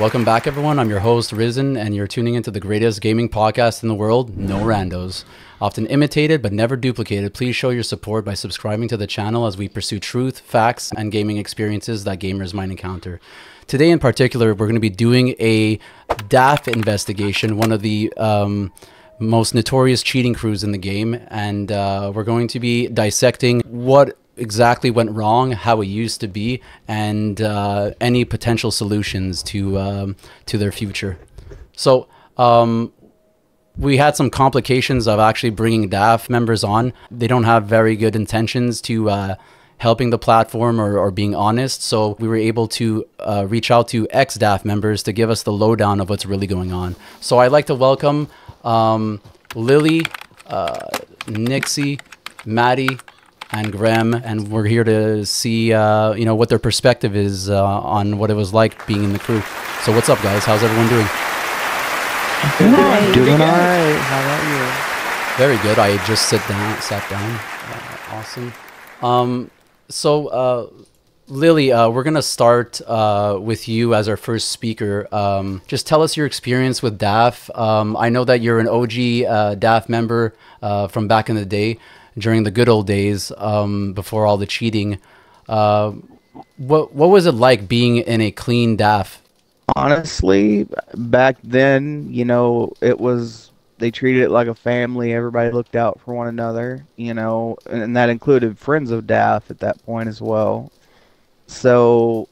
Welcome back, everyone. I'm your host, Risen, and you're tuning into the greatest gaming podcast in the world, No Randos. Often imitated but never duplicated, please show your support by subscribing to the channel as we pursue truth, facts, and gaming experiences that gamers might encounter. Today in particular, we're going to be doing a DAF investigation, one of the most notorious cheating crews in the game, and we're going to be dissecting what exactly went wrong, how it used to be, and any potential solutions to their future. So we had some complications of actually bringing DAF members on. They don't have very good intentions to helping the platform or being honest, so we were able to reach out to ex-DAF members to give us the lowdown of what's really going on. So I'd like to welcome Lily, Nixie, Maddie, and Graham, and we're here to see, you know, what their perspective is on what it was like being in the crew. So what's up, guys? How's everyone doing? Doing all right. How about you? Very good. I just sat down. Awesome. So, Lily, we're going to start with you as our first speaker. Just tell us your experience with DAF. I know that you're an OG DAF member from back in the day, during the good old days, before all the cheating. What was it like being in a clean DAF? Honestly, back then, you know, it was, they treated it like a family. Everybody looked out for one another, you know, and that included friends of DAF at that point as well. So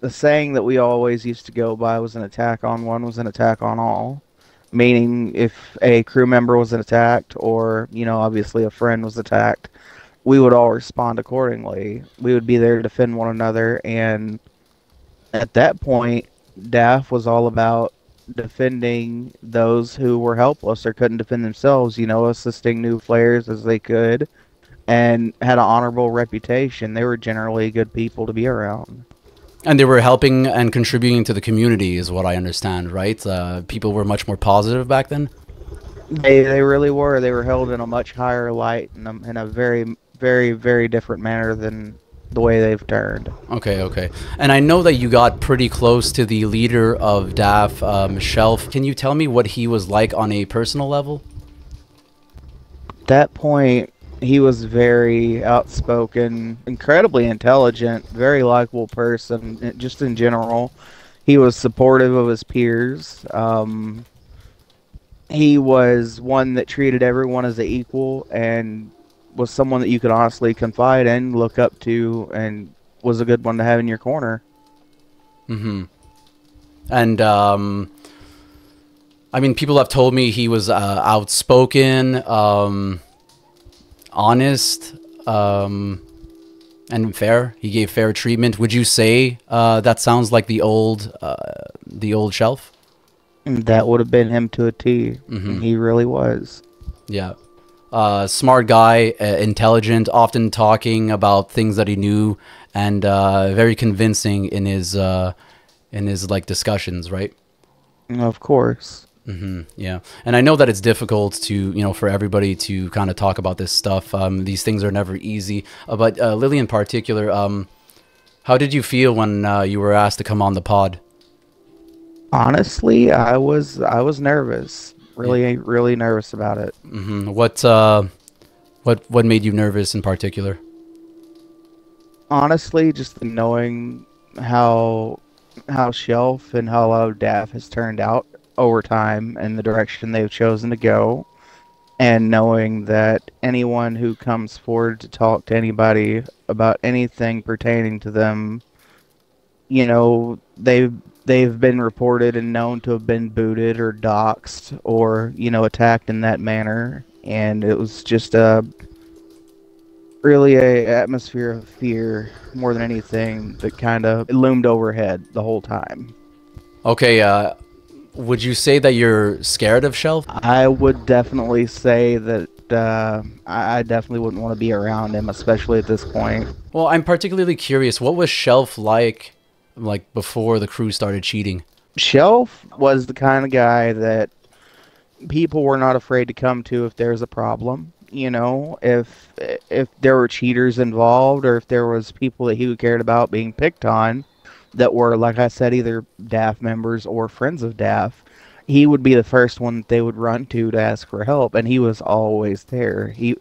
the saying that we always used to go by was an attack on one was an attack on all, meaning if a crew member was attacked or, you know, obviously a friend was attacked, we would all respond accordingly. We would be there to defend one another, and at that point, DAF was all about defending those who were helpless or couldn't defend themselves, you know, assisting new players as they could, and had an honorable reputation. They were generally good people to be around. And they were helping and contributing to the community is what I understand, right? People were much more positive back then? They really were. They were held in a much higher light and in a very, very, very different manner than the way they've turned. Okay, okay. And I know that you got pretty close to the leader of DAF, Shelf. Can you tell me what he was like on a personal level? At that point, he was very outspoken, incredibly intelligent, very likable person, just in general. He was supportive of his peers. He was one that treated everyone as an equal and was someone that you could honestly confide in, look up to, and was a good one to have in your corner. Mm-hmm. And, I mean, people have told me he was outspoken, honest, and fair. He gave fair treatment. Would you say that sounds like the old Shelf? That would have been him to a T. Mm-hmm. He really was. Yeah. Smart guy, intelligent, often talking about things that he knew, and very convincing in his like discussions, right? Of course. Mm-hmm, yeah. And I know that it's difficult to, you know, for everybody to kind of talk about this stuff. These things are never easy. But Lily in particular, how did you feel when you were asked to come on the pod? Honestly, I was nervous. Really nervous about it. Mm-hmm. What made you nervous in particular? Honestly, just knowing how Shelf and how a lot of DAF has turned out over time and the direction they've chosen to go, and knowing that anyone who comes forward to talk to anybody about anything pertaining to them, you know, they've been reported and known to have been booted or doxxed or, you know, attacked in that manner. And it was just really an atmosphere of fear more than anything that kind of loomed overhead the whole time. Okay, would you say that you're scared of Shelf? I would definitely say that I definitely wouldn't want to be around him, especially at this point. Well, I'm particularly curious, what was Shelf like before the crew started cheating? Shelf was the kind of guy that people were not afraid to come to if there was a problem. You know, if there were cheaters involved or if there was people that he cared about being picked on, that were, like I said, either DAF members or friends of DAF, he would be the first one that they would run to ask for help, and he was always there. He,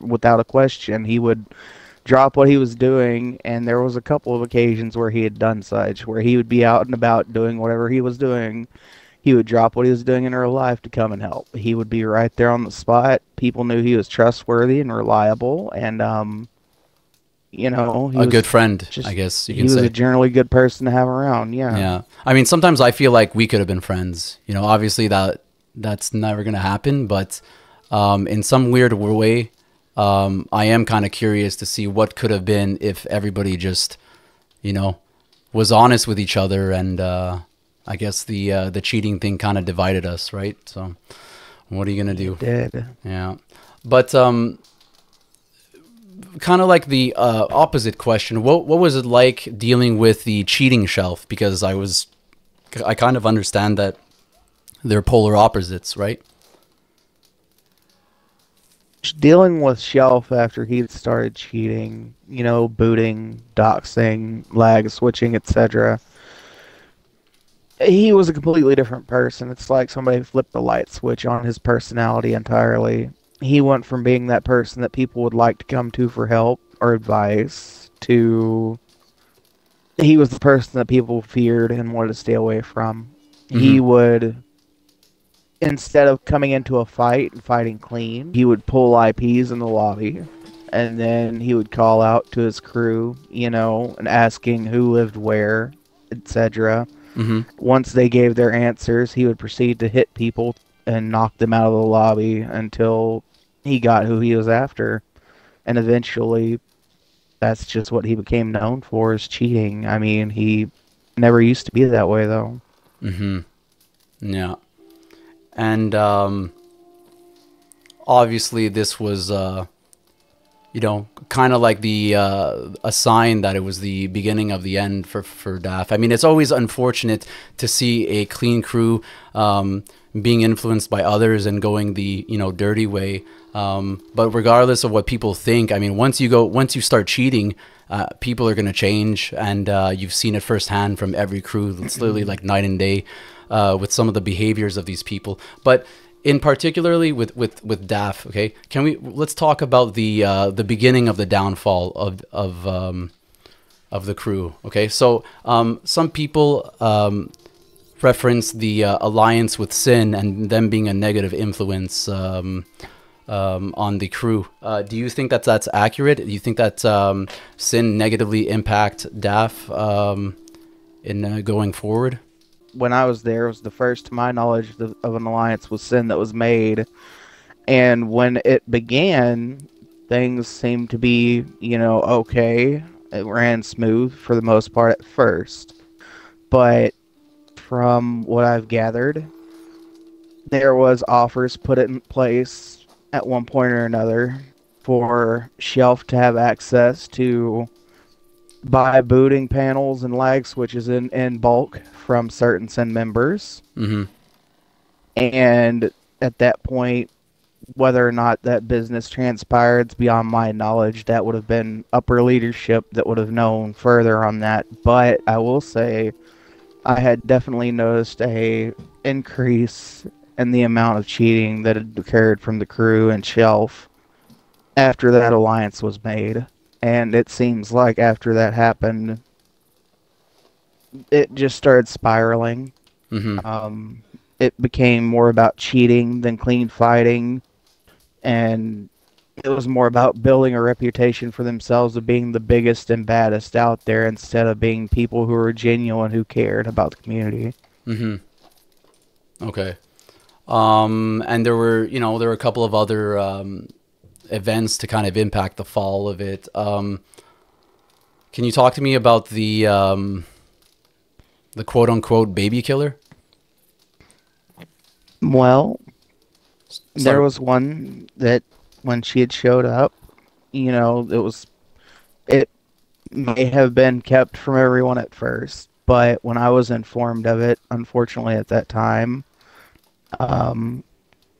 without a question, he would drop what he was doing, and there was a couple of occasions where he had done such, where he would be out and about doing whatever he was doing. He would drop what he was doing in real life to come and help. He would be right there on the spot. People knew he was trustworthy and reliable, and, you know, he was a good friend, I guess you can say. He was a generally good person to have around, yeah. Yeah. I mean, sometimes I feel like we could have been friends. You know, obviously that's never going to happen, but in some weird way, I am kind of curious to see what could have been if everybody just, you know, was honest with each other, and I guess the cheating thing kind of divided us, right? So what are you going to do? It did. Yeah. But kind of like the opposite question, what was it like dealing with the cheating shelf? Because I kind of understand that they're polar opposites, right? Dealing with Shelf after he started cheating, you know, booting, doxing, lag switching, etc. He was a completely different person. It's like somebody flipped the light switch on his personality entirely. He went from being that person that people would like to come to for help or advice to he was the person that people feared and wanted to stay away from. Mm-hmm. He would, instead of coming into a fight and fighting clean, he would pull IPs in the lobby, and then he would call out to his crew, you know, and asking who lived where, etc. Mm-hmm. Once they gave their answers, he would proceed to hit people and knock them out of the lobby until he got who he was after. And eventually, that's just what he became known for, is cheating. I mean, he never used to be that way, though. Mm-hmm. Yeah. And obviously, this was, you know, kind of like the a sign that it was the beginning of the end for DAF. I mean, it's always unfortunate to see a clean crew being influenced by others and going the, you know, dirty way. But regardless of what people think, I mean, once you start cheating, people are going to change, and you've seen it firsthand from every crew. It's literally like night and day with some of the behaviors of these people. But in particularly with DAF, okay, let's talk about the beginning of the downfall of the crew. Okay, so some people reference the alliance with Sin and them being a negative influence on the crew. Do you think that that's accurate? Do you think that Sin negatively impact DAF in going forward? When I was there, it was the first, to my knowledge, of an alliance with Sin that was made. And when it began, things seemed to be, you know, okay. It ran smooth for the most part at first. But from what I've gathered, there was offers put in place at one point or another for Shelf to have access to buy booting panels and lag switches in bulk from certain Sin members. Mm-hmm. And at that point, whether or not that business transpired, beyond my knowledge, that would have been upper leadership that would have known further on that. But I will say, I had definitely noticed a increase in the amount of cheating that had occurred from the crew and Shelf after that alliance was made. And it seems like after that happened, it just started spiraling. Mm-hmm. It became more about cheating than clean fighting. And it was more about building a reputation for themselves of being the biggest and baddest out there instead of being people who were genuine, who cared about the community. Mm-hmm. Okay. And there were, you know, there were a couple of other events to kind of impact the fall of it. Can you talk to me about the quote-unquote baby killer? Well, there was one that when she had showed up, you know, it may have been kept from everyone at first, but when I was informed of it, unfortunately at that time,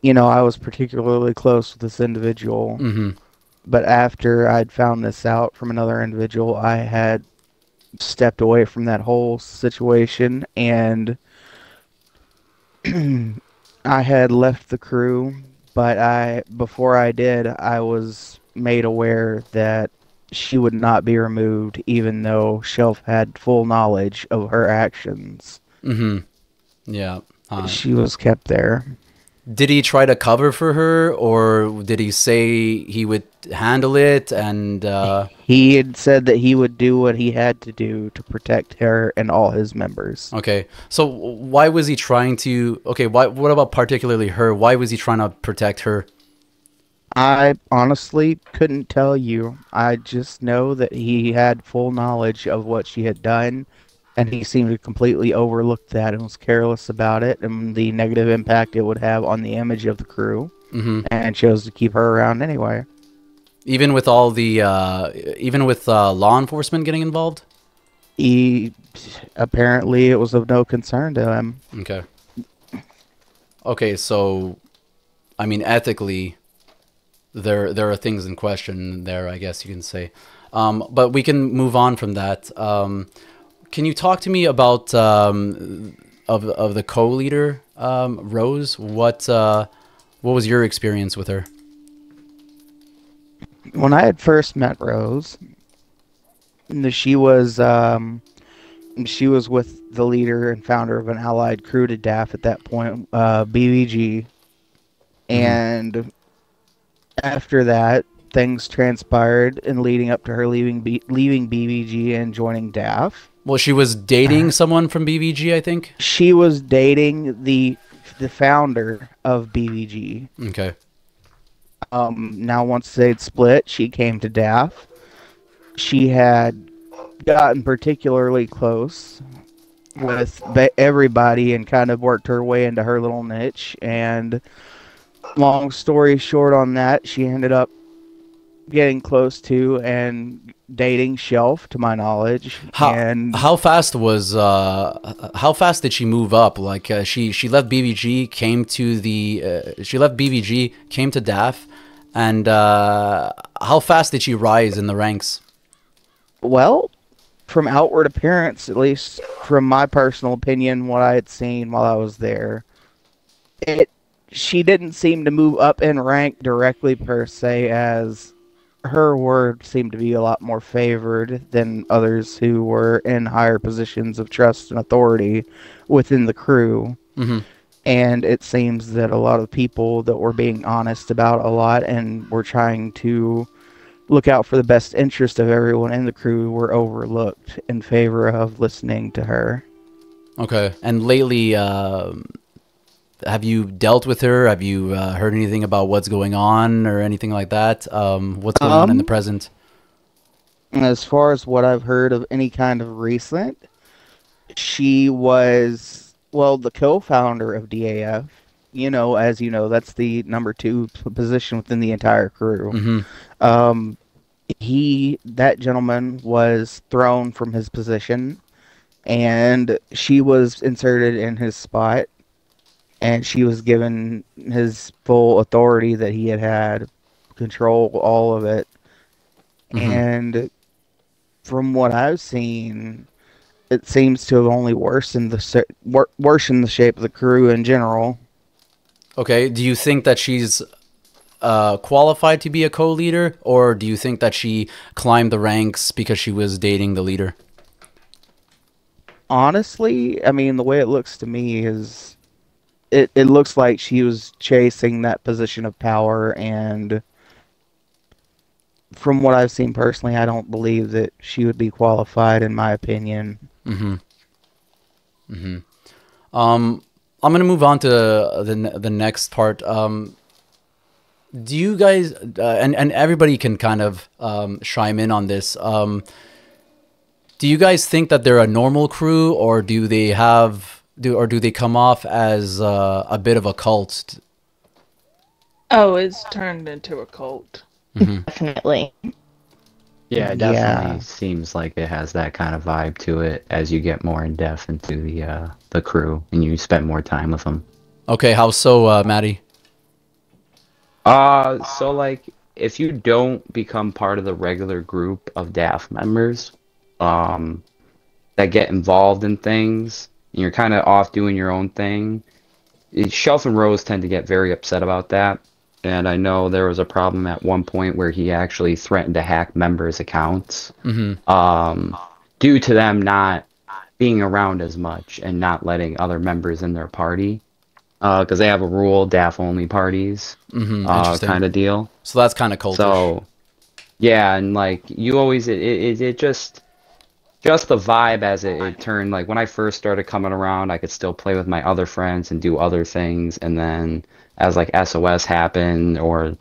you know, I was particularly close with this individual. Mm-hmm. But after I'd found this out from another individual, I had stepped away from that whole situation, and I had left the crew, but before I did, I was made aware that she would not be removed, even though Shelf had full knowledge of her actions. Mm-hmm. Yeah. She was kept there. Did he try to cover for her, or did he say he would handle it? And he had said that he would do what he had to do to protect her and all his members. Okay, so why was he trying to? Okay, why? What about particularly her? Why was he trying to protect her? I honestly couldn't tell you. I just know that he had full knowledge of what she had done. And he seemed to completely overlook that and was careless about it and the negative impact it would have on the image of the crew, mm-hmm. and chose to keep her around anyway. Even with all the, law enforcement getting involved? Apparently it was of no concern to him. Okay. Okay, so, I mean, ethically, there are things in question there, I guess you can say. But we can move on from that. Can you talk to me about of the co-leader, Rose? What was your experience with her? When I had first met Rose, she was with the leader and founder of an allied crew to DAF at that point, BBG, mm-hmm. and after that, things transpired in leading up to her leaving BBG and joining DAF. Well, she was dating someone from BBG, I think. She was dating the founder of BBG. Okay. Now, once they'd split, she came to DAF. She had gotten particularly close with everybody and kind of worked her way into her little niche. And long story short on that, she ended up getting close to and dating Shelf, to my knowledge. How fast did she move up? Like she left BBG, came to DAF, and how fast did she rise in the ranks? Well, from outward appearance, at least from my personal opinion, what I had seen while I was there, she didn't seem to move up in rank directly per se, as her word seemed to be a lot more favored than others who were in higher positions of trust and authority within the crew. Mm-hmm. And it seems that a lot of people that were being honest about a lot and were trying to look out for the best interest of everyone in the crew were overlooked in favor of listening to her. Okay. And lately, have you dealt with her? Have you heard anything about what's going on or anything like that? What's going on in the present? As far as what I've heard of any kind of recent, she was, well, the co-founder of DAF. You know, as you know, that's the #2 position within the entire crew. Mm-hmm. That gentleman was thrown from his position, and she was inserted in his spot. And she was given his full authority that he had, control all of it. Mm-hmm. And from what I've seen, it seems to have only worsened the shape of the crew in general. Okay, do you think that she's qualified to be a co-leader, or do you think that she climbed the ranks because she was dating the leader? Honestly, I mean, the way it looks to me is... It looks like she was chasing that position of power, and from what I've seen personally, I don't believe that she would be qualified, in my opinion. Mm-hmm. Mm-hmm. I'm going to move on to the next part. Do you guys, and everybody can kind of chime in on this, do you guys think that they're a normal crew, or do they have... do they come off as a bit of a cult? Oh, it's turned into a cult. Mm-hmm. Definitely. Yeah, it definitely seems like it has that kind of vibe to it as you get more in depth into the crew and you spend more time with them. Okay, how so, Maddie? So like if you don't become part of the regular group of DAF members, that get involved in things, and you're kind of off doing your own thing. Shelf and Rose tend to get very upset about that, and I know there was a problem at one point where he actually threatened to hack members' accounts due to them not being around as much and not letting other members in their party, because they have a rule, DAF only parties, kind of deal. So that's kind of cultish. So, yeah, and like you always, it just the vibe as it turned. Like when I first started coming around, I could still play with my other friends and do other things, and then as like SOS happened, or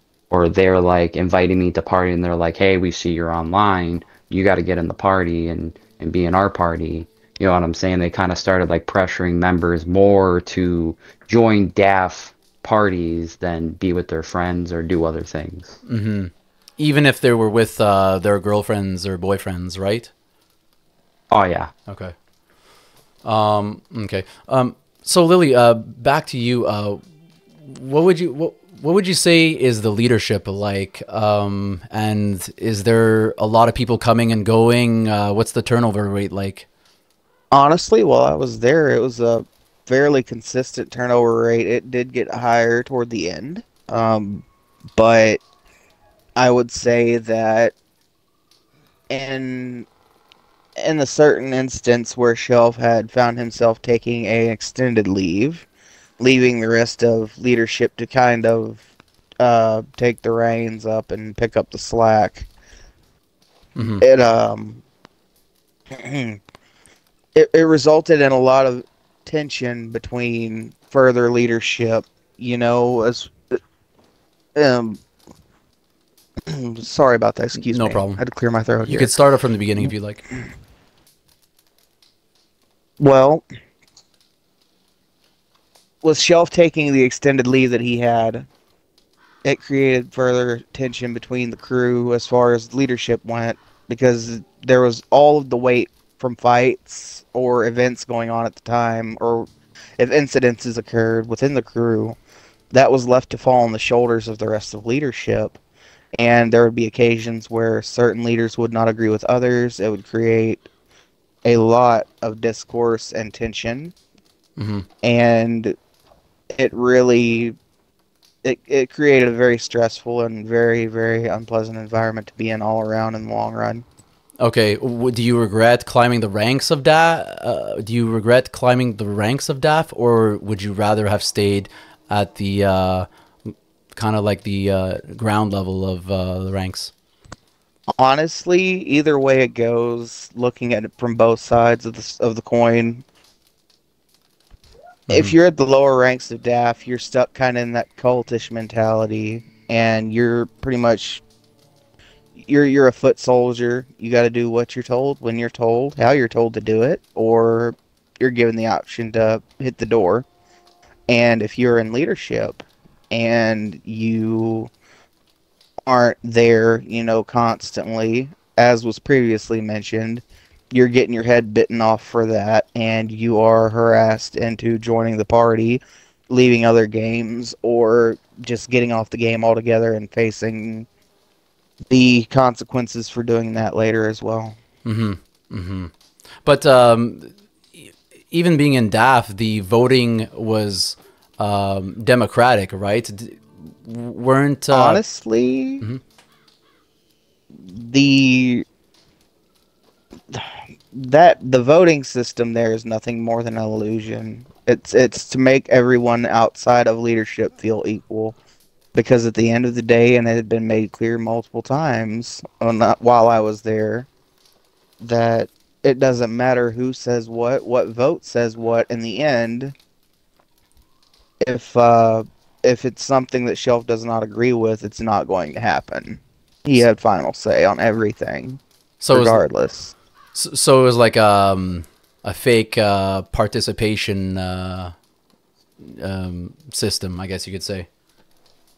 they're like inviting me to party, and they're like, hey, we see you're online, you got to get in the party and be in our party. You know what I'm saying? They kind of started like pressuring members more to join DAF parties than be with their friends or do other things. Mm-hmm. Even if they were with their girlfriends or boyfriends, right? Oh yeah. Okay. Okay. So Lily, back to you. What would you say is the leadership like? And is there a lot of people coming and going? What's the turnover rate like? Honestly, while I was there, it was a fairly consistent turnover rate. It did get higher toward the end, but I would say that in a certain instance where Shelf had found himself taking an extended leave, leaving the rest of leadership to kind of take the reins up and pick up the slack, it It resulted in a lot of tension between further leadership, you know, as, sorry about that, excuse me. No problem. I had to clear my throat. You could start up from the beginning if you like. Well, with Shelf taking the extended leave that he had, it created further tension between the crew as far as leadership went, because there was all of the weight from fights or events going on at the time, or if incidences occurred within the crew, that was left to fall on the shoulders of the rest of leadership. And there would be occasions where certain leaders would not agree with others. It would create a lot of discourse and tension. And it really, it created a very stressful and very, very unpleasant environment to be in all around in the long run. Okay, do you regret climbing the ranks of DAF? Do you regret climbing the ranks of DAF, or would you rather have stayed at the kind of like the ground level of the ranks? Honestly, either way it goes, looking at it from both sides of the coin. If you're at the lower ranks of DAF, you're stuck kind of in that cultish mentality, and you're pretty much you're a foot soldier. You got to do what you're told, when you're told, how you're told to do it, or you're given the option to hit the door. And if you're in leadership and you aren't there, you know, constantly, as was previously mentioned, you're getting your head bitten off for that, and you are harassed into joining the party, leaving other games, or just getting off the game altogether and facing the consequences for doing that later as well. But even being in DAF, the voting was democratic, right? Weren't honestly the voting system there is nothing more than an illusion. It's to make everyone outside of leadership feel equal. Because at the end of the day, and it had been made clear multiple times while I was there, that it doesn't matter who says what vote says what in the end. If it's something that Shelf does not agree with, it's not going to happen. He had final say on everything, so regardless. So it was like a fake participation system, I guess you could say.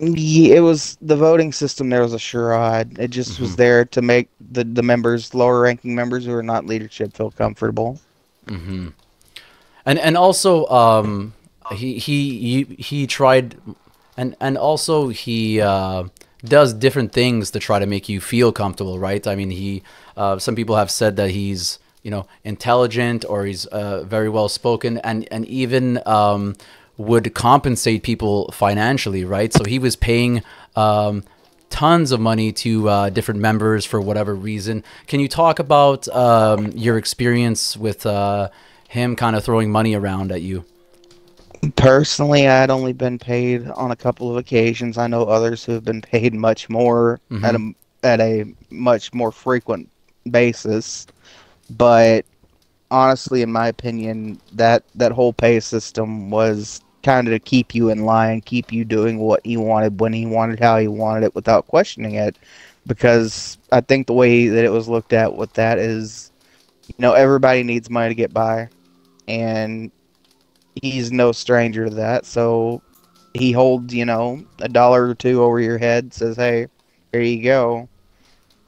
Yeah, it was the voting system. There was a charade. It just was there to make the members, lower ranking members who are not leadership, feel comfortable. And also, he tried, and also he does different things to try to make you feel comfortable, right? I mean, some people have said that he's you know, intelligent, or he's very well spoken, and even would compensate people financially, right? So he was paying tons of money to different members for whatever reason. Can you talk about your experience with him kind of throwing money around at you? Personally, I had only been paid on a couple of occasions. I know others who have been paid much more at a much more frequent basis. But honestly, in my opinion, that whole pay system was kind of to keep you in line, keep you doing what he wanted, when he wanted, how he wanted it, without questioning it. Because I think the way that it was looked at with that is, you know, everybody needs money to get by, and he's no stranger to that. So he holds, you know, $1 or $2 over your head, says, hey, here you go.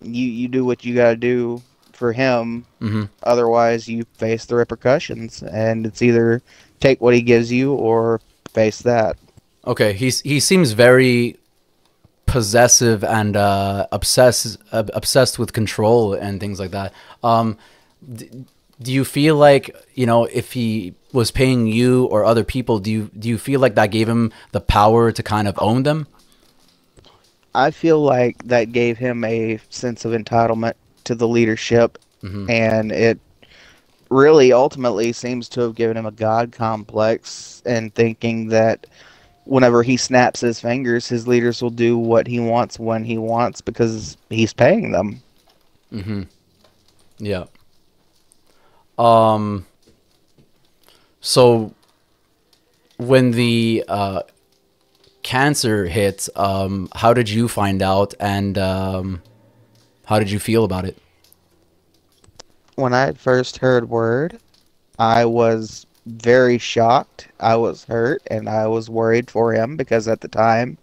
You do what you gotta do for him. Otherwise, you face the repercussions, and it's either take what he gives you or face that. Okay, he seems very possessive and obsessed with control and things like that. Do you feel like, you know, if he was paying you or other people, do you feel like that gave him the power to kind of own them? I feel like that gave him a sense of entitlement to the leadership, and it really ultimately seems to have given him a god complex, and thinking that whenever he snaps his fingers, his leaders will do what he wants when he wants because he's paying them. Yeah. So when the cancer hit, how did you find out, and how did you feel about it? When I first heard word, I was very shocked. I was hurt, and I was worried for him, because at the time,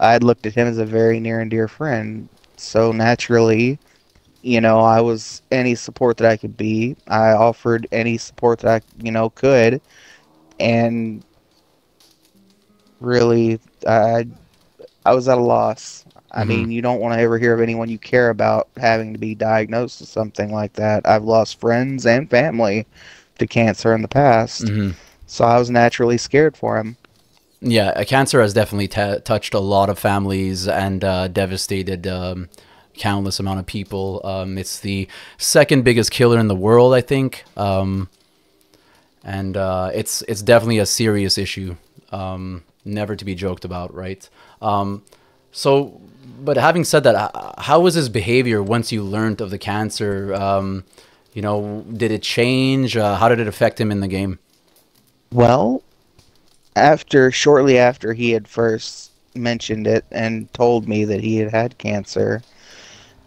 I had looked at him as a very near and dear friend. So naturally, you know, I was any support that I could be. I offered any support that I, you know, could. And really, I was at a loss. I mean, you don't want to ever hear of anyone you care about having to be diagnosed with something like that. I've lost friends and family to cancer in the past, so I was naturally scared for him. Yeah, cancer has definitely touched a lot of families and devastated countless amount of people. It's the second biggest killer in the world, I think, and it's definitely a serious issue, never to be joked about, right? So, but having said that, how was his behavior once you learned of the cancer? You know, did it change? How did it affect him in the game? Well, shortly after he had first mentioned it and told me that he had had cancer,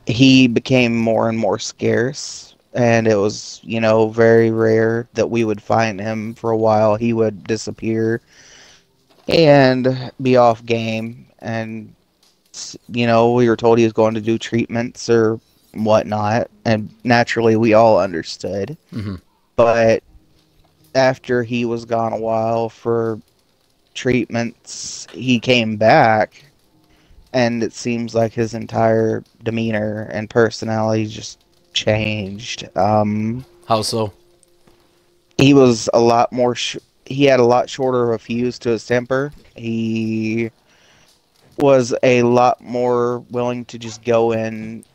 he became more and more scarce. And it was, you know, very rare that we would find him for a while. He would disappear and be off game, and you know, we were told he was going to do treatments or whatnot, and naturally we all understood. But after he was gone a while for treatments, he came back, and it seems like his entire demeanor and personality just changed. How so? He was a lot more he had a lot shorter of a fuse to his temper. He was a lot more willing to just go in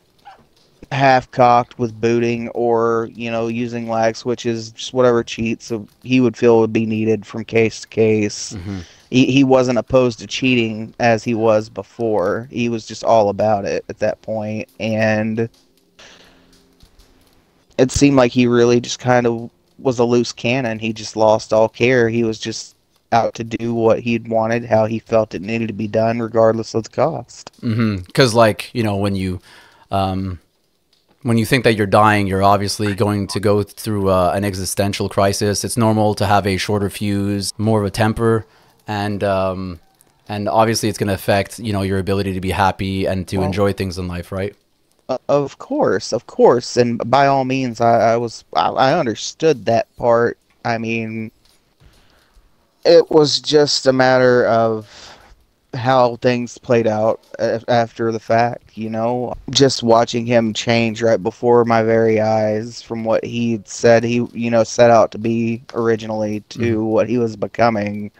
half-cocked with booting, or, you know, using lag switches, just whatever cheats he would feel would be needed from case to case. He wasn't opposed to cheating as he was before. He was just all about it at that point, and it seemed like he really just kind of was a loose cannon. He just lost all care. He was just out to do what he'd wanted, how he felt it needed to be done, regardless of the cost. Because, like, you know, when you think that you're dying, you're obviously going to go through an existential crisis. It's normal to have a shorter fuse, more of a temper, and obviously it's going to affect, you know, your ability to be happy and to enjoy things in life, right? Of course, and by all means, I understood that part. I mean, it was just a matter of how things played out after the fact, you know? Just watching him change right before my very eyes from what he said he, you know, set out to be originally to what he was becoming.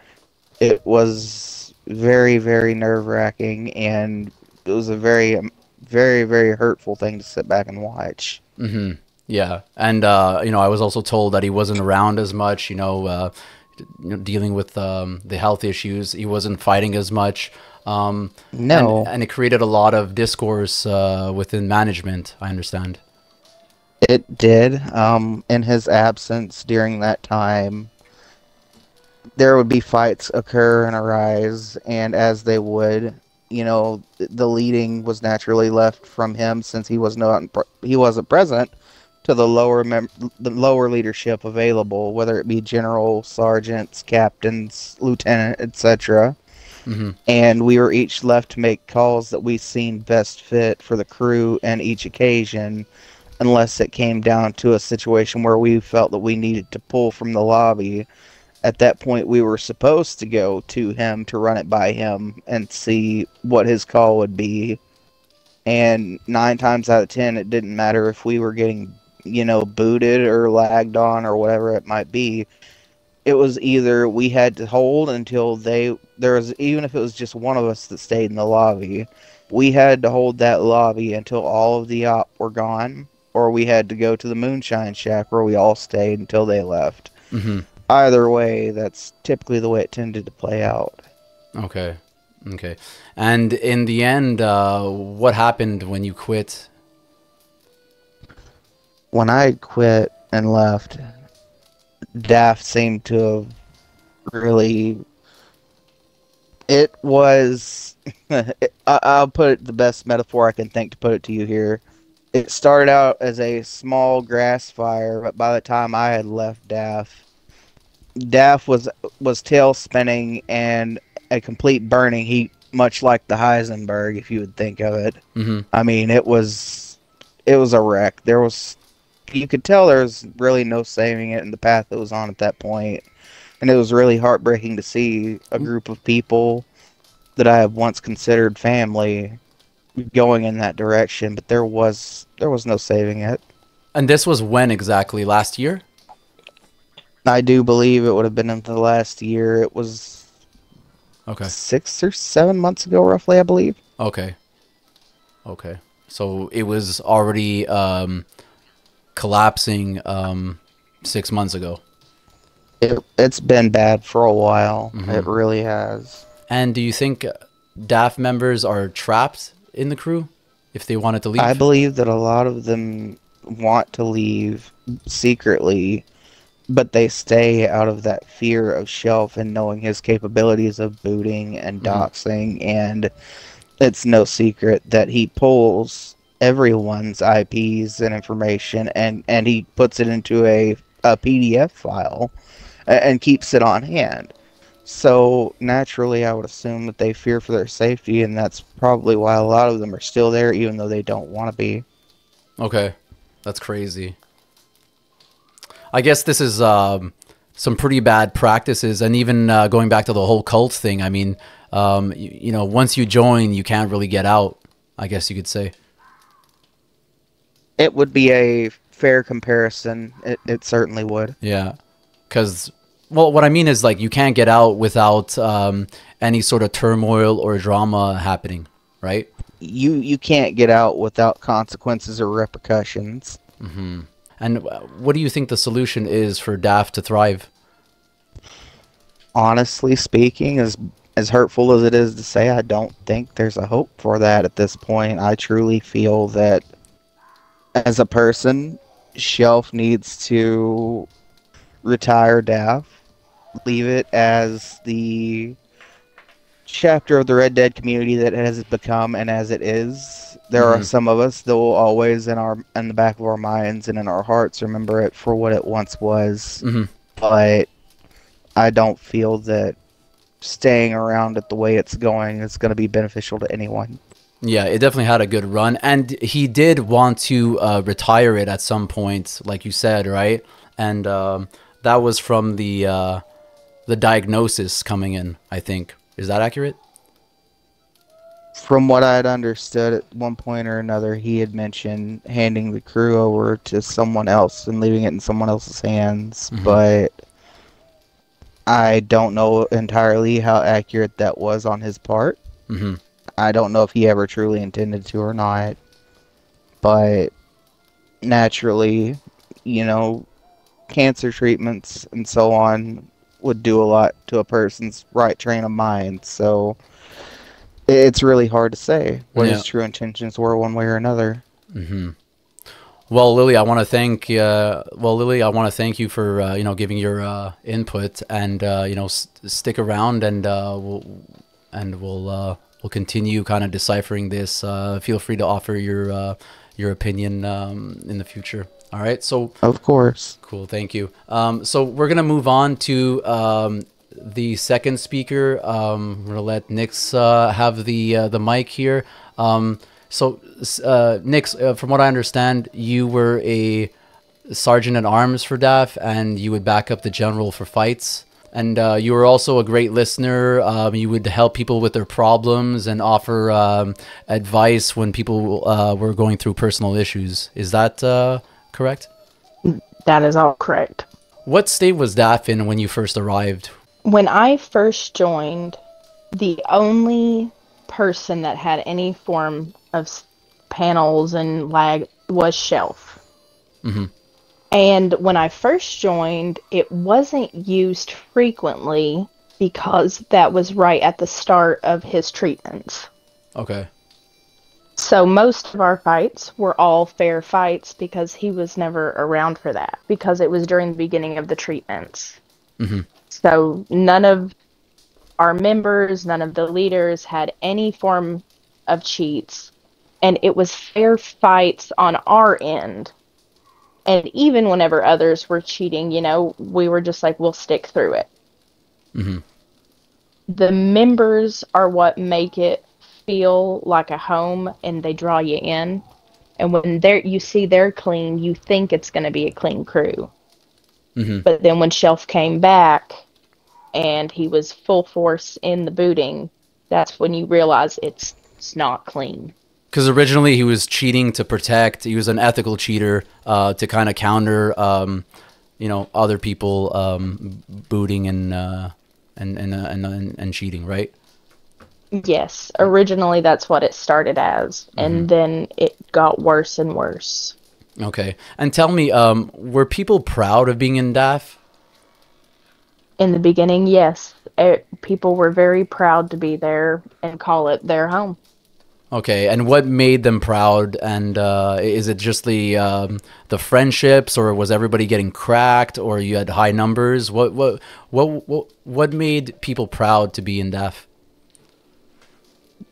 It was very, very nerve-wracking, and it was a very, very, very hurtful thing to sit back and watch. Mm-hmm. Yeah. And, you know, I was also told that he wasn't around as much, dealing with the health issues. He wasn't fighting as much. No. And it created a lot of discourse within management, I understand. It did. In his absence during that time, there would be fights occur and arise, and as they would, you know, the leading was naturally left from him since he wasn't present, to the lower leadership available, whether it be general, sergeants, captains, lieutenant, etc. Mm-hmm. And we were each left to make calls that we seen best fit for the crew and each occasion, unless it came down to a situation where we felt that we needed to pull from the lobby. At that point, we were supposed to go to him to run it by him and see what his call would be. And 9 times out of 10, it didn't matter if we were getting, you know, booted or lagged on or whatever it might be. It was either we had to hold until even if it was just one of us that stayed in the lobby, we had to hold that lobby until all of the op were gone, or we had to go to the Moonshine Shack where we all stayed until they left. Mm-hmm. Either way, that's typically the way it tended to play out. Okay. Okay. And in the end, what happened when you quit? When I quit and left, DAF seemed to have really... It was... I'll put it the best metaphor I can think to put it to you here. It started out as a small grass fire, but by the time I had left DAF was tail spinning and a complete burning heat, much like the Heisenberg, if you would think of it. Mm-hmm. I mean, it was a wreck. There was... You could tell there was really no saving it in the path it was on at that point. And it was really heartbreaking to see a group of people that I have once considered family going in that direction, but there was no saving it. And this was when exactly? Last year? I do believe it would have been in the last year. It was... Okay. 6 or 7 months ago, roughly, I believe. Okay. Okay. So it was already... collapsing 6 months ago. It's been bad for a while. Mm-hmm. It really has. And do you think DAF members are trapped in the crew if they wanted to leave? I believe that a lot of them want to leave secretly, but they stay out of that fear of Shelf and knowing his capabilities of booting and doxing. Mm-hmm. And it's no secret that he pulls everyone's IPs and information, and he puts it into a PDF file and keeps it on hand. So naturally, I would assume that they fear for their safety, and that's probably why a lot of them are still there, even though they don't want to be. Okay, that's crazy. I guess this is some pretty bad practices, and even going back to the whole cult thing, I mean, you know, once you join, you can't really get out, I guess you could say. It would be a fair comparison. It certainly would. Yeah. Because, well, what I mean is, like, you can't get out without any sort of turmoil or drama happening, right? You can't get out without consequences or repercussions. Mm-hmm. And what do you think the solution is for DAF to thrive? Honestly speaking, as hurtful as it is to say, I don't think there's a hope for that at this point. I truly feel that as a person, Shelf needs to retire DAF, leave it as the chapter of the Red Dead community that it has become and as it is. There are some of us that will always, in the back of our minds and in our hearts, remember it for what it once was. Mm-hmm. But I don't feel that staying around it the way it's going is going to be beneficial to anyone. Yeah, it definitely had a good run, and he did want to retire it at some point, like you said, right? And that was from the diagnosis coming in, I think. Is that accurate? From what I had understood, at one point or another, he had mentioned handing the crew over to someone else and leaving it in someone else's hands, mm-hmm. but I don't know entirely how accurate that was on his part. Mm-hmm. I don't know if he ever truly intended to or not, but naturally, you know, cancer treatments and so on would do a lot to a person's right train of mind, so it's really hard to say what his true intentions were one way or another. Mm-hmm. Well, Lily, I want to thank you for you know, giving your input, and you know, stick around, and we'll continue kind of deciphering this. Feel free to offer your opinion in the future. All right, so of course, cool, thank you. So we're gonna move on to the second speaker. We're gonna let Nix have the mic here. So Nix, from what I understand, you were a sergeant at arms for DAF, and you would back up the general for fights. And you were also a great listener. You would help people with their problems and offer advice when people were going through personal issues. Is that correct? That is all correct. What state was DAF in when you first arrived? When I first joined, the only person that had any form of panels and lag was Shelf. Mm-hmm. And when I first joined, it wasn't used frequently because that was right at the start of his treatments. Okay. So most of our fights were all fair fights because he was never around for that, because it was during the beginning of the treatments. Mm-hmm. So none of our members, none of the leaders had any form of cheats, and it was fair fights on our end. And even whenever others were cheating, you know, we were just like, we'll stick through it. Mm-hmm. The members are what make it feel like a home, and they draw you in. And when you see they're clean, you think it's going to be a clean crew. Mm-hmm. But then when Shelf came back and he was full force in the booting, that's when you realize it's not clean. Because originally he was cheating to protect. He was an ethical cheater to kind of counter, you know, other people booting and cheating, right? Yes, originally that's what it started as, mm-hmm. and then it got worse and worse. Okay, and tell me, were people proud of being in DAF? In the beginning, yes, people were very proud to be there and call it their home. Okay, and what made them proud? And is it just the friendships, or was everybody getting cracked, or you had high numbers? What made people proud to be in DAF?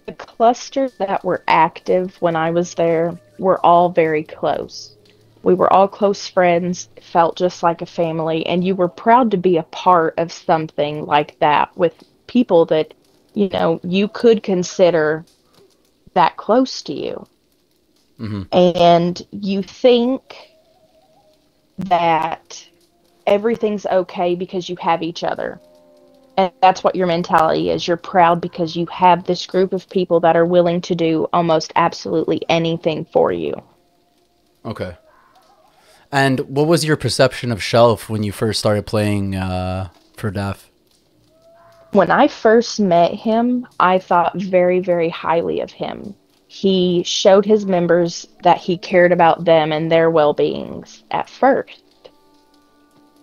The clusters that were active when I was there were all very close. We were all close friends, felt just like a family, and you were proud to be a part of something like that with people that, you know, you could consider that close to you. Mm-hmm. And you think that everything's okay because you have each other. And that's what your mentality is. You're proud because you have this group of people that are willing to do almost absolutely anything for you. Okay. And what was your perception of Shelf when you first started playing for DAF? When I first met him, I thought very, very highly of him. He showed his members that he cared about them and their well-beings at first.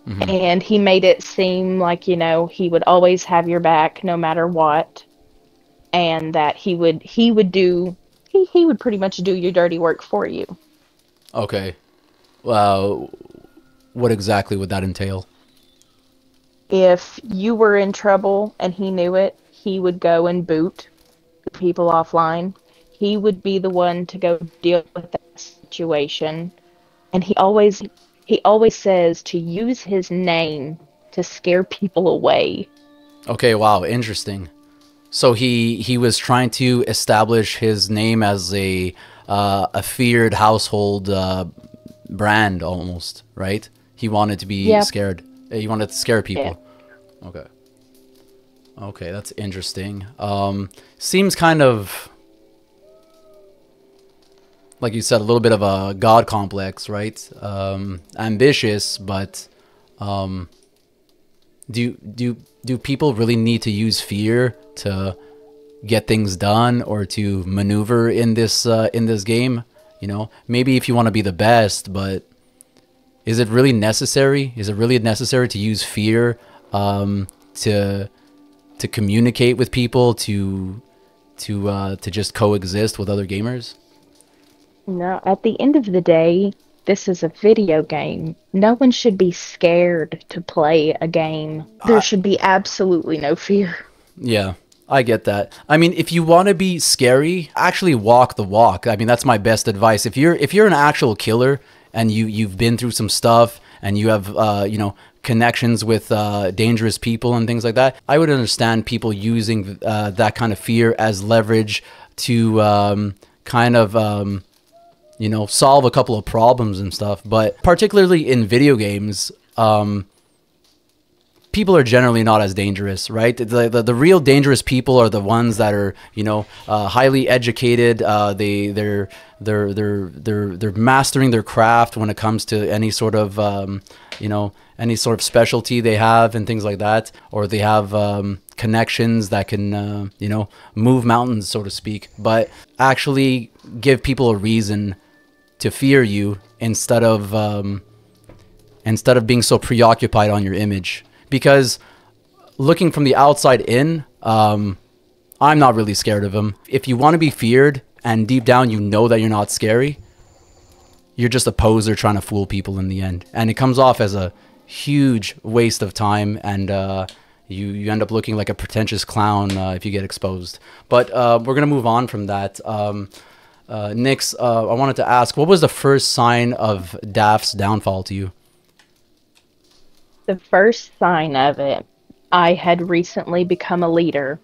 Mm-hmm. And he made it seem like, you know, he would always have your back no matter what. And that he would pretty much do your dirty work for you. Okay. Well, what exactly would that entail? If you were in trouble and he knew it, he would go and boot the people offline. He would be the one to go deal with that situation. And he always says to use his name to scare people away. Okay, wow, interesting. So he was trying to establish his name as a feared household brand almost, right? He wanted to be scared. You wanted to scare people. Yeah. Okay. Okay, that's interesting. Seems kind of like you said, a little bit of a god complex, right? Ambitious, but do people really need to use fear to get things done or to maneuver in this game? You know, maybe if you want to be the best, but is it really necessary? Is it really necessary to use fear to communicate with people, to just coexist with other gamers? No, at the end of the day, this is a video game. No one should be scared to play a game. There should be absolutely no fear. Yeah, I get that. I mean, if you want to be scary, actually walk the walk. I mean, that's my best advice. If you're an actual killer and you've been through some stuff and you have you know, connections with dangerous people and things like that, I would understand people using that kind of fear as leverage to kind of you know, solve a couple of problems and stuff. But particularly in video games, people are generally not as dangerous, right? The real dangerous people are the ones that are, you know, highly educated. They're mastering their craft when it comes to any sort of you know, any sort of specialty they have and things like that, or they have connections that can you know, move mountains, so to speak. But actually give people a reason to fear you instead of being so preoccupied on your image. Because looking from the outside in, I'm not really scared of him. If you want to be feared and deep down you know that you're not scary, you're just a poser trying to fool people in the end. And it comes off as a huge waste of time, and you end up looking like a pretentious clown if you get exposed. But we're going to move on from that. Nix, I wanted to ask, what was the first sign of DAF's downfall to you? The first sign of it, I had recently become a leader,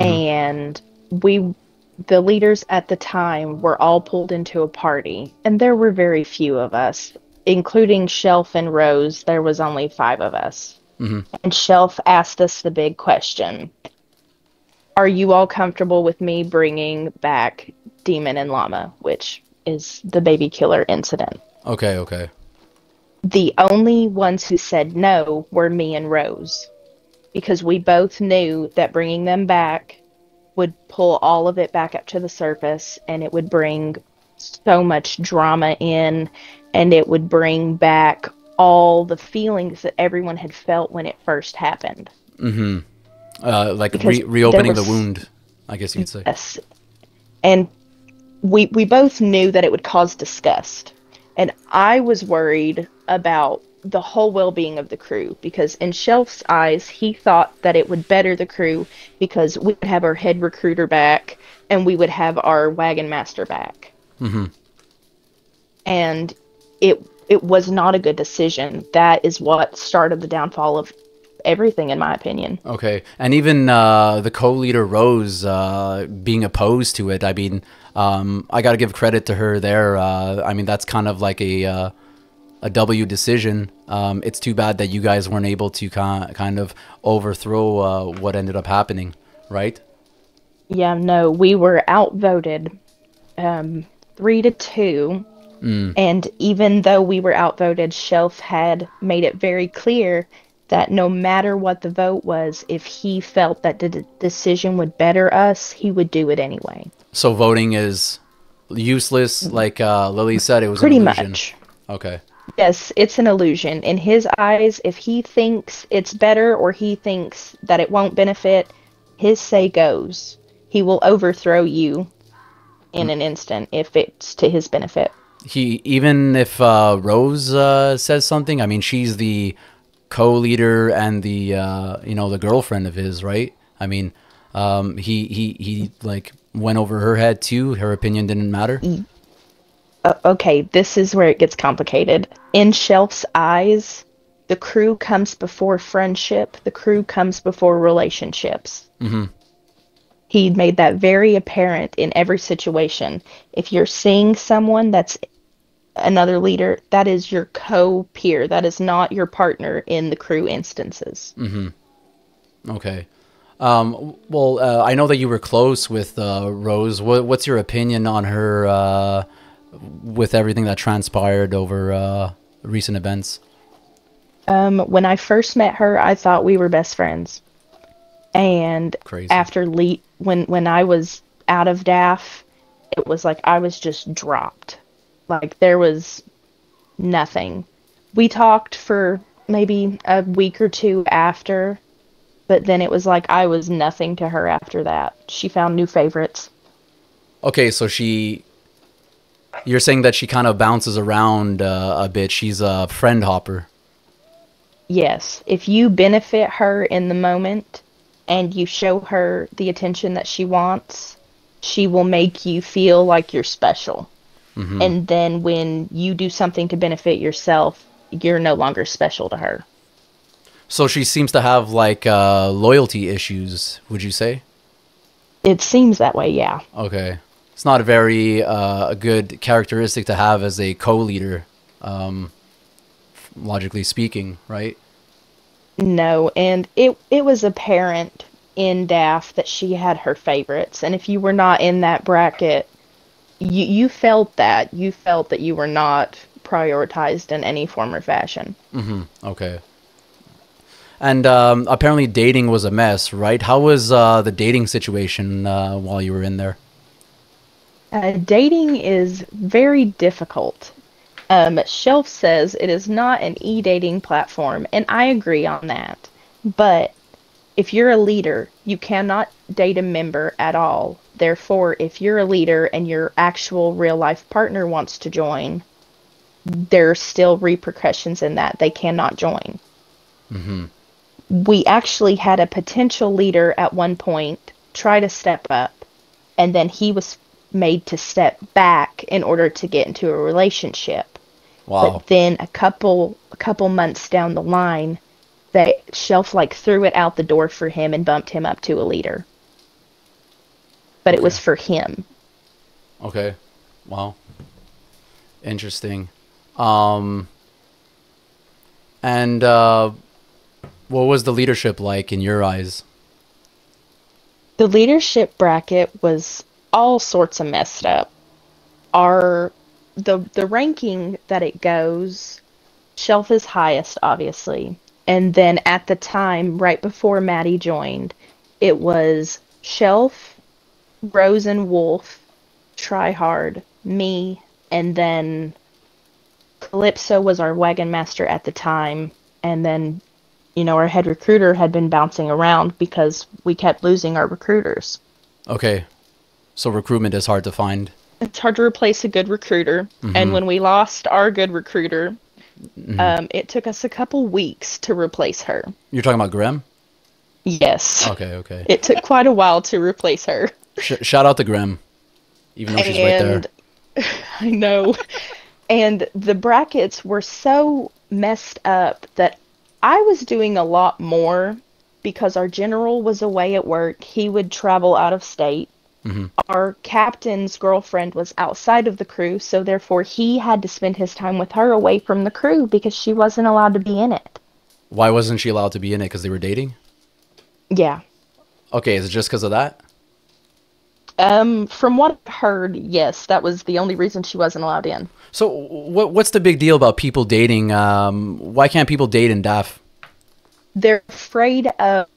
and the leaders at the time were all pulled into a party, and there were very few of us, including Shelf and Rose. There was only 5 of us, and Shelf asked us the big question: are you all comfortable with me bringing back Demon and Llama, which is the baby killer incident? Okay, okay. The only ones who said no were me and Rose, because we both knew that bringing them back would pull all of it back up to the surface, and it would bring so much drama in, and it would bring back all the feelings that everyone had felt when it first happened. Like reopening the wound, I guess you could say. Yes. And we both knew that it would cause disgust. And I was worried about the whole well-being of the crew, because in Shelf's eyes, he thought that it would better the crew because we would have our head recruiter back and we would have our wagon master back. And it was not a good decision. That is what started the downfall of everything, in my opinion. Okay. And even the co-leader Rose being opposed to it, I mean... I got to give credit to her there. I mean, that's kind of like a W decision. It's too bad that you guys weren't able to kind of overthrow what ended up happening, right? Yeah, no, we were outvoted 3-2. And even though we were outvoted, Shelf had made it very clear that no matter what the vote was, if he felt that the decision would better us, he would do it anyway. So voting is useless, like Lily said, it was pretty much. Okay. Yes, it's an illusion. In his eyes, if he thinks it's better or he thinks that it won't benefit, his say goes. He will overthrow you in an instant if it's to his benefit. He, even if Rose says something, I mean, she's the co-leader and the you know, the girlfriend of his, right? I mean, he like went over her head too. Her opinion didn't matter. Okay, this is where it gets complicated. In Shelf's eyes, the crew comes before friendship. The crew comes before relationships. He made that very apparent in every situation. If you're seeing someone that's another leader, that is your co-peer. That is not your partner in the crew instances. Okay. I know that you were close with Rose. What's your opinion on her with everything that transpired over recent events? When I first met her, I thought we were best friends. And crazy. After when I was out of DAF, it was like I was just dropped. Like there was nothing. We talked for maybe a week or two after, but then it was like I was nothing to her after that. She found new favorites. Okay, so she... You're saying that she kind of bounces around a bit. She's a friend hopper. Yes. If you benefit her in the moment and you show her the attention that she wants, she will make you feel like you're special. Mm-hmm. And then when you do something to benefit yourself, you're no longer special to her. So she seems to have like loyalty issues, would you say? It seems that way, yeah. Okay. It's not a very good characteristic to have as a co-leader, logically speaking, right? No, and it was apparent in DAF that she had her favorites, and if you were not in that bracket, you felt that. You felt that you were not prioritized in any form or fashion. Mm-hmm. Okay. And apparently dating was a mess, right? How was the dating situation while you were in there? Dating is very difficult. Shelf says it is not an e-dating platform, and I agree on that. But if you're a leader, you cannot date a member at all. Therefore, if you're a leader and your actual real-life partner wants to join, there are still repercussions in that. They cannot join. Mm-hmm. We actually had a potential leader at one point try to step up, and then he was made to step back in order to get into a relationship. Wow. But then a couple months down the line, that Shelf like threw it out the door for him and bumped him up to a leader. But okay. It was for him. Okay. Wow. Interesting. What was the leadership like in your eyes? The leadership bracket was all sorts of messed up. The ranking that it goes, Shelf is highest, obviously. And then at the time, right before Maddie joined, it was Shelf, Rose and Wolf, Tryhard, me, and then Calypso was our wagon master at the time. And then, you know, our head recruiter had been bouncing around because we kept losing our recruiters. Okay. So recruitment is hard to find. It's hard to replace a good recruiter. Mm-hmm. And when we lost our good recruiter, mm-hmm. It took us a couple weeks to replace her. You're talking about Grimm? Yes. Okay, okay. It took quite a while to replace her. Shout out to Grimm, even though she's right there. I know. And the brackets were so messed up that I was doing a lot more because our general was away at work. He would travel out of state. Mm-hmm. Our captain's girlfriend was outside of the crew, so therefore he had to spend his time with her away from the crew because she wasn't allowed to be in it. Why wasn't she allowed to be in it? Because they were dating? Yeah. Okay, is it just because of that? From what I've heard, yes, that was the only reason she wasn't allowed in. So what's the big deal about people dating? Why can't people date in DAF? They're afraid of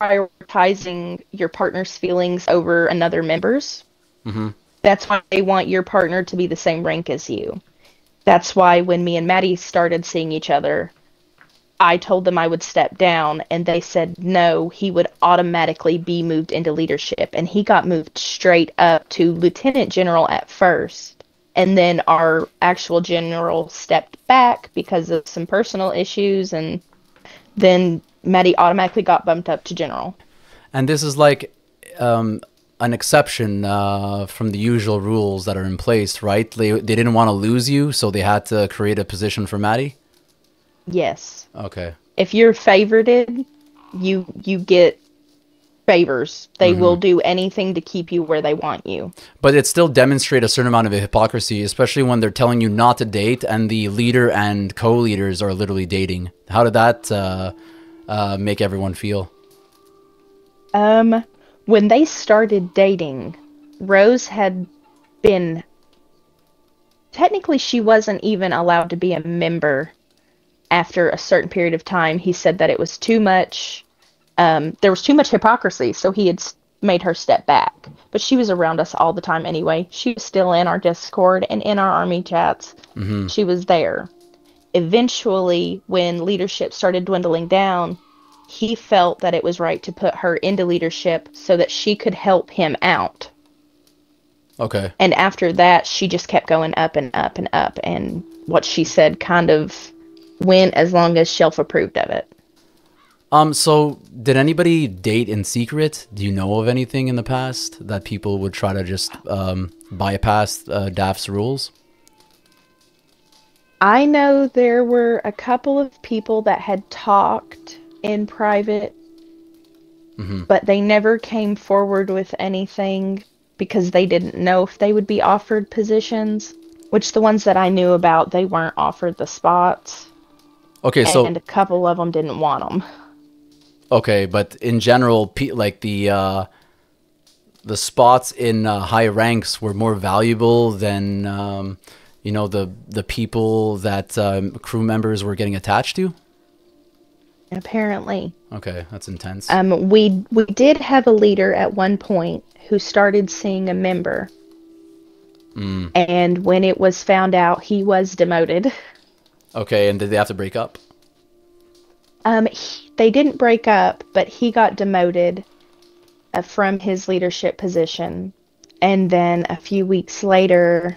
prioritizing your partner's feelings over another member's. Mm-hmm. That's why they want your partner to be the same rank as you. That's why when me and Maddie started seeing each other, I told them I would step down, and they said no, he would automatically be moved into leadership, and he got moved straight up to lieutenant general at first, and then our actual general stepped back because of some personal issues, and then Maddie automatically got bumped up to general. And this is like an exception from the usual rules that are in place, right? They didn't want to lose you, so they had to create a position for Maddie? Yes. Okay. If you're favorited, you get favors. They mm-hmm. will do anything to keep you where they want you. But it still demonstrates a certain amount of hypocrisy, especially when they're telling you not to date and the leader and co-leaders are literally dating. How did that... make everyone feel? When they started dating, Rose had been... Technically, she wasn't even allowed to be a member after a certain period of time. He said that it was too much... there was too much hypocrisy, so he had made her step back. But she was around us all the time anyway. She was still in our Discord and in our army chats. Mm-hmm. She was there. Eventually, when leadership started dwindling down, he felt that it was right to put her into leadership so that she could help him out. Okay. And after that, she just kept going up and up and up. And what she said kind of went as long as Shelf approved of it. So did anybody date in secret? Do you know of anything in the past that people would try to just bypass DAF's rules? I know there were a couple of people that had talked in private, mm-hmm. but they never came forward with anything because they didn't know if they would be offered positions, which the ones that I knew about, they weren't offered the spots. Okay, and a couple of them didn't want them. Okay, but in general, like the spots in high ranks were more valuable than you know, the people that crew members were getting attached to. Apparently. Okay, that's intense. We did have a leader at one point who started seeing a member, and when it was found out, he was demoted. Okay, and did they have to break up? They didn't break up, but he got demoted from his leadership position. And then a few weeks later,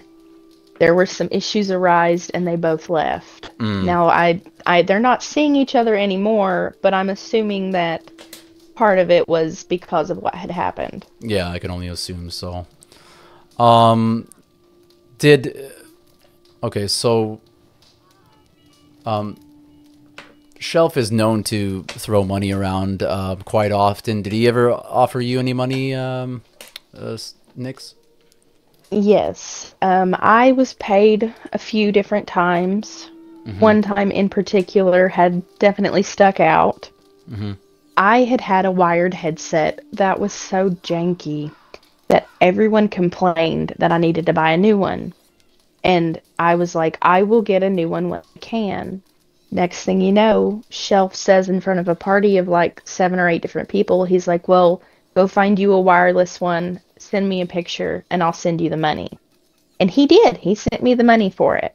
there were some issues arised, and they both left. Now, they're not seeing each other anymore, but I'm assuming that part of it was because of what had happened. Yeah, I can only assume so. Okay, so... Shelf is known to throw money around quite often. Did he ever offer you any money, Nix? Yes. I was paid a few different times. Mm-hmm. One time in particular had definitely stuck out. Mm-hmm. I had a wired headset that was so janky that everyone complained that I needed to buy a new one. And I was like, I will get a new one when I can. Next thing you know, Shelf says in front of a party of like 7 or 8 different people, he's like, well, go find you a wireless one, send me a picture, and I'll send you the money. And he did. He sent me the money for it.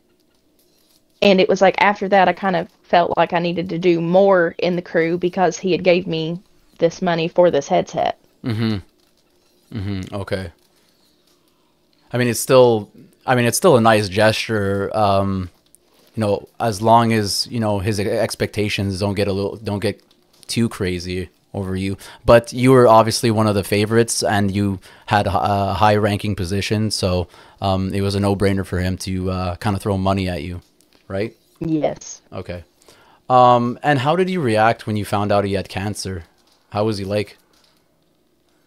And it was like after that, I kind of felt like I needed to do more in the crew because he had gave me this money for this headset. Mm-hmm. Mm-hmm. Okay. I mean, it's still a nice gesture, you know, as long as, you know, his expectations don't get too crazy over you. But you were obviously one of the favorites and you had a high ranking position. So it was a no brainer for him to kind of throw money at you, right? Yes. Okay. And how did you react when you found out he had cancer? How was he like?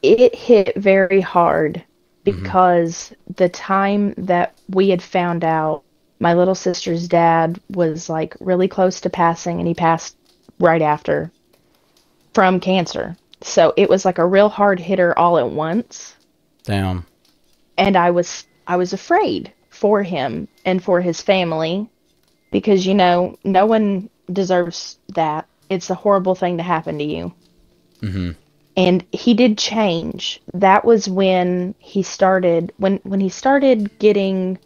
It hit very hard. Because the time that we had found out, my little sister's dad was like really close to passing, and he passed right after from cancer. So it was like a real hard hitter all at once. Damn. And I was afraid for him and for his family because, you know, no one deserves that. It's a horrible thing to happen to you. Mm-hmm. And he did change. That was when he started, when he started getting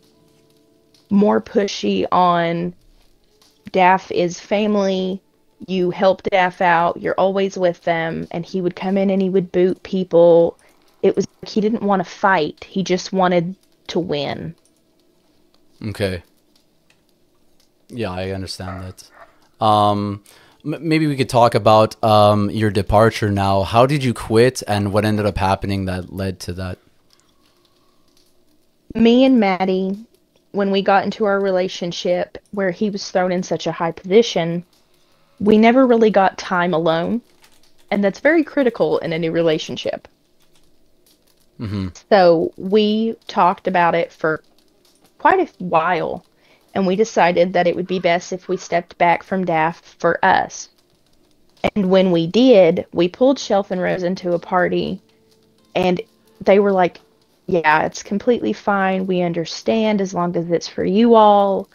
more pushy on DAF is family, you help DAF out, you're always with them, and he would come in and he would boot people. It was like he didn't want to fight, he just wanted to win. Okay. Yeah, I understand that. Maybe we could talk about your departure now. How did you quit and what ended up happening that led to that? Me and Maddie, when we got into our relationship where he was thrown in such a high position, we never really got time alone. And that's very critical in a new relationship. Mm-hmm. So we talked about it for quite a while. And we decided that it would be best if we stepped back from DAF for us. And when we did, we pulled Shelf and Rose into a party, and they were like, yeah, it's completely fine. We understand as long as it's for you all.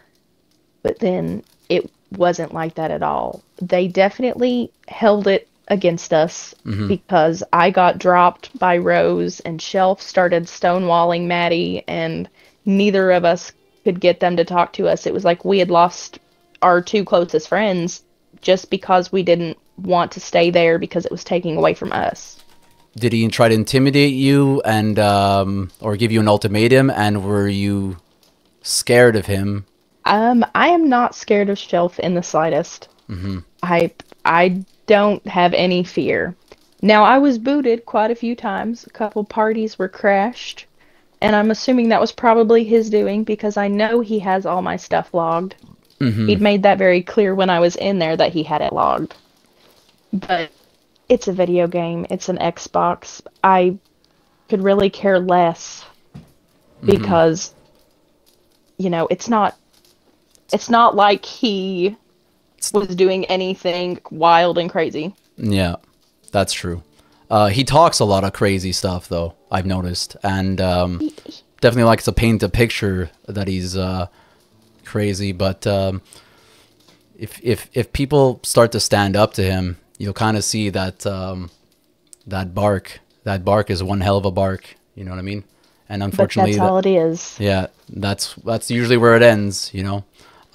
But then it wasn't like that at all. They definitely held it against us because I got dropped by Rose and Shelf started stonewalling Maddie, and neither of us could get them to talk to us. It was like we had lost our two closest friends just because we didn't want to stay there because it was taking away from us. Did he try to intimidate you and or give you an ultimatum, and were you scared of him? I am not scared of Shelf in the slightest. I don't have any fear. Now, I was booted quite a few times. A couple parties were crashed, and I'm assuming that was probably his doing because I know he has all my stuff logged. He'd made that very clear when I was in there that he had it logged. But it's a video game. It's an Xbox. I could really care less because, you know, it's not like he was doing anything wild and crazy. Yeah, that's true. He talks a lot of crazy stuff, though, I've noticed. And definitely likes to paint a picture that he's crazy. But if people start to stand up to him, you'll kind of see that that bark is one hell of a bark. You know what I mean? And unfortunately, but that's all it is. Yeah, that's usually where it ends, you know.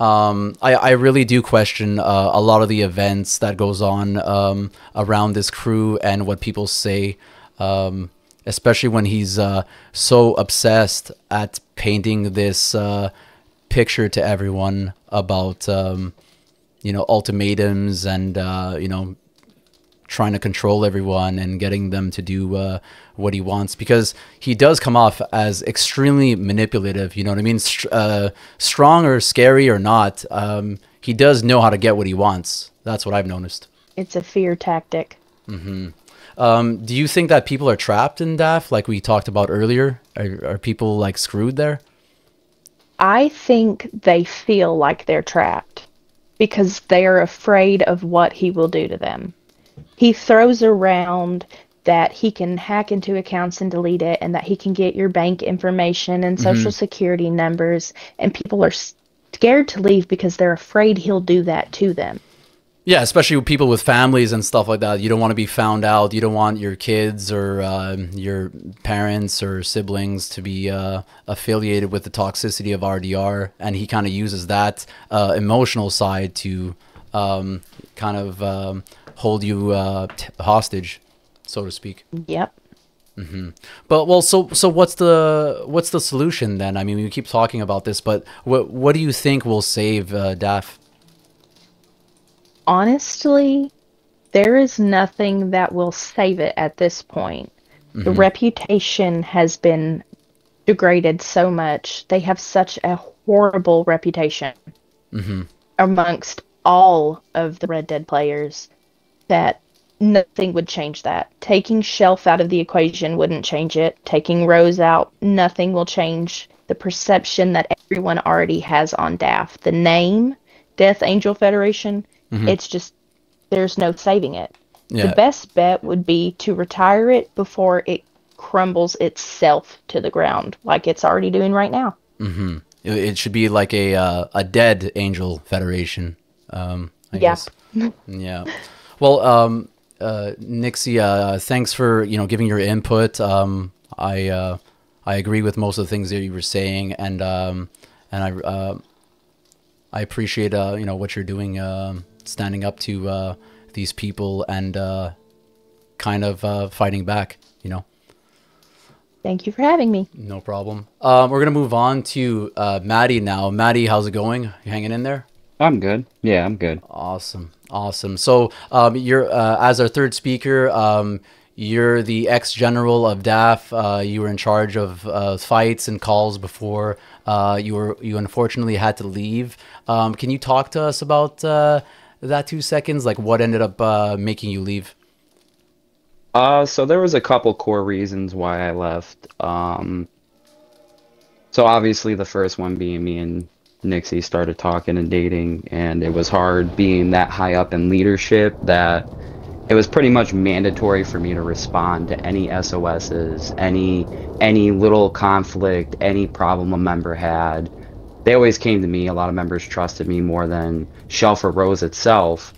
I really do question a lot of the events that goes on around this crew and what people say, especially when he's so obsessed at painting this picture to everyone about, you know, ultimatums and, you know, trying to control everyone and getting them to do what he wants, because he does come off as extremely manipulative. You know what I mean? Strong or scary or not, he does know how to get what he wants. That's what I've noticed. It's a fear tactic. Do you think that people are trapped in DAF, like we talked about earlier? Are people like screwed there? I think they feel like they're trapped because they are afraid of what he will do to them. He throws around that he can hack into accounts and delete it, and that he can get your bank information and social security numbers, and people are scared to leave because they're afraid he'll do that to them. Yeah, especially with people with families and stuff like that. You don't want to be found out. You don't want your kids or your parents or siblings to be affiliated with the toxicity of RDR, and he kind of uses that emotional side to kind of... hold you hostage, so to speak. Yep. But well, so what's the solution then? I mean, we keep talking about this, but what do you think will save DAF? Honestly, there is nothing that will save it at this point. The reputation has been degraded so much. They have such a horrible reputation amongst all of the Red Dead players that nothing would change that. Taking Shelf out of the equation wouldn't change it. Taking Rose out, nothing will change the perception that everyone already has on DAF. The name, Death Angel Federation, it's just, there's no saving it. Yeah. The best bet would be to retire it before it crumbles itself to the ground, like it's already doing right now. It should be like a dead Angel Federation, I guess. Yeah. Well, Nixie, thanks for, you know, giving your input. I agree with most of the things that you were saying, and I appreciate you know, what you're doing, standing up to these people and kind of fighting back, you know. Thank you for having me. No problem. We're gonna move on to Maddie now. Maddie, how's it going? You hanging in there? I'm good. Yeah, I'm good. Awesome. Awesome. So you're, as our third speaker, you're the ex-general of DAF. You were in charge of fights and calls before. You unfortunately had to leave. Can you talk to us about that 2 seconds? Like, what ended up making you leave? So there was a couple core reasons why I left. So obviously the first one being me and Nixie started talking and dating, and it was hard being that high up in leadership that it was pretty much mandatory for me to respond to any SOSs, any little conflict, any problem a member had. They always came to me. A lot of members trusted me more than Shelf or Rose itself.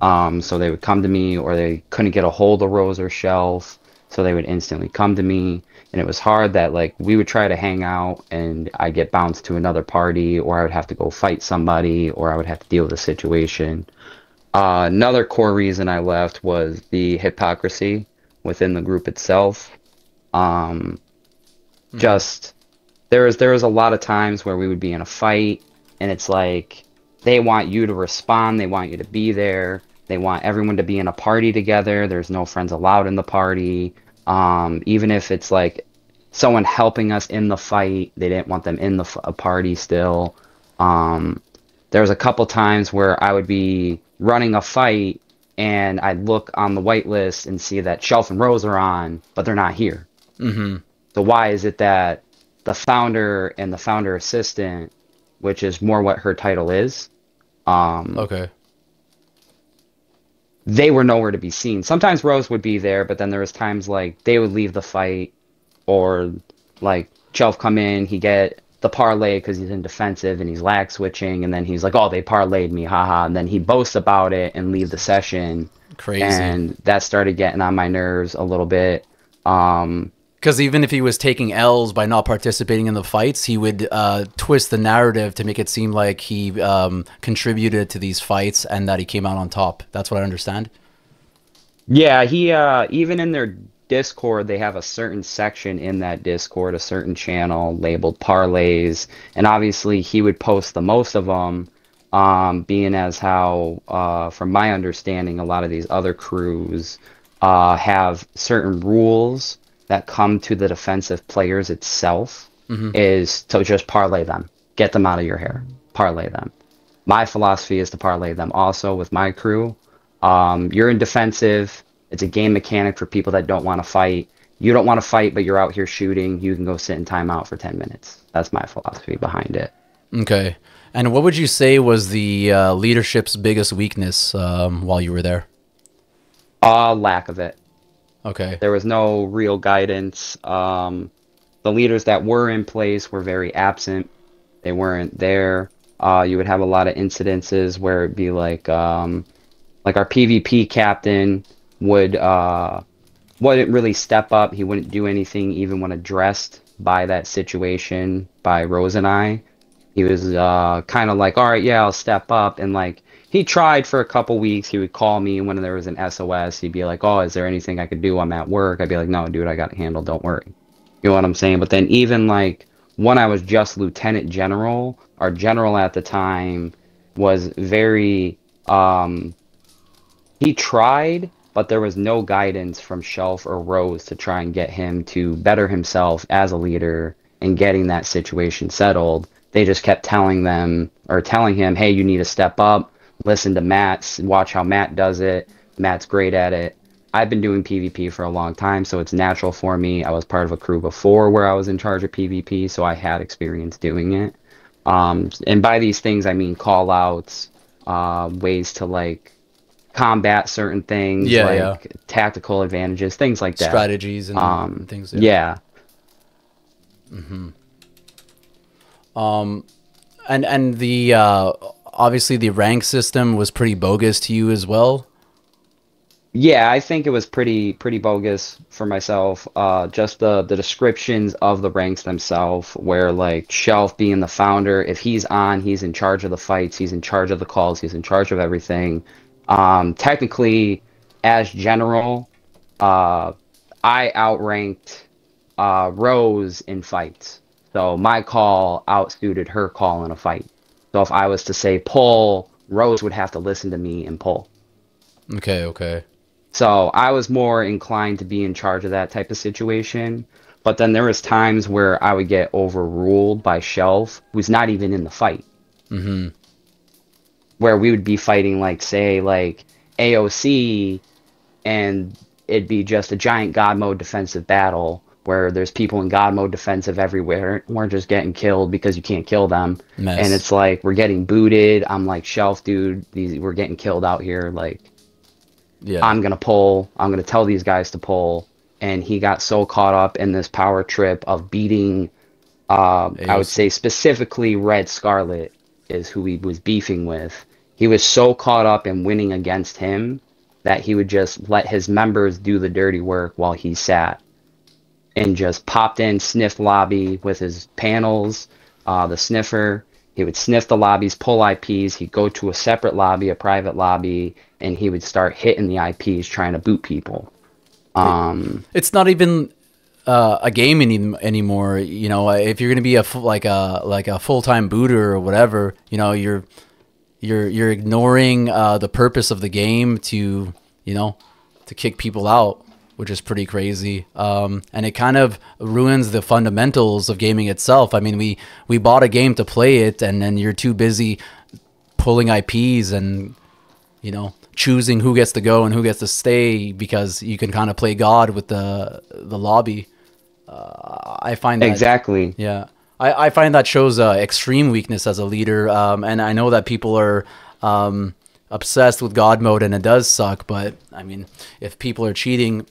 So they would come to me, or they couldn't get a hold of Rose or Shelf, so they would instantly come to me. And it was hard that, like, we would try to hang out and I'd get bounced to another party, or I would have to go fight somebody, or I would have to deal with a situation. Another core reason I left was the hypocrisy within the group itself. Just... There was a lot of times where we would be in a fight, and it's like, they want you to respond, they want you to be there, they want everyone to be in a party together, there's no friends allowed in the party. Even if it's like someone helping us in the fight, they didn't want them in the party still. There was a couple times where I would be running a fight, and I'd look on the whitelist and see that Shelf and Rose are on, but they're not here. So why is it that the founder and the founder assistant, which is more what her title is, they were nowhere to be seen? Sometimes Rose would be there, but then there was times like they would leave the fight, or like Shelf come in, he get the parlay because he's in defensive and he's lag switching, and then he's like, oh, they parlayed me, haha, and then he boasts about it and leave the session. Crazy. And that started getting on my nerves a little bit. Because even if he was taking L's by not participating in the fights, he would twist the narrative to make it seem like he contributed to these fights and that he came out on top. That's what I understand. Yeah, he even in their Discord, they have a certain section in that Discord, a certain channel labeled parlays. And obviously, he would post the most of them, being as how, from my understanding, a lot of these other crews have certain rules that come to the defensive players itself, is to just parlay them. Get them out of your hair. Parlay them. My philosophy is to parlay them also with my crew. You're in defensive. It's a game mechanic for people that don't want to fight. You don't want to fight, but you're out here shooting. You can go sit in timeout for 10 minutes. That's my philosophy behind it. Okay. And what would you say was the leadership's biggest weakness while you were there? Lack of it. Okay. There was no real guidance. The leaders that were in place were very absent. They weren't there. You would have a lot of incidences where it'd be like our PvP captain would wouldn't really step up. He wouldn't do anything even when addressed by that situation by Rose and I. He was kind of like, all right, yeah, I'll step up, and like, he tried for a couple weeks. He would call me when there was an SOS. He'd be like, oh, is there anything I could do? I'm at work. I'd be like, no, dude, I got it handled. Don't worry. You know what I'm saying? But then even like when I was just lieutenant general, our general at the time was very, he tried, but there was no guidance from Shelf or Rose to try and get him to better himself as a leader in getting that situation settled. They just kept telling him, hey, you need to step up. Listen to Matt's, watch how Matt does it. Matt's great at it. I've been doing PvP for a long time, so it's natural for me. I was part of a crew before where I was in charge of PvP, so I had experience doing it. And by these things, I mean callouts, ways to like combat certain things, tactical advantages, things like that. Strategies and things. And the... obviously, the rank system was pretty bogus to you as well. Yeah, I think it was pretty bogus for myself. Just the descriptions of the ranks themselves, where like Shelf being the founder, if he's on, he's in charge of the fights, he's in charge of the calls, he's in charge of everything. Technically, as general, I outranked Rose in fights, so my call outsuited her call in a fight. So if I was to say pull, Rose would have to listen to me and pull. Okay. So I was more inclined to be in charge of that type of situation. But then there was times where I would get overruled by Shelf, who's not even in the fight. Where we would be fighting, like, say, like, AOC, and it'd be just a giant god mode defensive battle. where there's people in God mode defensive everywhere. We're just getting killed because you can't kill them. Mess. And it's like, we're getting booted. I'm like, Shelf, dude, we're getting killed out here. Like, yeah. I'm going to pull. I'm going to tell these guys to pull. And he got so caught up in this power trip of beating, I would say specifically Red Scarlet is who he was beefing with. He was so caught up in winning against him that he would just let his members do the dirty work while he sat and just popped in, sniffed lobby with his panels, the sniffer. He would sniff the lobbies, pull IPs. He'd go to a separate lobby, a private lobby, and he would start hitting the IPs trying to boot people. It's not even a game anymore. You know, if you're gonna be like a full-time booter or whatever, you know, you're ignoring the purpose of the game to, you know, to kick people out, which is pretty crazy. And it kind of ruins the fundamentals of gaming itself. I mean, we bought a game to play it, and then you're too busy pulling IPs and, you know, choosing who gets to go and who gets to stay because you can kind of play God with the lobby. I find that, exactly. Yeah. I find that shows extreme weakness as a leader. And I know that people are obsessed with God mode, and it does suck. But I mean, if people are cheating,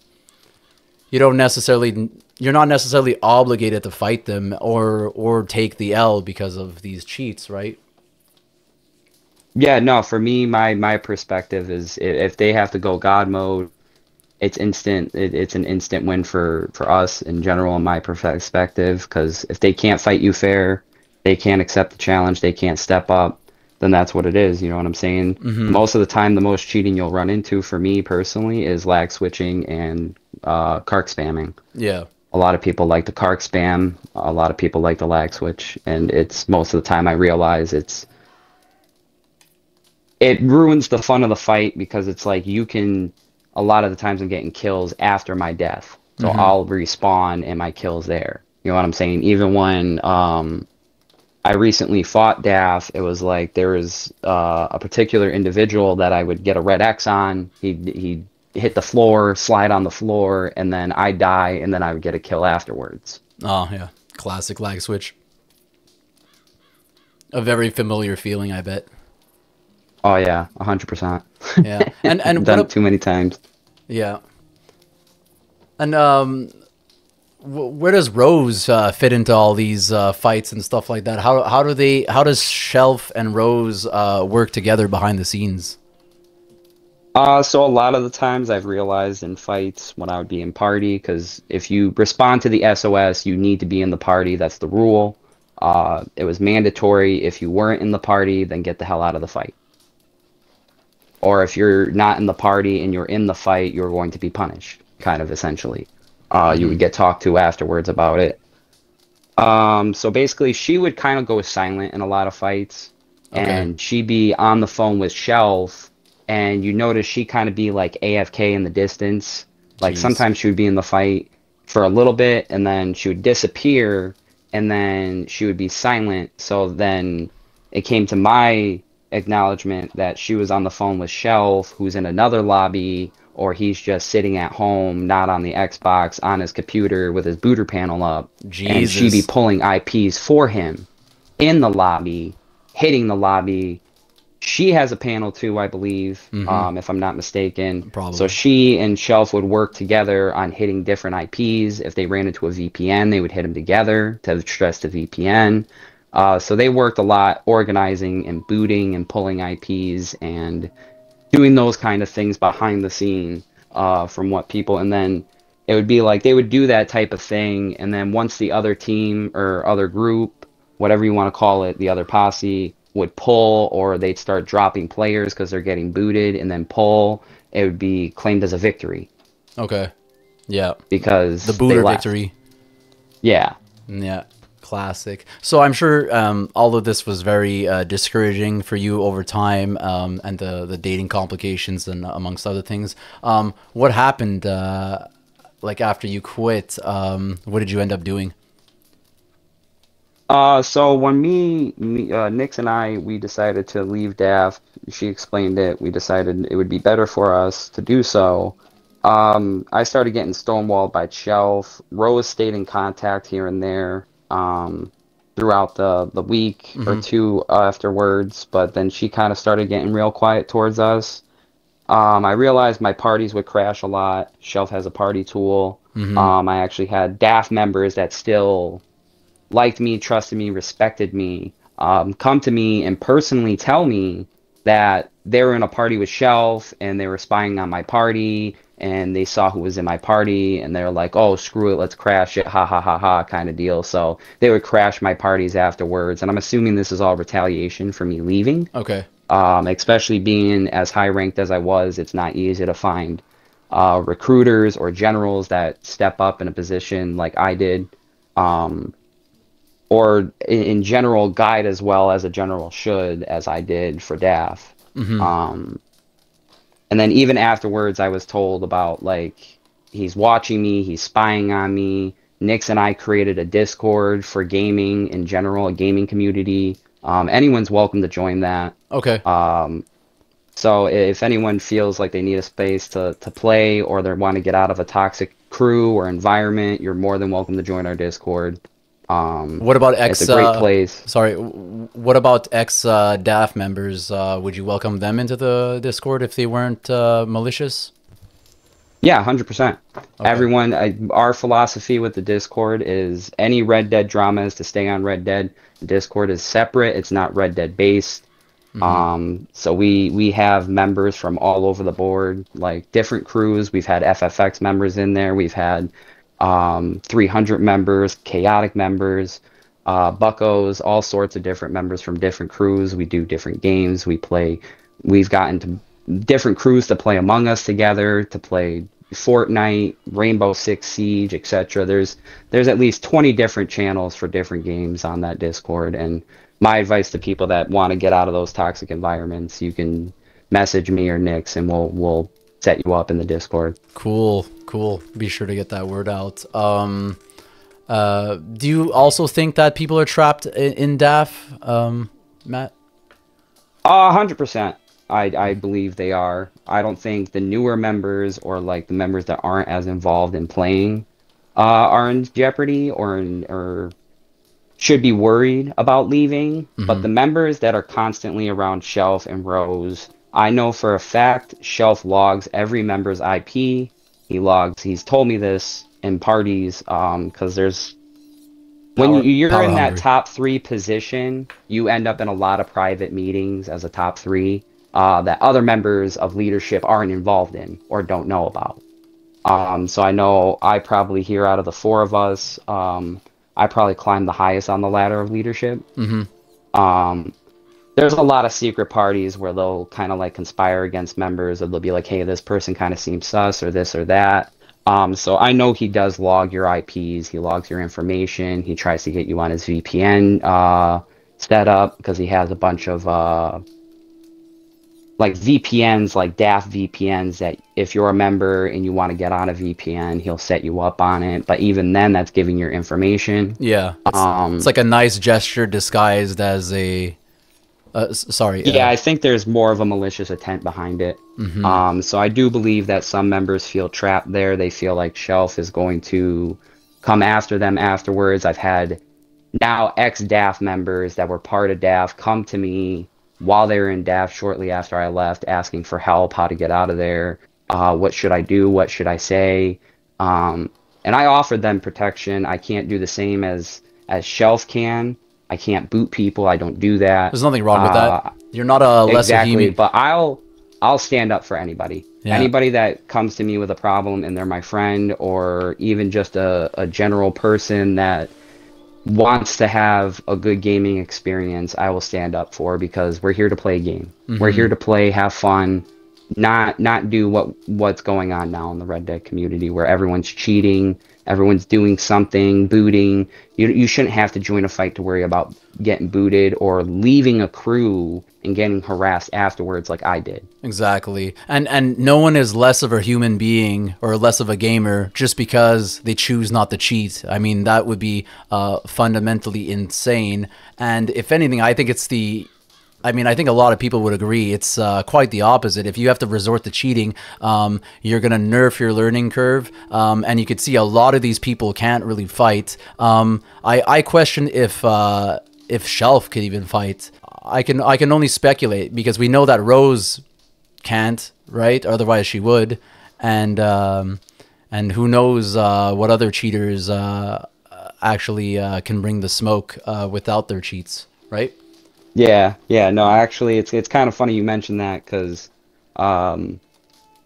you're not necessarily obligated to fight them or take the L because of these cheats, right? Yeah, no, for me, my perspective is if they have to go God mode, it's instant. It's an instant win for us in general, in my perspective, because if they can't fight you fair, they can't accept the challenge, they can't step up, then that's what it is. You know what I'm saying? Mm-hmm. Most of the time, the most cheating you'll run into, for me personally, is lag switching and cark spamming. Yeah. A lot of people like the cark spam. A lot of people like the lag switch. And it's most of the time I realize it ruins the fun of the fight, because it's like you can... A lot of the times I'm getting kills after my death. So mm-hmm. I'll respawn and my kill's there. You know what I'm saying? Even when I recently fought DAF, it was like there was a particular individual that I would get a red X on. He'd hit the floor, slide on the floor, and then I die, and then I would get a kill afterwards. Oh, yeah. Classic lag switch. A very familiar feeling, I bet. Oh yeah, 100%. Yeah, and done it too many times. Yeah, and where does Rose fit into all these fights and stuff like that? How does Shelf and Rose work together behind the scenes? So a lot of the times I've realized in fights when I would be in party, because if you respond to the SOS, you need to be in the party. That's the rule. It was mandatory. If you weren't in the party, then get the hell out of the fight. Or if you're not in the party and you're in the fight, you're going to be punished, kind of essentially. You would get talked to afterwards about it. So basically, she would kind of go silent in a lot of fights. Okay. And she'd be on the phone with Shelf, and you notice she kind of be like AFK in the distance. Like, jeez. Sometimes she would be in the fight for a little bit, and then she would disappear, and then she would be silent. So then it came to my... acknowledgement that she was on the phone with Shelf, who's in another lobby, or he's just sitting at home, not on the Xbox, on his computer with his booter panel up. Jesus. And she'd be pulling IPs for him in the lobby, hitting the lobby. She has a panel too, I believe, mm-hmm. If I'm not mistaken. Probably. So she and Shelf would work together on hitting different IPs. If they ran into a VPN, they would hit them together to stress the VPN. So they worked a lot organizing and booting and pulling IPs and doing those kind of things behind the scene from what people... And then it would be like they would do that type of thing. And then once the other team or other group, whatever you want to call it, the other posse would pull, or they'd start dropping players because they're getting booted and then pull, it would be claimed as a victory. Okay. Yeah. Because... the booter victory. Yeah. Yeah. Classic. So I'm sure all of this was very discouraging for you over time, and the dating complications and amongst other things. What happened like after you quit? What did you end up doing? So when Nix and we decided to leave DAF, she explained it. We decided it would be better for us to do so. I started getting stonewalled by Shelf. Rose stayed in contact here and there throughout the week or two afterwards, but then she kind of started getting real quiet towards us. I realized my parties would crash a lot. Shelf has a party tool. I actually had DAF members that still liked me, trusted me, respected me, come to me and personally tell me that they were in a party with Shelf and they were spying on my party and they saw who was in my party and they're like, oh, screw it, let's crash it, ha ha ha ha, kind of deal. So they would crash my parties afterwards, and I'm assuming this is all retaliation for me leaving. Okay. Especially being as high ranked as I was, it's not easy to find recruiters or generals that step up in a position like I did, or in general guide as well as a general should, as I did for DAF. And then even afterwards, I was told about, like, he's watching me, he's spying on me. Nix and I created a Discord for gaming in general, a gaming community. Anyone's welcome to join that. Okay. So if anyone feels like they need a space to play, or they want to get out of a toxic crew or environment, you're more than welcome to join our Discord. What about ex? It's a great place. Sorry, what about ex DAF members? Would you welcome them into the Discord if they weren't malicious? Yeah, 100%. Okay. Everyone, our philosophy with the Discord is any Red Dead drama is to stay on Red Dead. The Discord is separate. It's not Red Dead based. So we have members from all over the board, like different crews. We've had FFX members in there. We've had 300 members, chaotic members, Buckos, all sorts of different members from different crews. We do different games. We play. We've gotten to different crews to play Among Us together, to play Fortnite, Rainbow Six Siege, etc. There's at least 20 different channels for different games on that Discord. And my advice to people that want to get out of those toxic environments, you can message me or Nix, and we'll set you up in the Discord. Cool, cool. Be sure to get that word out. Do you also think that people are trapped in DAF, Matt? 100%. I believe they are. I don't think the newer members, or like the members that aren't as involved in playing, are in jeopardy or should be worried about leaving. But the members that are constantly around Shelf and Rose, I know for a fact Shelf logs every member's IP. He logs. He's told me this in parties, because there's when you're in that top three position, you end up in a lot of private meetings as a top three that other members of leadership aren't involved in or don't know about. So I know I probably, here out of the four of us, I probably climbed the highest on the ladder of leadership. There's a lot of secret parties where they'll kind of like conspire against members, or they'll be like, hey, this person kind of seems sus, or this or that. So I know he does log your IPs. He logs your information. He tries to get you on his VPN setup, because he has a bunch of like VPNs, like DAF VPNs, that if you're a member and you want to get on a VPN, he'll set you up on it. But even then, that's giving your information. Yeah. It's like a nice gesture disguised as a... I think there's more of a malicious intent behind it. So I do believe that some members feel trapped there. They feel like Shelf is going to come after them afterwards. I've had now ex-DAF members that were part of DAF come to me while they were in DAF shortly after I left, asking for help, how to get out of there, what should I do, what should I say. And I offered them protection. I can't do the same as Shelf can. I can't boot people. I don't do that. There's nothing wrong with that. You're not a lesser human. But I'll stand up for anybody. Yeah. Anybody that comes to me with a problem and they're my friend, or even just a general person that wants to have a good gaming experience, I will stand up for, because we're here to play a game. We're here to play, have fun, not do what's going on now in the Red Dead community, where everyone's cheating. Everyone's doing something, booting. You shouldn't have to join a fight to worry about getting booted or leaving a crew and getting harassed afterwards like I did. Exactly. And no one is less of a human being or less of a gamer just because they choose not to cheat. I mean, that would be fundamentally insane. And if anything, I think it's the I mean, I think a lot of people would agree. It's quite the opposite. If you have to resort to cheating, you're going to nerf your learning curve. And you could see a lot of these people can't really fight. I question if Shelf could even fight. I can only speculate, because we know that Rose can't, right? Otherwise she would. And who knows what other cheaters actually can bring the smoke without their cheats, right? Yeah, yeah, no, actually, it's kind of funny you mentioned that, because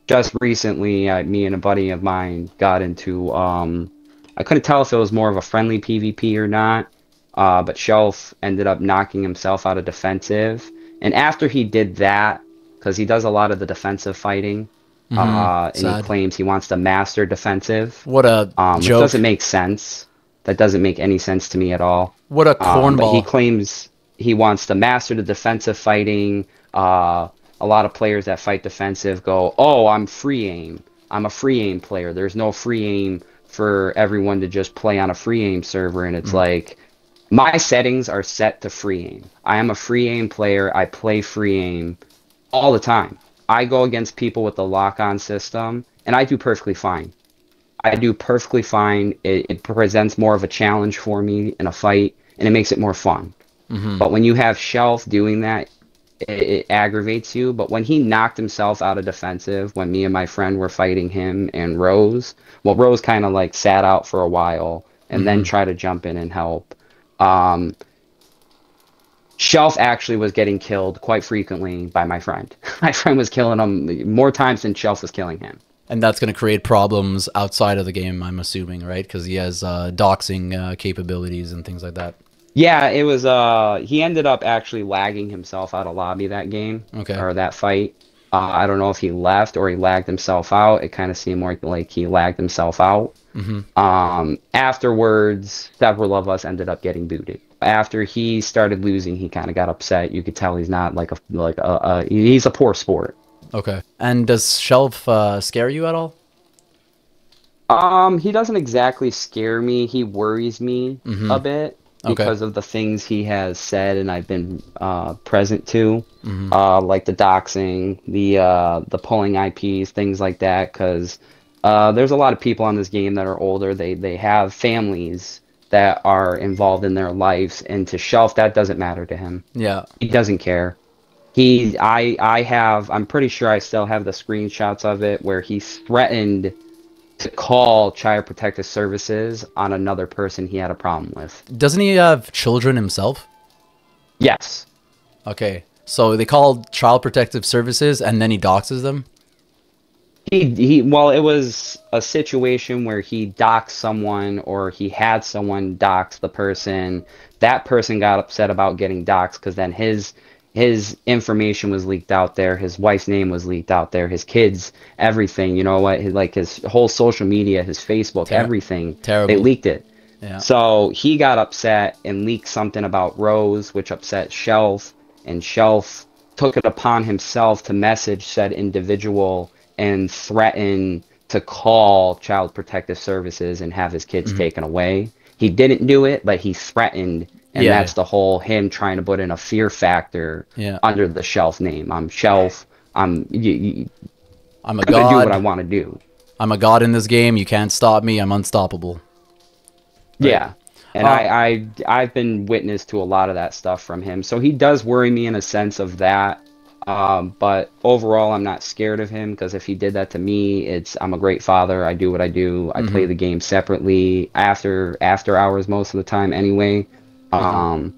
just recently, me and a buddy of mine got into, I couldn't tell if it was more of a friendly PvP or not, but Shelf ended up knocking himself out of defensive, and after he did that, because he does a lot of the defensive fighting, and he claims he wants to master defensive. What a joke. It doesn't make sense. That doesn't make any sense to me at all. What a cornball. He claims he wants to master the defensive fighting. A lot of players that fight defensive go, oh, I'm free aim. I'm a free aim player. There's no free aim for everyone to just play on a free aim server. And it's like, my settings are set to free aim. I am a free aim player. I play free aim all the time. I go against people with the lock-on system, and I do perfectly fine. I do perfectly fine. It presents more of a challenge for me in a fight, and it makes it more fun. But when you have Shelf doing that, it aggravates you. But when he knocked himself out of defensive, when me and my friend were fighting him and Rose, well, Rose kind of like sat out for a while and then tried to jump in and help. Shelf actually was getting killed quite frequently by my friend. My friend was killing him more times than Shelf was killing him. And that's going to create problems outside of the game, I'm assuming, right? Because he has doxing capabilities and things like that. Yeah, it was. He ended up actually lagging himself out of lobby that game, or that fight. I don't know if he left or he lagged himself out. It kind of seemed more like he lagged himself out. Afterwards, several of us ended up getting booted. After he started losing, he kind of got upset. You could tell he's not like he's a poor sport. Okay. And does Shelf scare you at all? He doesn't exactly scare me. He worries me a bit because of the things he has said and I've been present to, like the doxing, the pulling IPs, things like that. Because there's a lot of people on this game that are older. They have families that are involved in their lives, and to Shelf, that doesn't matter to him. Yeah, he doesn't care. I'm pretty sure I still have the screenshots of it where he threatened to call Child Protective Services on another person he had a problem with. Doesn't he have children himself? Yes. Okay, so they called Child Protective Services and then he doxes them? Well, it was a situation where he doxed someone, or he had someone dox the person. That person got upset about getting doxed because then his information was leaked out there. His wife's name was leaked out there. His kids, everything. You know what? His whole social media, his Facebook, everything. Terrible. They leaked it. Yeah. So he got upset and leaked something about Rose, which upset Shelf. And Shelf took it upon himself to message said individual and threaten to call Child Protective Services and have his kids taken away. He didn't do it, but he threatened. And that's the whole him trying to put in a fear factor under the Shelf name. I'm Shelf. I'm a god. Do what I want to do. I'm a god in this game. You can't stop me. I'm unstoppable. Right? Yeah. And I've been witness to a lot of that stuff from him. So he does worry me in a sense of that. But overall, I'm not scared of him, because if he did that to me, I'm a great father. I do what I do. I play the game separately after hours most of the time anyway. And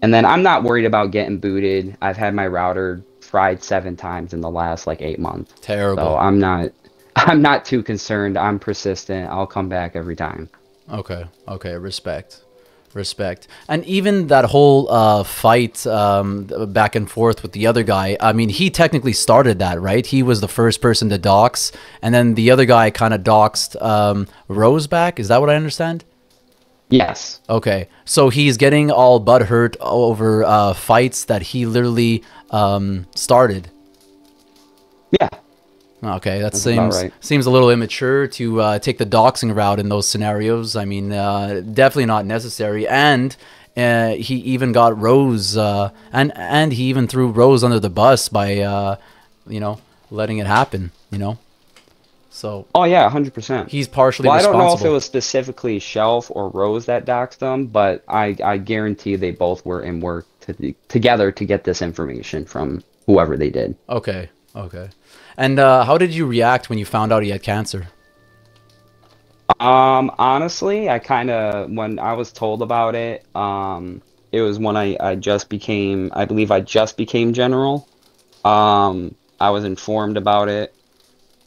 then I'm not worried about getting booted. I've had my router fried 7 times in the last like 8 months. Terrible. So I'm not too concerned. I'm persistent. I'll come back every time. Okay. Okay. Respect. Respect. And even that whole fight back and forth with the other guy, I mean, he technically started that, right? He was the first person to dox, and then the other guy kind of doxed Rose back. Is that what I understand? Yes. Okay. So he's getting all butthurt over fights that he literally started. Yeah. Okay, that seems a little immature to take the doxing route in those scenarios. I mean, definitely not necessary. And He even got Rose, and he even threw Rose under the bus by, you know, letting it happen, you know? So. Oh yeah, 100%. He's partially responsible. I don't know if it was specifically Shelf or Rose that doxed them, but I guarantee they both were in work together to get this information from whoever they did. Okay, okay. And how did you react when you found out he had cancer? Honestly, I kind of, when I was told about it, it was when I just became, I believe I just became general. I was informed about it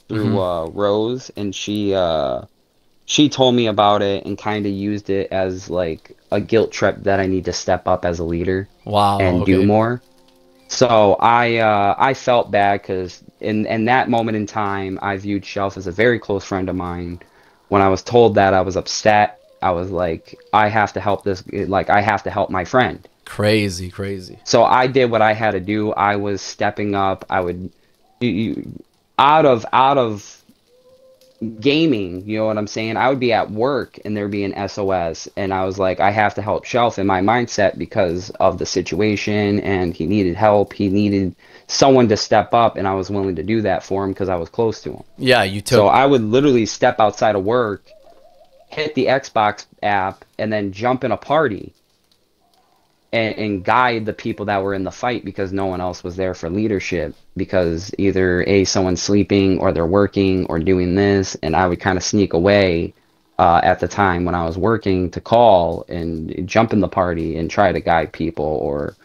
through, Rose, and she told me about it and kind of used it as like a guilt trip that I need to step up as a leader. Wow. And okay. do more. So I felt bad because in that moment in time, I viewed Shelf as a very close friend of mine. When I was told that, I was upset. I was like, I have to help this, like, I have to help my friend. Crazy, crazy. So I did what I had to do. I was stepping up. I would, out of gaming, you know what I'm saying? I would be at work and there'd be an SOS, and I was like, I have to help Shelf in my mindset because of the situation, and he needed help. He needed someone to step up, and I was willing to do that for him because I was close to him. Yeah, you took. So I would literally step outside of work, hit the Xbox app, and then jump in a party and guide the people that were in the fight because no one else was there for leadership because either A, someone's sleeping or they're working or doing this, and I would kind of sneak away at the time when I was working to call and jump in the party and try to guide people or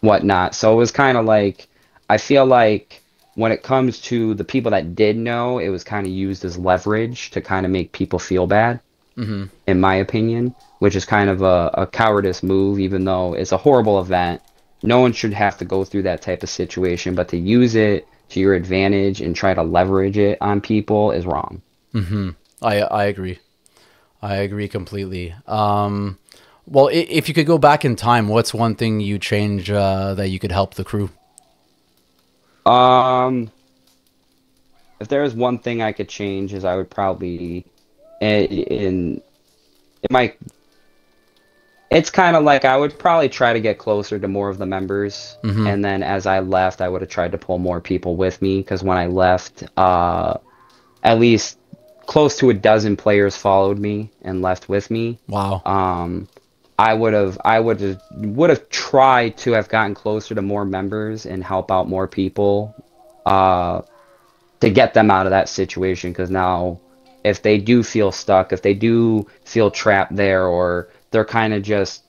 whatnot. So it was kind of like, I feel like when it comes to the people that did know, it was kind of used as leverage to kind of make people feel bad, in my opinion, which is kind of a cowardice move, even though it's a horrible event. No one should have to go through that type of situation, but to use it to your advantage and try to leverage it on people is wrong. I agree. I agree completely. Well, if you could go back in time, what's one thing you change that you could help the crew? If there was one thing I could change, is I would probably, it's kind of like I would probably try to get closer to more of the members, and then as I left, I would have tried to pull more people with me, because when I left, at least close to a dozen players followed me and left with me. Wow. I would have tried to have gotten closer to more members and help out more people to get them out of that situation, because now if they do feel stuck, if they do feel trapped there, or they're kind of just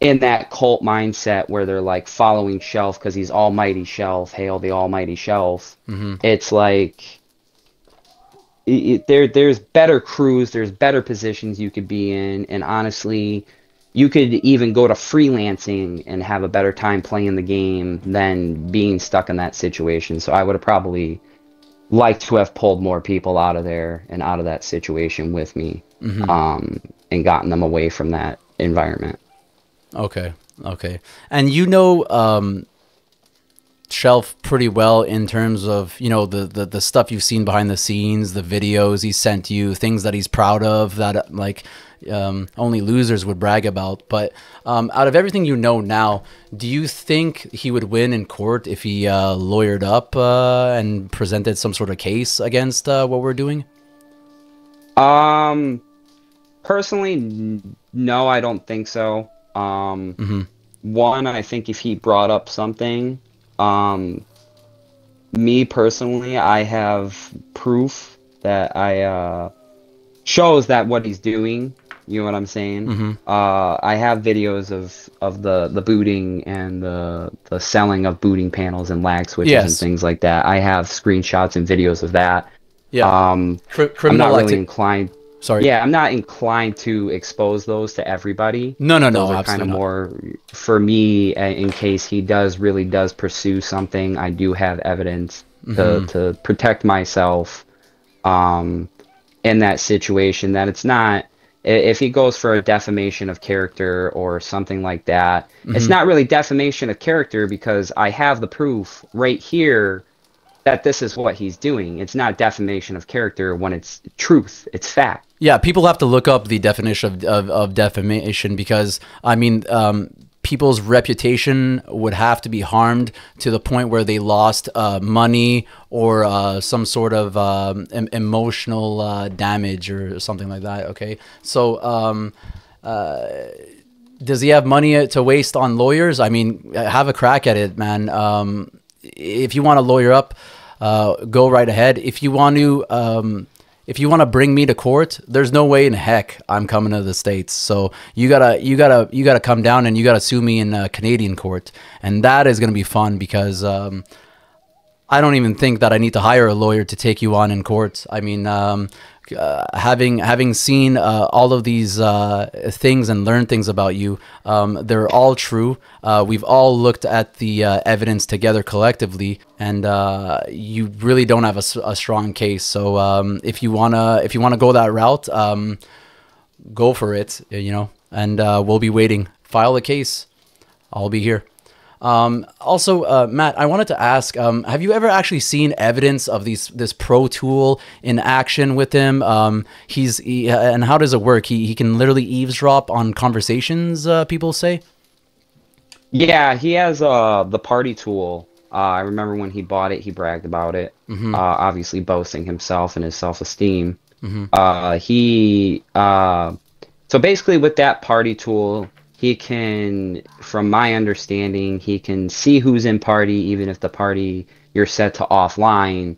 in that cult mindset where they're like following Shelf because he's almighty Shelf, hail the almighty Shelf, it's like there's better crews, there's better positions you could be in, and honestly, you could even go to freelancing and have a better time playing the game than being stuck in that situation. So I would have probably liked to have pulled more people out of there and out of that situation with me, and gotten them away from that environment. Okay, okay. And you know Shelf pretty well in terms of, you know, the stuff you've seen behind the scenes, the videos he sent you, things that he's proud of that like only losers would brag about. But out of everything you know now, do you think he would win in court if he lawyered up and presented some sort of case against what we're doing? Personally, no, I don't think so. One, I think if he brought up something, me personally, I have proof that shows that what he's doing, you know what I'm saying? I have videos of the booting and the selling of booting panels and lag switches and things like that. I have screenshots and videos of that. Yeah. Criminal, I'm not really inclined. Sorry. Yeah, I'm not inclined to expose those to everybody. No, no, no. Those are kind of more for me, in case he really does pursue something. I do have evidence to protect myself in that situation, that it's not, if he goes for a defamation of character or something like that, it's not really defamation of character because I have the proof right here that this is what he's doing. It's not defamation of character when it's truth, it's fact. Yeah, people have to look up the definition of defamation, because I mean, people's reputation would have to be harmed to the point where they lost money or some sort of emotional damage or something like that. Okay, so does he have money to waste on lawyers? I mean, have a crack at it, man. If you want to lawyer up, go right ahead. If you want to bring me to court, there's no way in heck I'm coming to the States. So you gotta come down and you gotta sue me in a Canadian court, and that is gonna be fun, because I don't even think that I need to hire a lawyer to take you on in court. I mean, having seen all of these things and learned things about you, they're all true. We've all looked at the evidence together collectively, and you really don't have a strong case. So if you wanna go that route, go for it. You know, and we'll be waiting. File a case. I'll be here. Also, Matt, I wanted to ask, have you ever actually seen evidence of this Pro Tool in action with him? And how does it work? He can literally eavesdrop on conversations, people say? Yeah, he has the Party Tool. I remember when he bought it, he bragged about it, obviously boasting himself and his self-esteem. So basically with that Party Tool, he can, from my understanding, he can see who's in party, even if the party you're set to offline.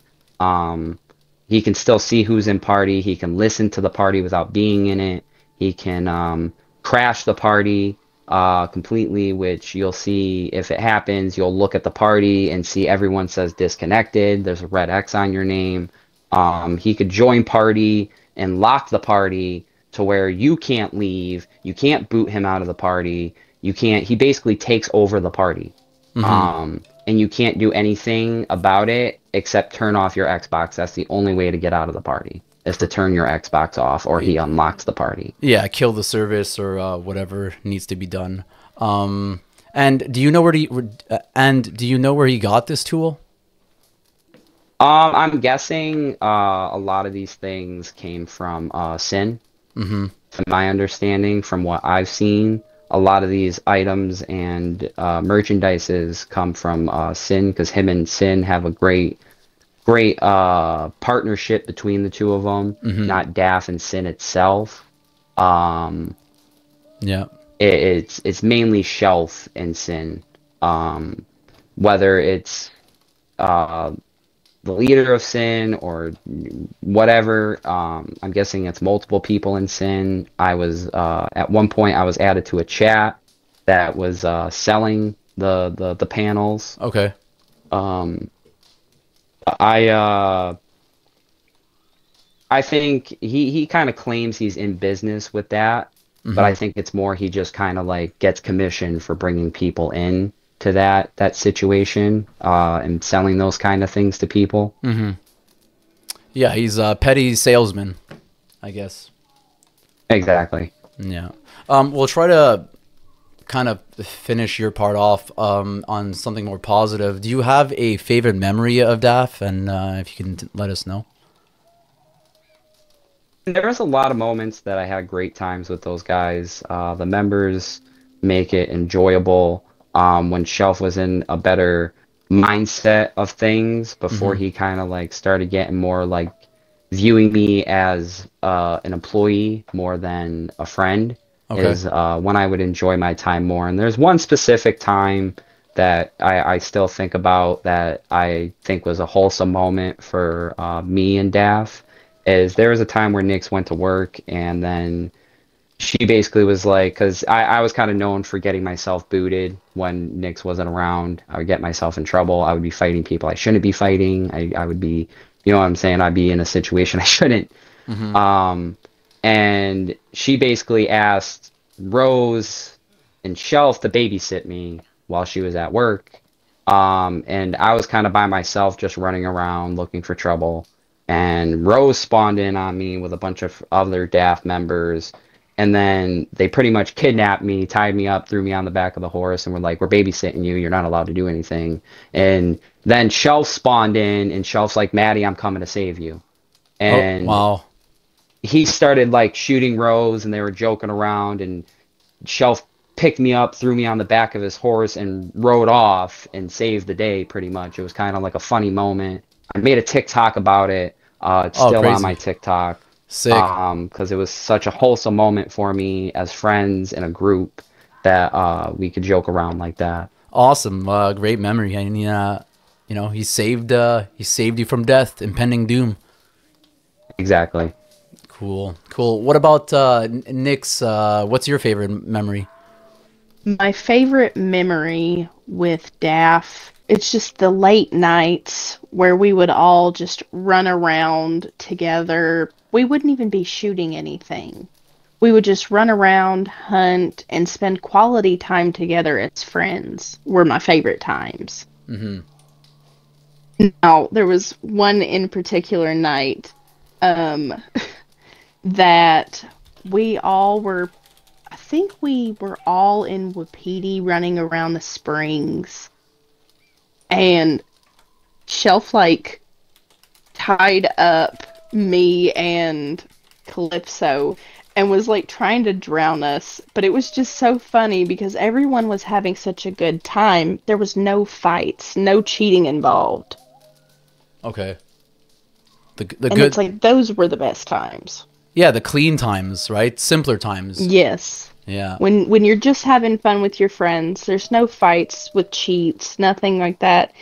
He can still see who's in party. He can listen to the party without being in it. He can crash the party completely, which you'll see if it happens. You'll look at the party and see everyone says disconnected. There's a red X on your name. He could join party and lock the party to where you can't leave, you can't boot him out of the party, you can't. He basically takes over the party, and you can't do anything about it except turn off your Xbox. That's the only way to get out of the party, is to turn your Xbox off, or he unlocks the party. Yeah, kill the service or whatever needs to be done. And do you know where he got this tool? I'm guessing a lot of these things came from Sin. From my understanding, from what I've seen, a lot of these items and merchandises come from Sin, because him and Sin have a great partnership between the two of them. Not DAF and Sin itself. Yeah, it's mainly Shelf and Sin. Whether it's the leader of Sin or whatever, I'm guessing it's multiple people in Sin. I was at one point I was added to a chat that was selling the panels. Okay. I think he kind of claims he's in business with that, but I think it's more he just kind of like gets commission for bringing people in to that situation and selling those kind of things to people. Yeah, he's a petty salesman, I guess. Exactly. Yeah. We'll try to kind of finish your part off on something more positive. Do you have a favorite memory of DAF? And if you can let us know. There was a lot of moments that I had great times with those guys. The members make it enjoyable. When Shelf was in a better mindset of things, before he kind of like started getting more like viewing me as an employee more than a friend, is when I would enjoy my time more. And there's one specific time that I still think about that I think was a wholesome moment for me and DAF. Is there was a time where Nix went to work, and then she basically was like, because I was kind of known for getting myself booted when Nix wasn't around. I would get myself in trouble. I would be fighting people I shouldn't be fighting. I would be, you know what I'm saying? I'd be in a situation I shouldn't. And she basically asked Rose and Shelf to babysit me while she was at work. And I was kind of by myself just running around looking for trouble. And Rose spawned in on me with a bunch of other DAF members. And then they pretty much kidnapped me, tied me up, threw me on the back of the horse, and were like, we're babysitting you. You're not allowed to do anything. And then Shelf spawned in, and Shelf's like, Maddie, I'm coming to save you. And he started, like, shooting Rose, and they were joking around, and Shelf picked me up, threw me on the back of his horse, and rode off and saved the day, pretty much. It was kind of like a funny moment. I made a TikTok about it. It's still on my TikTok. Sick. Because it was such a wholesome moment for me as friends in a group that we could joke around like that. Awesome. Great memory. And you know, he saved you from death, impending doom. Exactly. Cool. What about Nix? What's your favorite memory? My favorite memory with DAF, it's just the late nights where we would all just run around together. We wouldn't even be shooting anything. We would just run around, hunt, and spend quality time together as friends were my favorite times. Mm-hmm. Now, there was one in particular night that we all were, I think we were all in Wapiti running around the springs. And Shelf, like, tied up me and Calypso and was, like, trying to drown us. But it was just so funny because everyone was having such a good time. There was no fights, no cheating involved. Okay. And it's like, those were the best times. Yeah, the clean times, right? Simpler times. Yes. Yeah. When you're just having fun with your friends, there's no fights with cheats, nothing like that.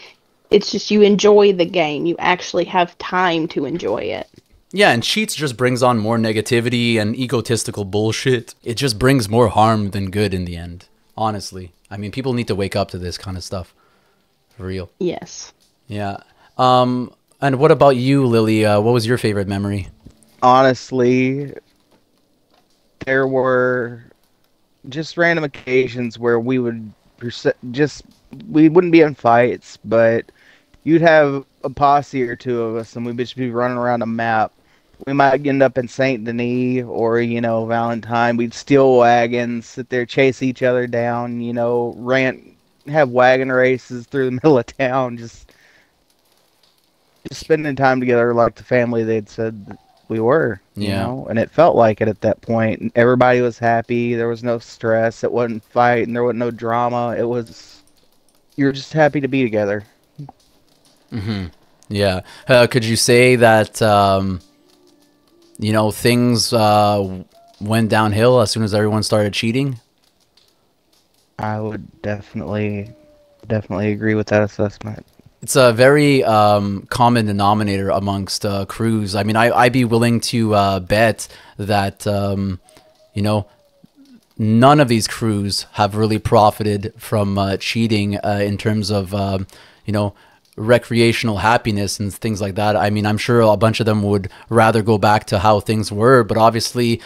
It's just you enjoy the game. You actually have time to enjoy it. Yeah, and cheats just brings on more negativity and egotistical bullshit. It just brings more harm than good in the end, honestly. I mean, people need to wake up to this kind of stuff. For real. Yes. Yeah. And what about you, Lily? What was your favorite memory? Honestly, there were just random occasions where we would we wouldn't be in fights, but you'd have a posse or two of us, and we'd just be running around a map. We might end up in Saint Denis or, you know, Valentine. We'd steal wagons, sit there, chase each other down, you know, have wagon races through the middle of town, just spending time together like the family they'd said that we were, you know, and it felt like it at that point. Everybody was happy. There was no stress. It wasn't fight, and there wasn't no drama. It was, you were just happy to be together. Mm-hmm. Yeah. Could you say that, you know, things went downhill as soon as everyone started cheating? I would definitely agree with that assessment. It's a very common denominator amongst crews. I mean, I'd be willing to bet that, you know, none of these crews have really profited from cheating in terms of, you know, recreational happiness and things like that. I mean, I'm sure a bunch of them would rather go back to how things were, but obviously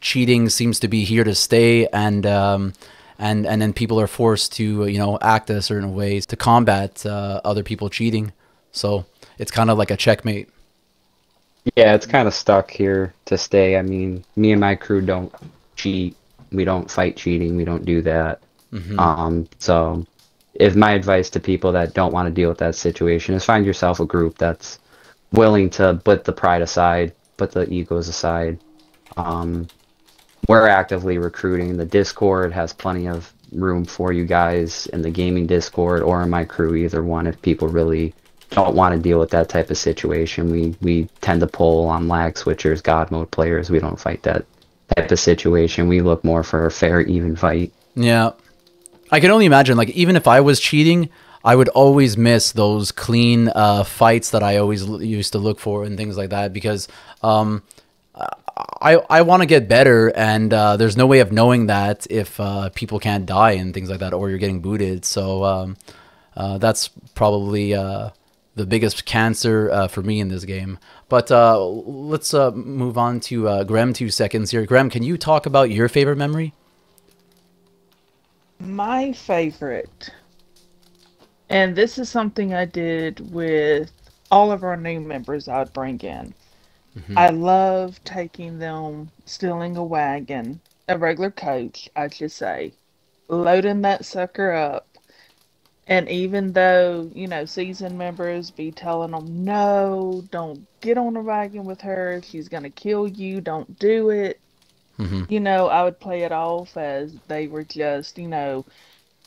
cheating seems to be here to stay, and then people are forced to, you know, act in certain ways to combat other people cheating. So it's kind of like a checkmate. Yeah, it's kind of stuck here to stay. I mean, me and my crew don't cheat. We don't fight cheating. We don't do that. Mm-hmm. So if my advice to people that don't want to deal with that situation is find yourself a group that's willing to put the pride aside, put the egos aside. We're actively recruiting. The Discord has plenty of room for you guys in the gaming Discord or in my crew, either one. If people really don't want to deal with that type of situation, we tend to pull on lag switchers, god mode players. We don't fight that type of situation. We look more for a fair, even fight. Yeah. I can only imagine, like, even if I was cheating, I would always miss those clean fights that I always used to look for and things like that, because I want to get better, and there's no way of knowing that if people can't die and things like that, or you're getting booted. So that's probably the biggest cancer for me in this game. But let's move on to Grimm 2 seconds here. Grimm, can you talk about your favorite memory? My favorite, and this is something I did with all of our new members I'd bring in. Mm-hmm. I love taking them, stealing a wagon, a regular coach, I should say, loading that sucker up. And even though, you know, season members be telling them, no, don't get on a wagon with her. She's going to kill you. Don't do it. Mm-hmm. You know, I would play it off as they were just, you know,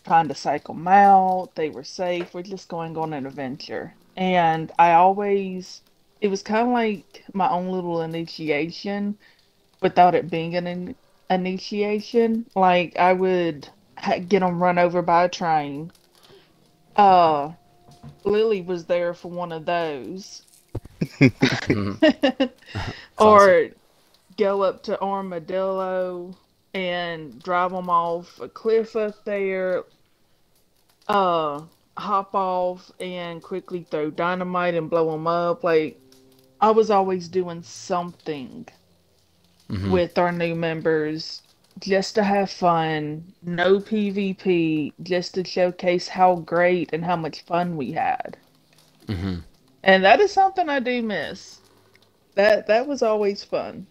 trying to cycle them out. They were safe. We're just going on an adventure. And I always, it was kind of like my own little initiation without it being an initiation. Like, I would get them run over by a train. Lily was there for one of those. Or go up to Armadillo and drive them off a cliff up there, hop off and quickly throw dynamite and blow them up. Like, I was always doing something mm-hmm. with our new members, just to have fun, no PvP, just to showcase how great and how much fun we had. Mm-hmm. And that is something I do miss. That was always fun.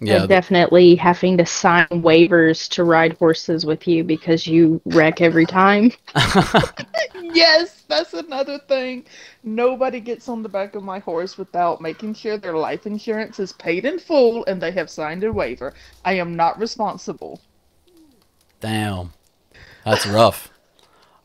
Yeah, and definitely having to sign waivers to ride horses with you because you wreck every time. Yes, that's another thing. Nobody gets on the back of my horse without making sure their life insurance is paid in full and they have signed a waiver. I am not responsible. Damn. That's rough.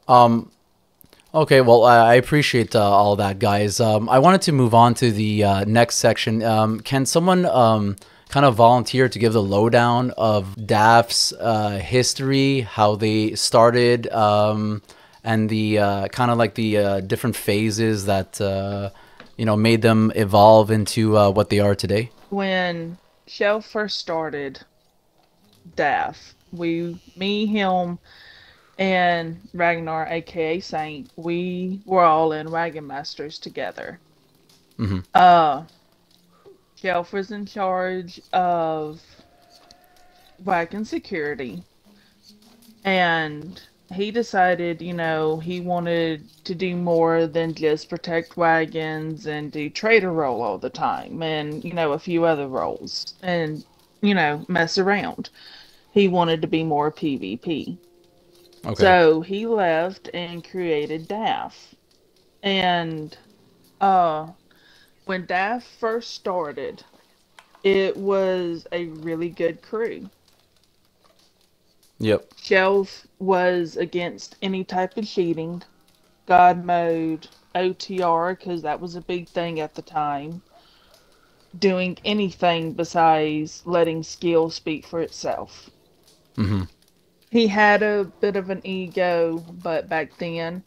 Okay, well, I appreciate all that, guys. I wanted to move on to the next section. Can someone... kind of volunteer to give the lowdown of DAF's history, how they started, and the kind of like the different phases that you know, made them evolve into what they are today. When Shelf first started DAF, we, me, him, and Ragnar, aka Saint, we were all in Wagon Masters together. Mm-hmm. Shelf was in charge of wagon security, and he decided, you know, he wanted to do more than just protect wagons and do trader role all the time and, you know, a few other roles and, you know, mess around. He wanted to be more PvP. Okay. So he left and created DAF. And, when DAF first started, it was a really good crew. Yep. Shelf was against any type of cheating, God mode, OTR, because that was a big thing at the time. Doing anything besides letting skill speak for itself. Mm-hmm. He had a bit of an ego, but back then,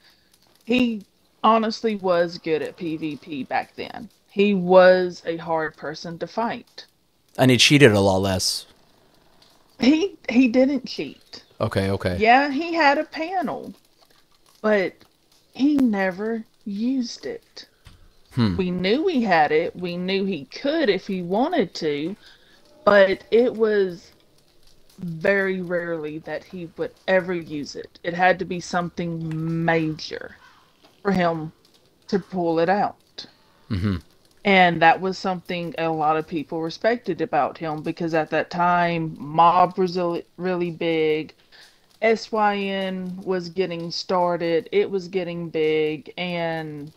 he honestly was good at PvP back then. He was a hard person to fight. And he cheated a lot less. He didn't cheat. Okay, okay. Yeah, he had a panel, but he never used it. Hmm. We knew he had it. We knew he could if he wanted to, but it was very rarely that he would ever use it. It had to be something major for him to pull it out. Mm-hmm. And that was something a lot of people respected about him, because at that time, Mob was really big. SYN was getting started. It was getting big. And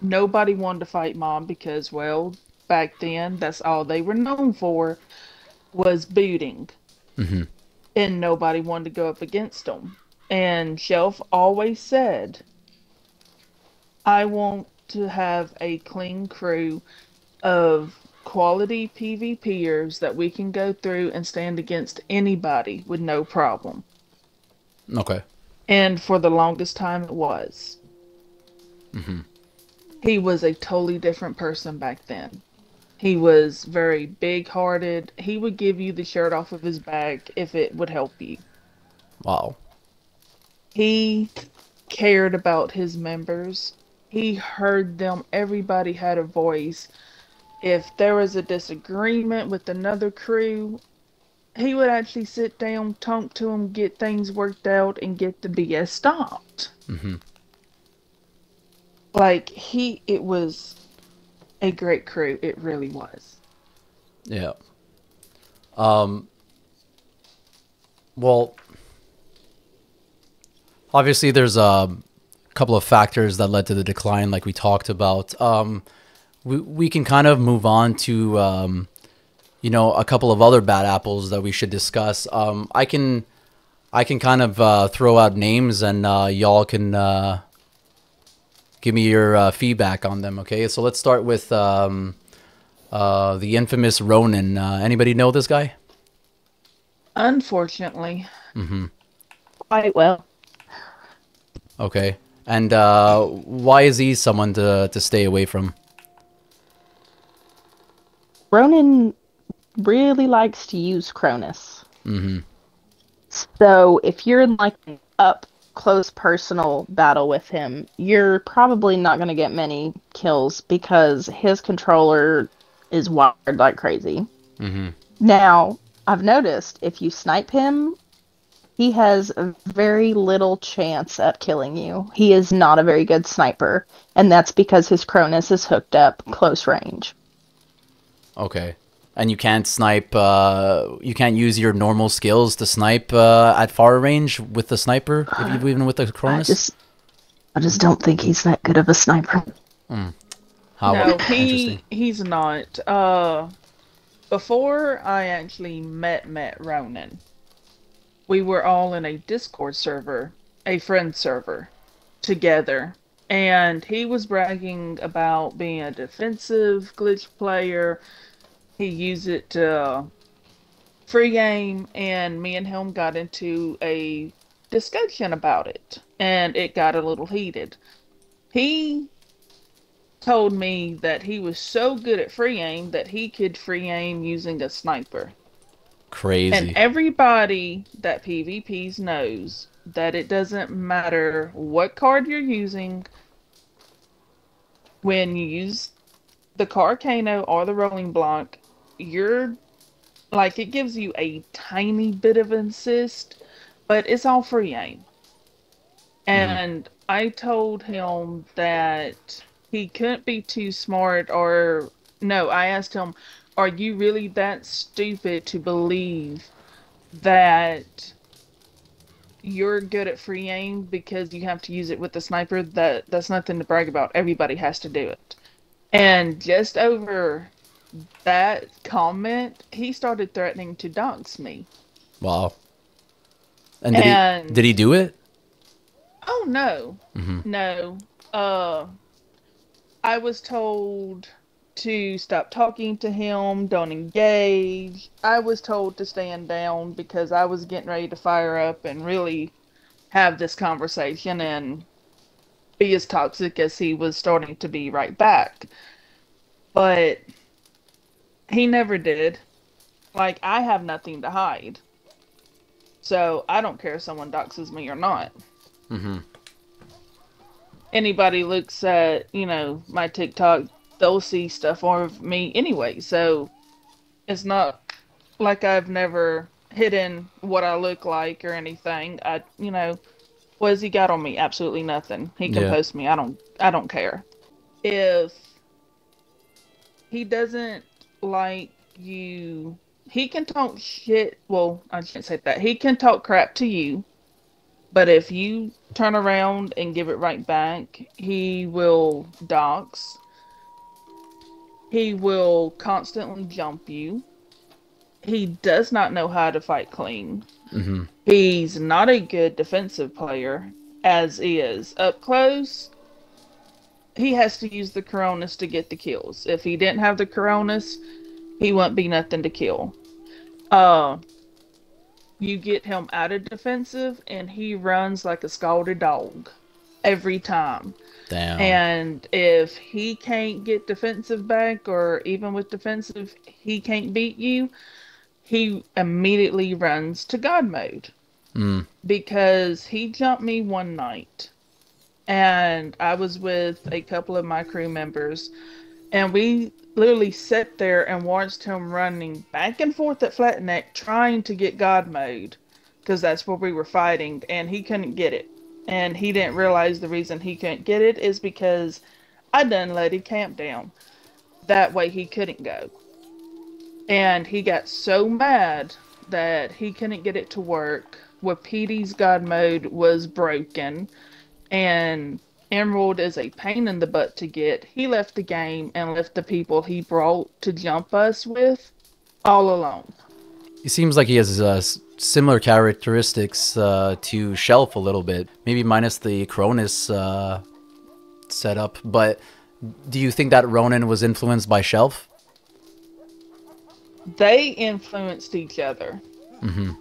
nobody wanted to fight Mob because, well, back then, that's all they were known for was booting. Mm-hmm. And nobody wanted to go up against them. And Shelf always said, I want to have a clean crew of quality PvPers that we can go through and stand against anybody with no problem. Okay. And for the longest time, it was. Mm-hmm. He was a totally different person back then. He was very big-hearted. He would give you the shirt off of his back if it would help you. Wow. He cared about his members. He heard them. Everybody had a voice. If there was a disagreement with another crew, he would actually sit down, talk to them, get things worked out, and get the BS stopped. Mm-hmm. Like, it was a great crew. It really was. Yeah. Well, obviously there's a couple of factors that led to the decline, like we talked about. We can kind of move on to, you know, a couple of other bad apples that we should discuss. I can kind of throw out names, and y'all can give me your feedback on them. Okay, so let's start with the infamous Ronin. Anybody know this guy? Unfortunately, quite well. Okay, and why is he someone to stay away from? Ronin really likes to use Cronus. So if you're in like an up close personal battle with him, you're probably not going to get many kills because his controller is wired like crazy. Now, I've noticed if you snipe him, he has very little chance at killing you. He is not a very good sniper, and that's because his Cronus is hooked up close range. Okay. And you can't snipe, you can't use your normal skills to snipe at far range with the sniper, even with the Cronus? I just don't think he's that good of a sniper. No, he's not. Before I actually met Ronin, we were all in a Discord server, a friend server, together. And he was bragging about being a defensive glitch player. He used it to free game, and me and him got into a discussion about it, and it got a little heated. He told me that he was so good at free aim that he could free aim using a sniper. Crazy. And everybody that PvPs knows that it doesn't matter what card you're using. When you use the Carcano or the Rolling Block, you're like, it gives you a tiny bit of assist, but it's all free aim. And I told him that he couldn't be too smart, or no, I asked him, are you really that stupid to believe that you're good at free aim because you have to use it with the sniper? That's nothing to brag about. Everybody has to do it. And just over that comment, he started threatening to dox me. Wow. And did he do it? Oh, no. No. I was told to stop talking to him, don't engage. I was told to stand down because I was getting ready to fire up and really have this conversation and be as toxic as he was starting to be right back. But he never did. Like, I have nothing to hide. So I don't care if someone doxes me or not. Anybody looks at, you know, my TikTok, they'll see stuff of me anyway. So it's not like I've never hidden what I look like or anything. I, you know, what has he got on me? Absolutely nothing. He can post me. I don't care. If he doesn't like you, he can talk shit. Well, I shouldn't say that. He can talk crap to you, but if you turn around and give it right back, he will dox. He will constantly jump you. He does not know how to fight clean. He's not a good defensive player, as is. Up close, he has to use the Cronus to get the kills. If he didn't have the Cronus, he wouldn't be nothing to kill. You get him out of defensive, and he runs like a scalded dog every time. Damn. And if he can't get defensive back, or even with defensive, he can't beat you, he immediately runs to God mode. Because he jumped me one night, and I was with a couple of my crew members, and we literally sat there and watched him running back and forth at flat neck trying to get God mode, because that's where we were fighting, and he couldn't get it. And he didn't realize the reason he couldn't get it is because I done let him camp down. That way he couldn't go. And he got so mad that he couldn't get it to work. Wapidi's god mode was broken. And Emerald is a pain in the butt to get. He left the game and left the people he brought to jump us with all alone. It seems like he has similar characteristics to Shelf a little bit. Maybe minus the Cronus setup. But do you think that Ronin was influenced by Shelf? They influenced each other. Mm-hmm.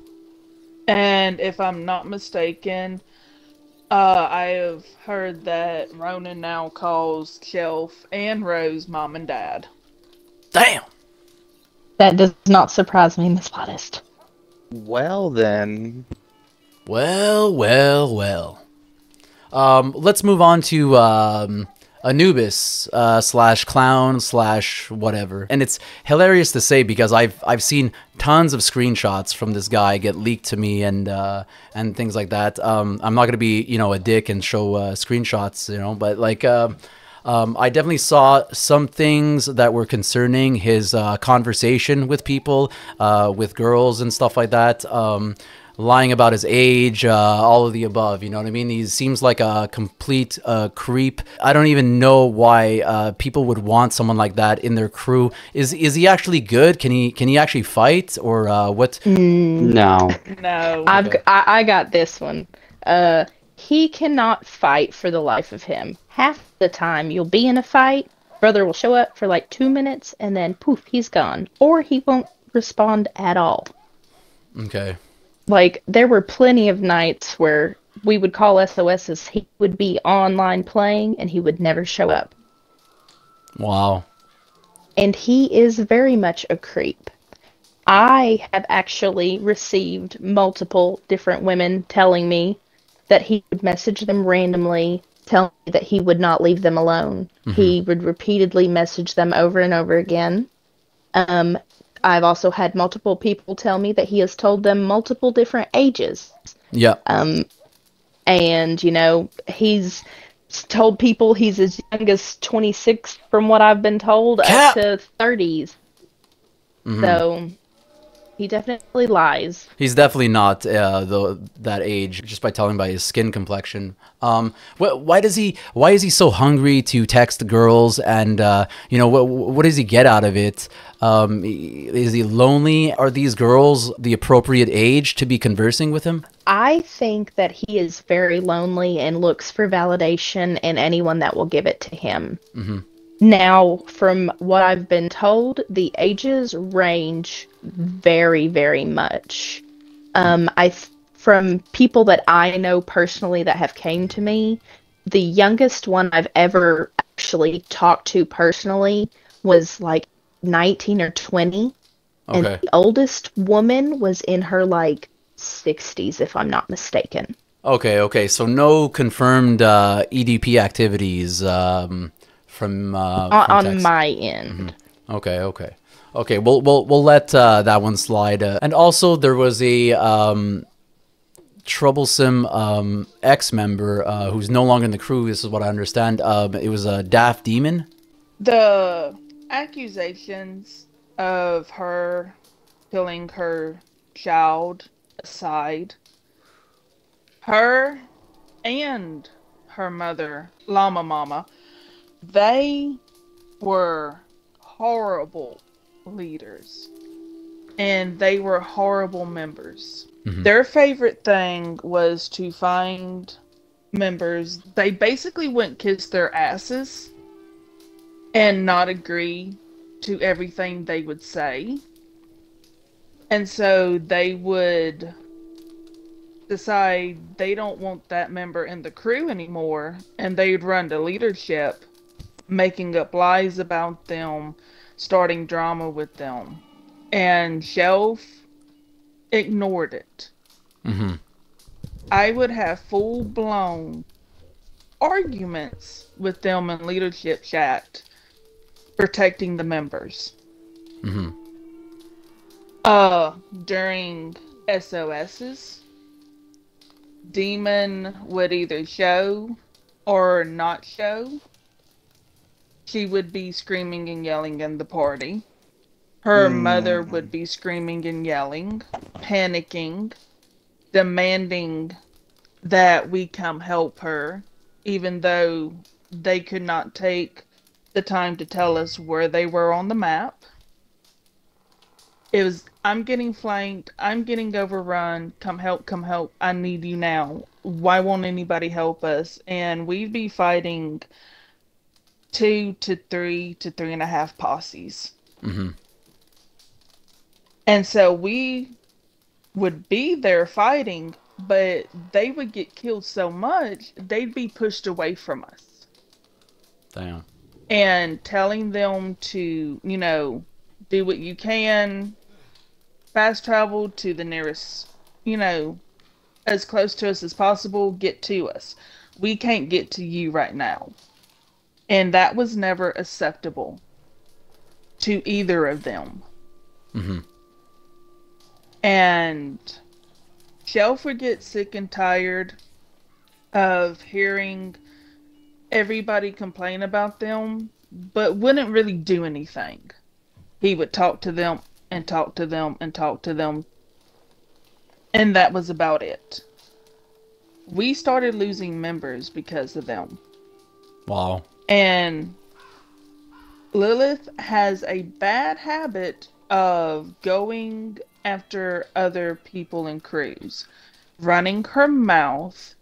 And if I'm not mistaken, I have heard that Ronin now calls Shelf and Rose mom and dad. Damn! That does not surprise me in the slightest. Well then. Well, well, well. Let's move on to Anubis slash clown slash whatever, and it's hilarious to say because I've seen tons of screenshots from this guy get leaked to me and things like that. I'm not gonna be, you know, a dick and show screenshots, you know, but like I definitely saw some things that were concerning his conversation with people, with girls and stuff like that. Lying about his age, all of the above, you know what I mean? He seems like a complete creep. I don't even know why people would want someone like that in their crew. Is he actually good? Can he actually fight or what? No. No. I got this one. He cannot fight for the life of him. Half the time you'll be in a fight, brother will show up for like 2 minutes and then poof, he's gone. Or he won't respond at all. Okay. Like, there were plenty of nights where we would call SOSs, he would be online playing, and he would never show up. Wow. And he is very much a creep. I have actually received multiple different women telling me that he would message them randomly, telling me that he would not leave them alone. Mm-hmm. He would repeatedly message them over and over again. I've also had multiple people tell me that he has told them multiple different ages. Yeah. And, you know, he's told people he's as young as 26, from what I've been told, Cap! Up to 30s. Mm-hmm. So he definitely lies. He's definitely not that age, just by telling by his skin complexion. Why is he so hungry to text girls? And you know, what does he get out of it? Is he lonely? Are these girls the appropriate age to be conversing with him? I think that he is very lonely and looks for validation in anyone that will give it to him. Mm-hmm. Now, from what I've been told, the ages range very, very much. From people that I know personally that have came to me, the youngest one I've ever actually talked to personally was like 19 or 20. Okay. And the oldest woman was in her like 60s, if I'm not mistaken. Okay, okay. So no confirmed EDP activities. From on my end. Mm-hmm. Okay, okay, okay. We'll let that one slide. And also, there was a troublesome ex-member who's no longer in the crew. This is what I understand. It was a DAF Demon. The accusations of her killing her child aside, her and her mother, Llama Mama. They were horrible leaders, and they were horrible members. Mm-hmm. Their favorite thing was to find members. They basically wouldn't kiss their asses and not agree to everything they would say. And so they would decide they don't want that member in the crew anymore, and they'd run to leadership, making up lies about them, starting drama with them. And Shelf ignored it. Mm-hmm. I would have full-blown arguments with them in leadership chat, protecting the members. Mm-hmm. During SOSs, Demon would either show or not show. she would be screaming and yelling in the party. Her mother would be screaming and yelling, panicking, demanding that we come help her, even though they could not take the time to tell us where they were on the map. It was, I'm getting flanked, I'm getting overrun, come help, I need you now. Why won't anybody help us? And we'd be fighting 2 to 3 to 3.5 posses. Mm-hmm. And so we would be there fighting, but they would get killed so much, they'd be pushed away from us. Damn. And telling them to, you know, do what you can, fast travel to the nearest, you know, as close to us as possible, get to us. We can't get to you right now. And that was never acceptable to either of them. Mm-hmm. And Shelf would get sick and tired of hearing everybody complain about them, but wouldn't really do anything. He would talk to them and talk to them and talk to them. And that was about it. We started losing members because of them. Wow. And Lilith has a bad habit of going after other people in crews, running her mouth,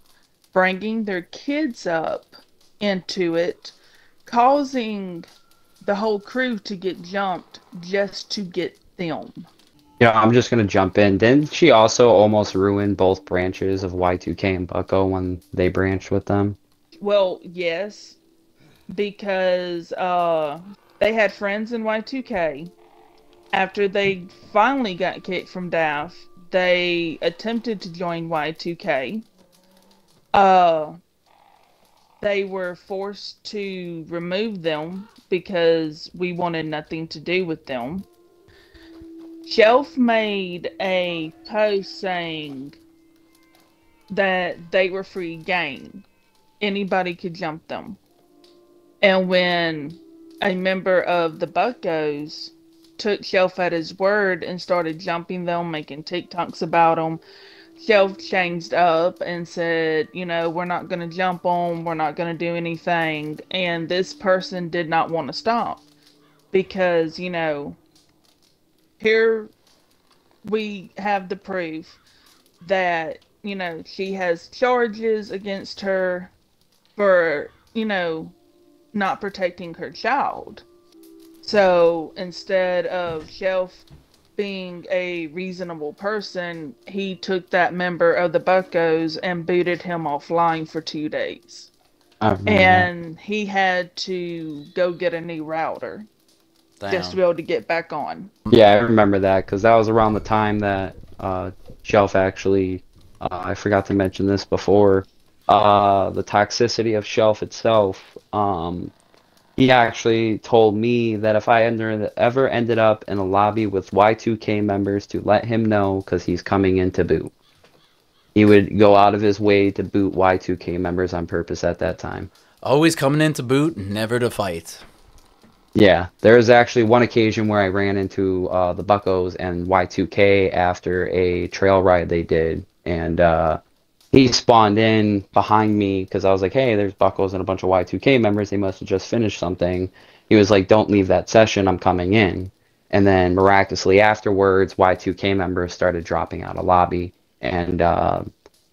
bringing their kids up into it, causing the whole crew to get jumped just to get them. Yeah, I'm just going to jump in. Didn't she also almost ruin both branches of Y2K and Bucko when they branched with them? Well, yes, because they had friends in Y2K. After they finally got kicked from DAF, they attempted to join Y2K. They were forced to remove them because we wanted nothing to do with them. Shelf made a post saying that they were free game. Anybody could jump them. And when a member of the Buckos took Shelf at his word and started jumping them, making TikToks about them, Shelf changed up and said, you know, we're not going to jump them, we're not going to do anything. And this person did not want to stop because, you know, here we have the proof that, you know, she has charges against her for, you know, not protecting her child. So instead of Shelf being a reasonable person, he took that member of the Buckos and booted him offline for 2 days. And he had to go get a new router. Damn. Just to be able to get back on. Yeah, I remember that because that was around the time that Shelf actually, I forgot to mention this before, the toxicity of Shelf itself. He actually told me that if I ever ended up in a lobby with Y2K members to let him know because he's coming in to boot. He would go out of his way to boot Y2K members on purpose at that time. Always coming in to boot, never to fight. Yeah, there was actually one occasion where I ran into the Buckos and Y2K after a trail ride they did. And he spawned in behind me because I was like, hey, there's Buckos and a bunch of Y2K members. They must have just finished something. He was like, don't leave that session. I'm coming in. And then miraculously afterwards, Y2K members started dropping out of lobby. And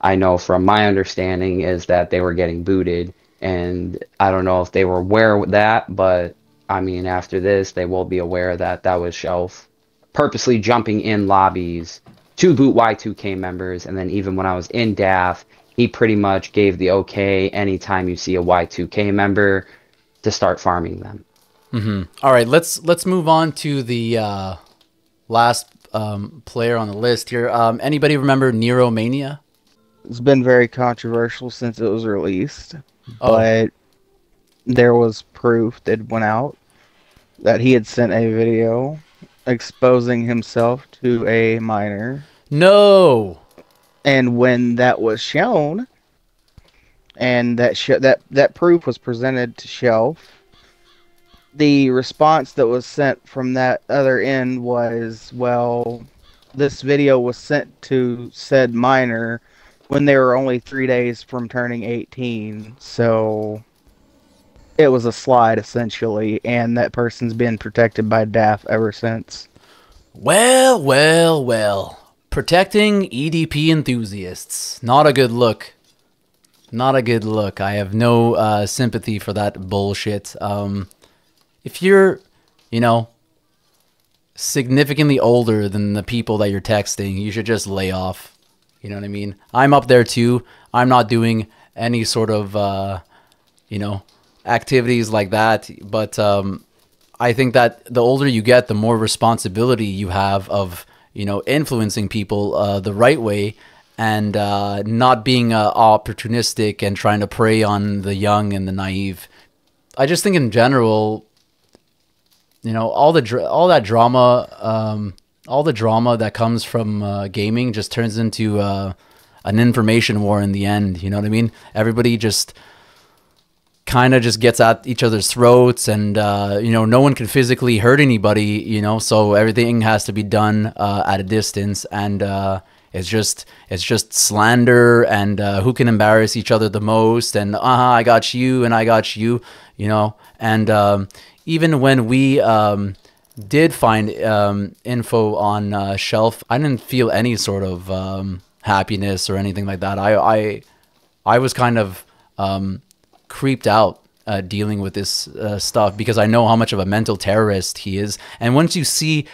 I know from my understanding is that they were getting booted. And I don't know if they were aware of that, but I mean, after this, they will be aware that that was Shelf purposely jumping in lobbies to boot Y2K members, and then even when I was in DAF, he pretty much gave the okay anytime you see a Y2K member to start farming them. Mm-hmm. All right, let's move on to the last player on the list here. Anybody remember Neromania? It's been very controversial since it was released, but there was proof that went out that he had sent a video exposing himself to a minor. No. And when that was shown, and that proof was presented to Shelf, the response that was sent from that other end was, well, this video was sent to said minor when they were only 3 days from turning 18, so it was a slide, essentially, and that person's been protected by DAF ever since. Well, well, well. Protecting EDP enthusiasts. Not a good look. Not a good look. I have no sympathy for that bullshit. If you're, you know, significantly older than the people that you're texting, you should just lay off. You know what I mean? I'm up there, too. I'm not doing any sort of, you know, activities like that, but I think that the older you get, the more responsibility you have of, you know, influencing people the right way and not being opportunistic and trying to prey on the young and the naive. I just think in general, you know, all the drama that comes from gaming just turns into an information war in the end. You know what I mean? Everybody just kind of just gets at each other's throats, and you know, no one can physically hurt anybody, you know, so everything has to be done at a distance, and it's just slander, and who can embarrass each other the most, and I got you and I got you, you know. And even when we did find info on Shelf, I didn't feel any sort of happiness or anything like that. I was kind of creeped out dealing with this stuff, because I know how much of a mental terrorist he is. And once you see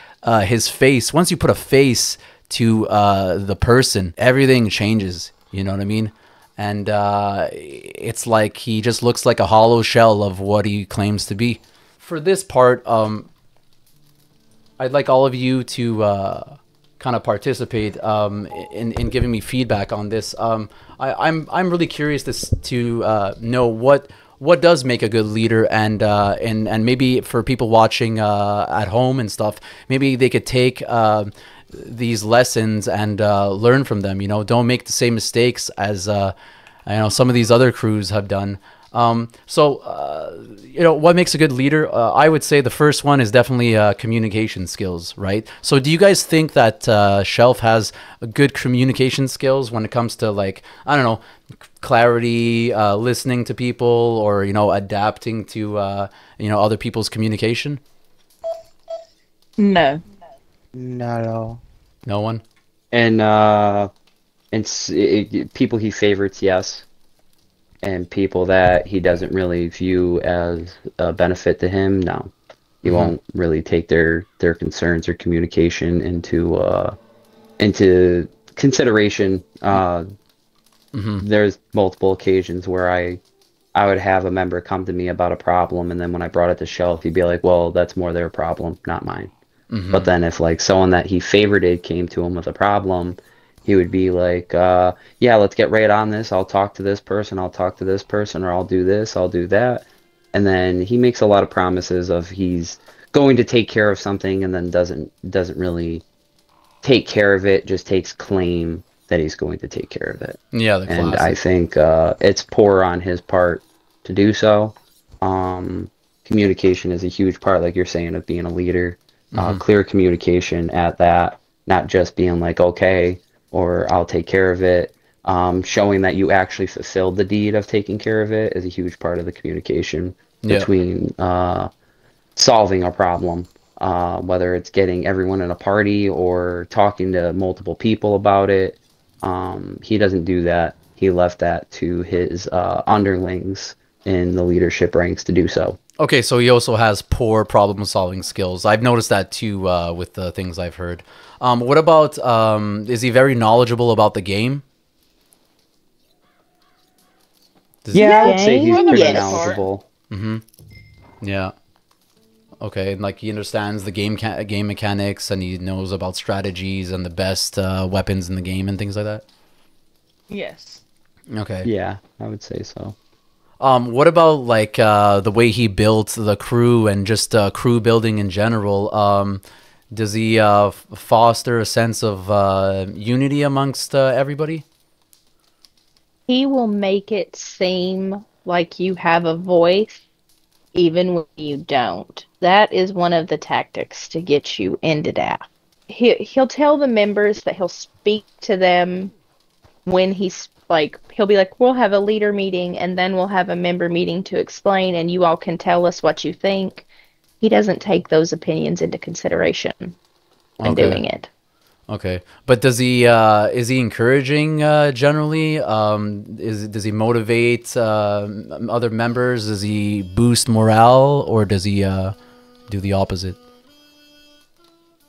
his face, once you put a face to the person, everything changes, you know what I mean? And it's like he just looks like a hollow shell of what he claims to be. For this part, I'd like all of you to kind of participate in giving me feedback on this. I'm really curious to know what does make a good leader, and maybe for people watching at home and stuff, maybe they could take these lessons and learn from them. You know, don't make the same mistakes as you know, some of these other crews have done. You know, what makes a good leader? I would say the first one is definitely communication skills, right? So do you guys think that Shelf has good communication skills when it comes to, like, I don't know, clarity, listening to people, or, you know, adapting to, you know, other people's communication? No. Not at all. No one? And people he favorites, yes. And people that he doesn't really view as a benefit to him, no. He won't really take their concerns or communication into consideration. There's multiple occasions where I would have a member come to me about a problem, and then when I brought it to Shelf, he'd be like, well, that's more their problem, not mine. But then if, like, someone that he favorited came to him with a problem, he would be like, yeah, let's get right on this. I'll talk to this person. I'll talk to this person, or I'll do this. I'll do that. And then he makes a lot of promises of he's going to take care of something, and then doesn't really take care of it, just takes claim that he's going to take care of it. Yeah, the classic. And I think it's poor on his part to do so. Communication is a huge part, like you're saying, of being a leader. Clear communication at that, not just being like, okay, or I'll take care of it. Showing that you actually fulfilled the deed of taking care of it is a huge part of the communication between solving a problem, whether it's getting everyone in a party or talking to multiple people about it. He doesn't do that. He left that to his underlings in the leadership ranks to do so. Okay, so he also has poor problem-solving skills. I've noticed that too with the things I've heard. What about, is he very knowledgeable about the game? Yeah, I'd say he's pretty knowledgeable. Yeah. Okay, and like he understands the game mechanics, and he knows about strategies and the best weapons in the game and things like that? Yes. Okay. Yeah, I would say so. What about, like, the way he built the crew and just crew building in general? Does he foster a sense of unity amongst everybody? He will make it seem like you have a voice even when you don't. That is one of the tactics to get you into DAF. He'll tell the members that he'll speak to them when he's like, he'll be like, we'll have a leader meeting and then we'll have a member meeting to explain and you all can tell us what you think. He doesn't take those opinions into consideration when doing it. Okay. But does he, is he encouraging, generally? Does he motivate, other members? Does he boost morale or does he, do the opposite?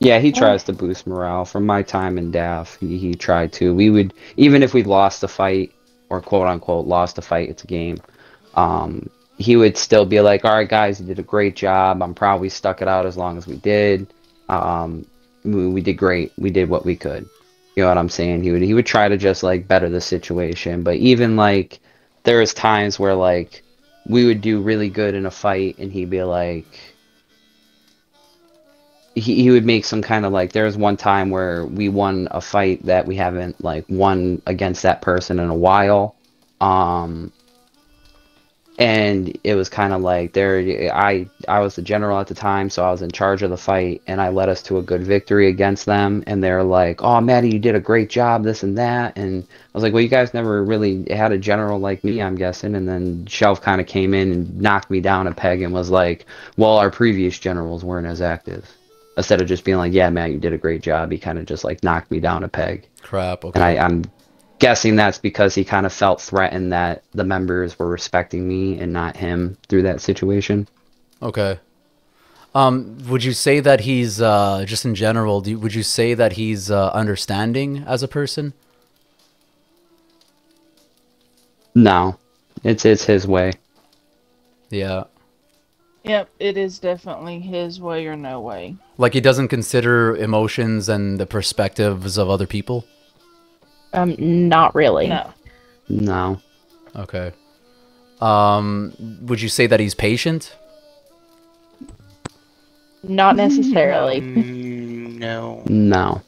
Yeah, he tries to boost morale. From my time in DAF, he tried to. We would, even if we lost a fight or quote unquote lost a fight, it's a game. He would still be like, all right, guys, you did a great job. I'm proud we stuck it out as long as we did. We did great. We did what we could. You know what I'm saying? He would try to just like better the situation. But even like there was times where like we would do really good in a fight and he'd be like, he would make some kind of like, there was one time where we won a fight that we haven't like won against that person in a while. And it was kind of like there, I was the general at the time, so I was in charge of the fight, and I led us to a good victory against them. And they're like, "Oh, Maddie, you did a great job, this and that." And I was like, "Well, you guys never really had a general like me, I'm guessing." And then Shelf kind of came in and knocked me down a peg and was like, "Well, our previous generals weren't as active." Instead of just being like, "Yeah, Matt, you did a great job," he kind of just like knocked me down a peg. Crap. Okay. And I'm guessing that's because he kind of felt threatened that the members were respecting me and not him through that situation. Okay. Would you say that he's, just in general, would you say that he's understanding as a person? No. It's his way. Yeah. Yep, it is definitely his way or no way. Like he doesn't consider emotions and the perspectives of other people? Not really. No. No. Okay. Would you say that he's patient? Not necessarily. No. No.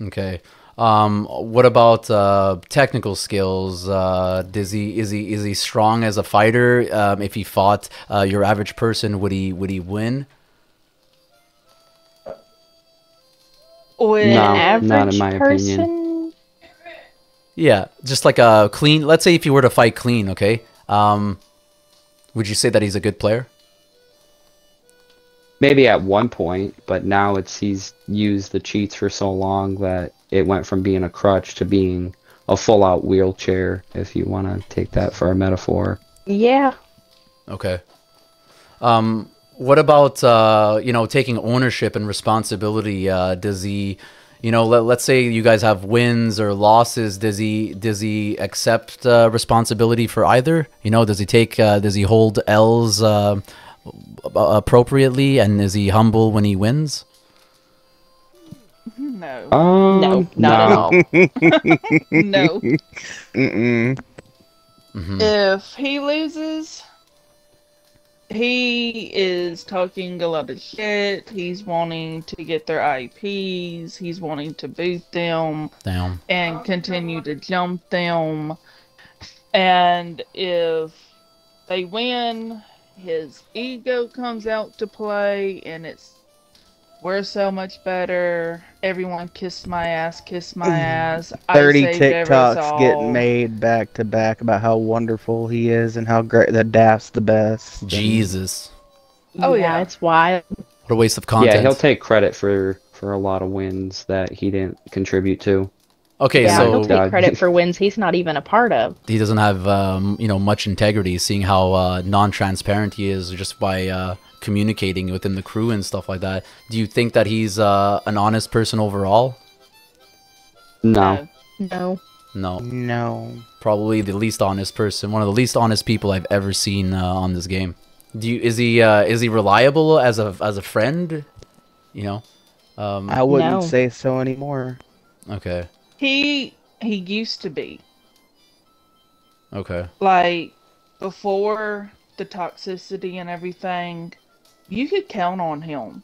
Okay. What about technical skills? Does he is he strong as a fighter? If he fought your average person, would he win? Or an average person? Yeah, just like a clean, let's say if you were to fight clean, okay? Would you say that he's a good player? Maybe at one point, but now it's he's used the cheats for so long that it went from being a crutch to being a full-out wheelchair, if you want to take that for a metaphor. Yeah. Okay. What about, you know, taking ownership and responsibility? Does he... You know, let's say you guys have wins or losses. Does he accept responsibility for either? You know, does he hold L's appropriately, and is he humble when he wins? No, no, not at all. No. Mm-mm. Mm-hmm. If he loses, he is talking a lot of shit. He's wanting to get their IPs. He's wanting to boot them and continue to jump them. And if they win, his ego comes out to play and it's, we're so much better. Everyone kissed my ass, kiss my ass. 30 TikToks getting made back to back about how wonderful he is and how great that DAF's the best. Jesus. Oh yeah, it's wild. What a waste of content. Yeah, he'll take credit for a lot of wins that he didn't contribute to. Okay, yeah, so he'll take credit for wins he's not even a part of. He doesn't have you know, much integrity, seeing how non-transparent he is just by communicating within the crew and stuff like that. Do you think that he's an honest person overall? No. No. No. No. Probably the least honest person, one of the least honest people I've ever seen on this game. Do you, is he reliable as a friend? You know, I wouldn't say so anymore. Okay. He used to be. Okay. Like before the toxicity and everything, you could count on him.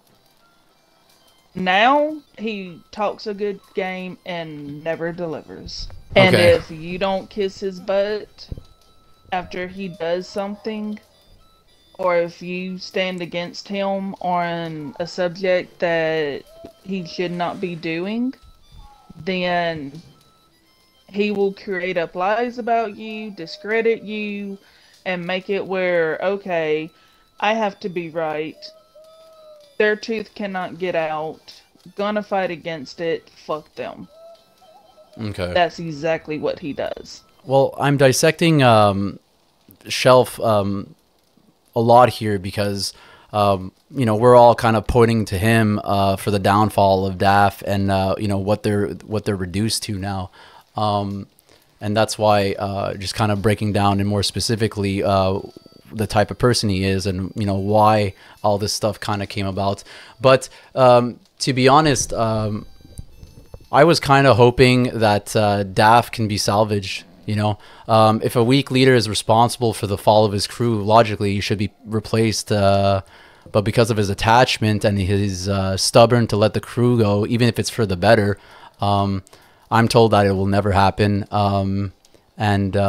Now he talks a good game and never delivers. Okay. And if you don't kiss his butt after he does something, or if you stand against him on a subject that he should not be doing, then he will create up lies about you, discredit you, and make it where, okay, I have to be right. Their tooth cannot get out. Gonna fight against it. Fuck them. Okay. That's exactly what he does. Well, I'm dissecting Shelf a lot here because, you know, we're all kind of pointing to him for the downfall of DAF and, you know, what they're reduced to now. And that's why just kind of breaking down and more specifically the type of person he is and, you know, why all this stuff kind of came about. But to be honest, I was kind of hoping that DAF can be salvaged. You know, if a weak leader is responsible for the fall of his crew, logically, he should be replaced. But because of his attachment and his stubborn to let the crew go, even if it's for the better, I'm told that it will never happen. And the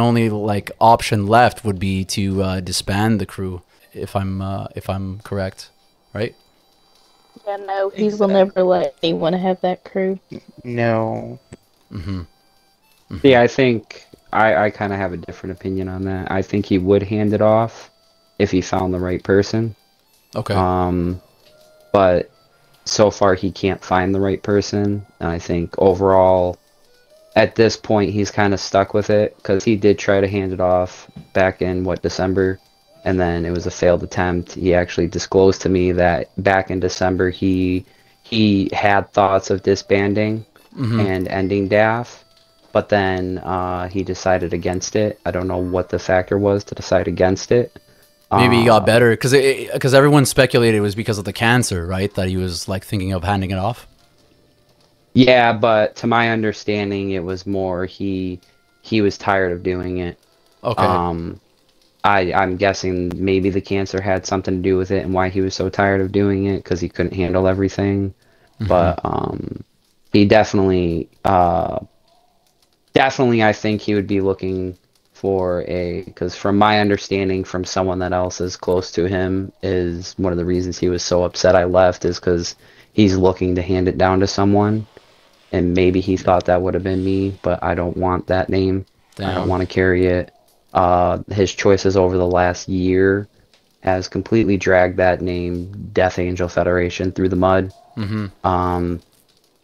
only like option left would be to disband the crew, if I'm correct, right? Yeah, no, he will never let anyone have that crew. No. Mm-hmm. Mm-hmm. See, I think I kind of have a different opinion on that. I think he would hand it off if he found the right person. Okay. But so far he can't find the right person, and I think overall, at this point, he's kind of stuck with it because he did try to hand it off back in December, and then it was a failed attempt. He actually disclosed to me that back in December he had thoughts of disbanding. Mm-hmm. And ending DAF, but then he decided against it. I don't know what the factor was to decide against it. Maybe he got better because everyone speculated it was because of the cancer, right? That he was like thinking of handing it off. Yeah, but to my understanding, it was more he was tired of doing it. Okay. I'm guessing maybe the cancer had something to do with it and why he was so tired of doing it because he couldn't handle everything. Mm-hmm. But he definitely, I think he would be looking for a, because from my understanding from someone that else is close to him is one of the reasons he was so upset I left is because he's looking to hand it down to someone. And maybe he thought that would have been me, but I don't want that name. Damn. I don't want to carry it. His choices over the last year has completely dragged that name, Death Angel Federation, through the mud. Mm-hmm.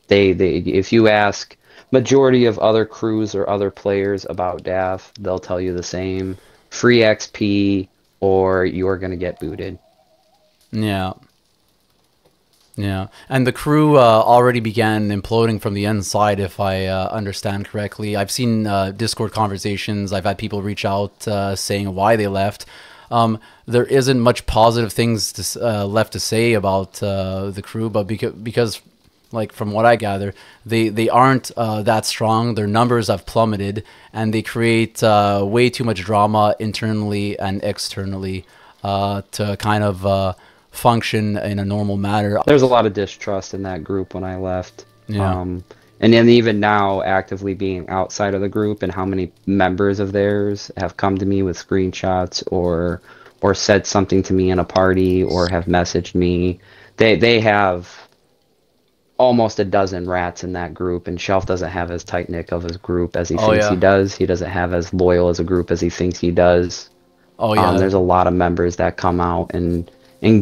They if you ask majority of other crews or other players about DAF, they'll tell you the same. Free XP or you're going to get booted. Yeah. Yeah. And the crew already began imploding from the inside, if I understand correctly. I've seen Discord conversations. I've had people reach out saying why they left. There isn't much positive things to, left to say about the crew, but because like from what I gather, they aren't that strong. Their numbers have plummeted, and they create way too much drama internally and externally to kind of function in a normal manner. There's a lot of distrust in that group when I left. Yeah. And then even now, actively being outside of the group and how many members of theirs have come to me with screenshots or said something to me in a party or have messaged me. They have almost a dozen rats in that group, and Shelf doesn't have as tight-knit of his group as he thinks he does. He doesn't have as loyal as a group as he thinks he does. Oh yeah. There's a lot of members that come out and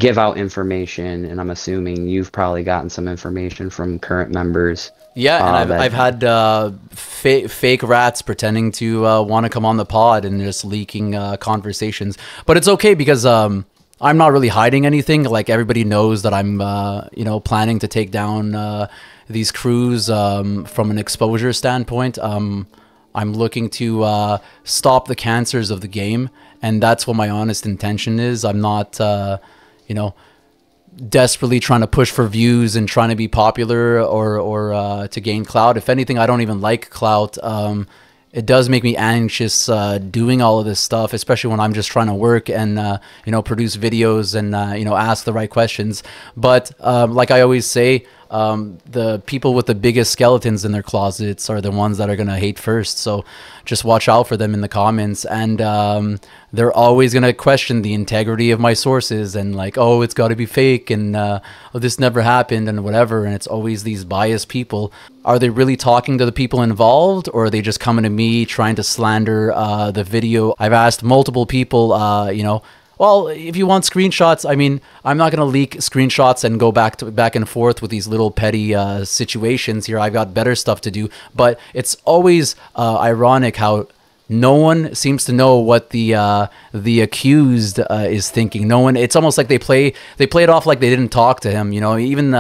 give out information, and I'm assuming you've probably gotten some information from current members. Yeah, and I've had fake rats pretending to want to come on the pod and just leaking conversations. But it's okay because I'm not really hiding anything. Like everybody knows that I'm, you know, planning to take down these crews from an exposure standpoint. I'm looking to stop the cancers of the game, and that's what my honest intention is. I'm not, you know, desperately trying to push for views and trying to be popular or to gain clout. If anything, I don't even like clout. It does make me anxious doing all of this stuff, especially when I'm just trying to work and, you know, produce videos and, you know, ask the right questions. But like I always say, The people with the biggest skeletons in their closets are the ones that are going to hate first. So just watch out for them in the comments. And they're always going to question the integrity of my sources and like, oh, it's got to be fake and oh, this never happened and whatever. And it's always these biased people. Are they really talking to the people involved, or are they just coming to me trying to slander the video? I've asked multiple people, you know, well, if you want screenshots, I mean, I'm not going to leak screenshots and go back and forth with these little petty situations here. I've got better stuff to do. But it's always ironic how no one seems to know what the accused is thinking. No one. It's almost like they play it off like they didn't talk to him. You know, even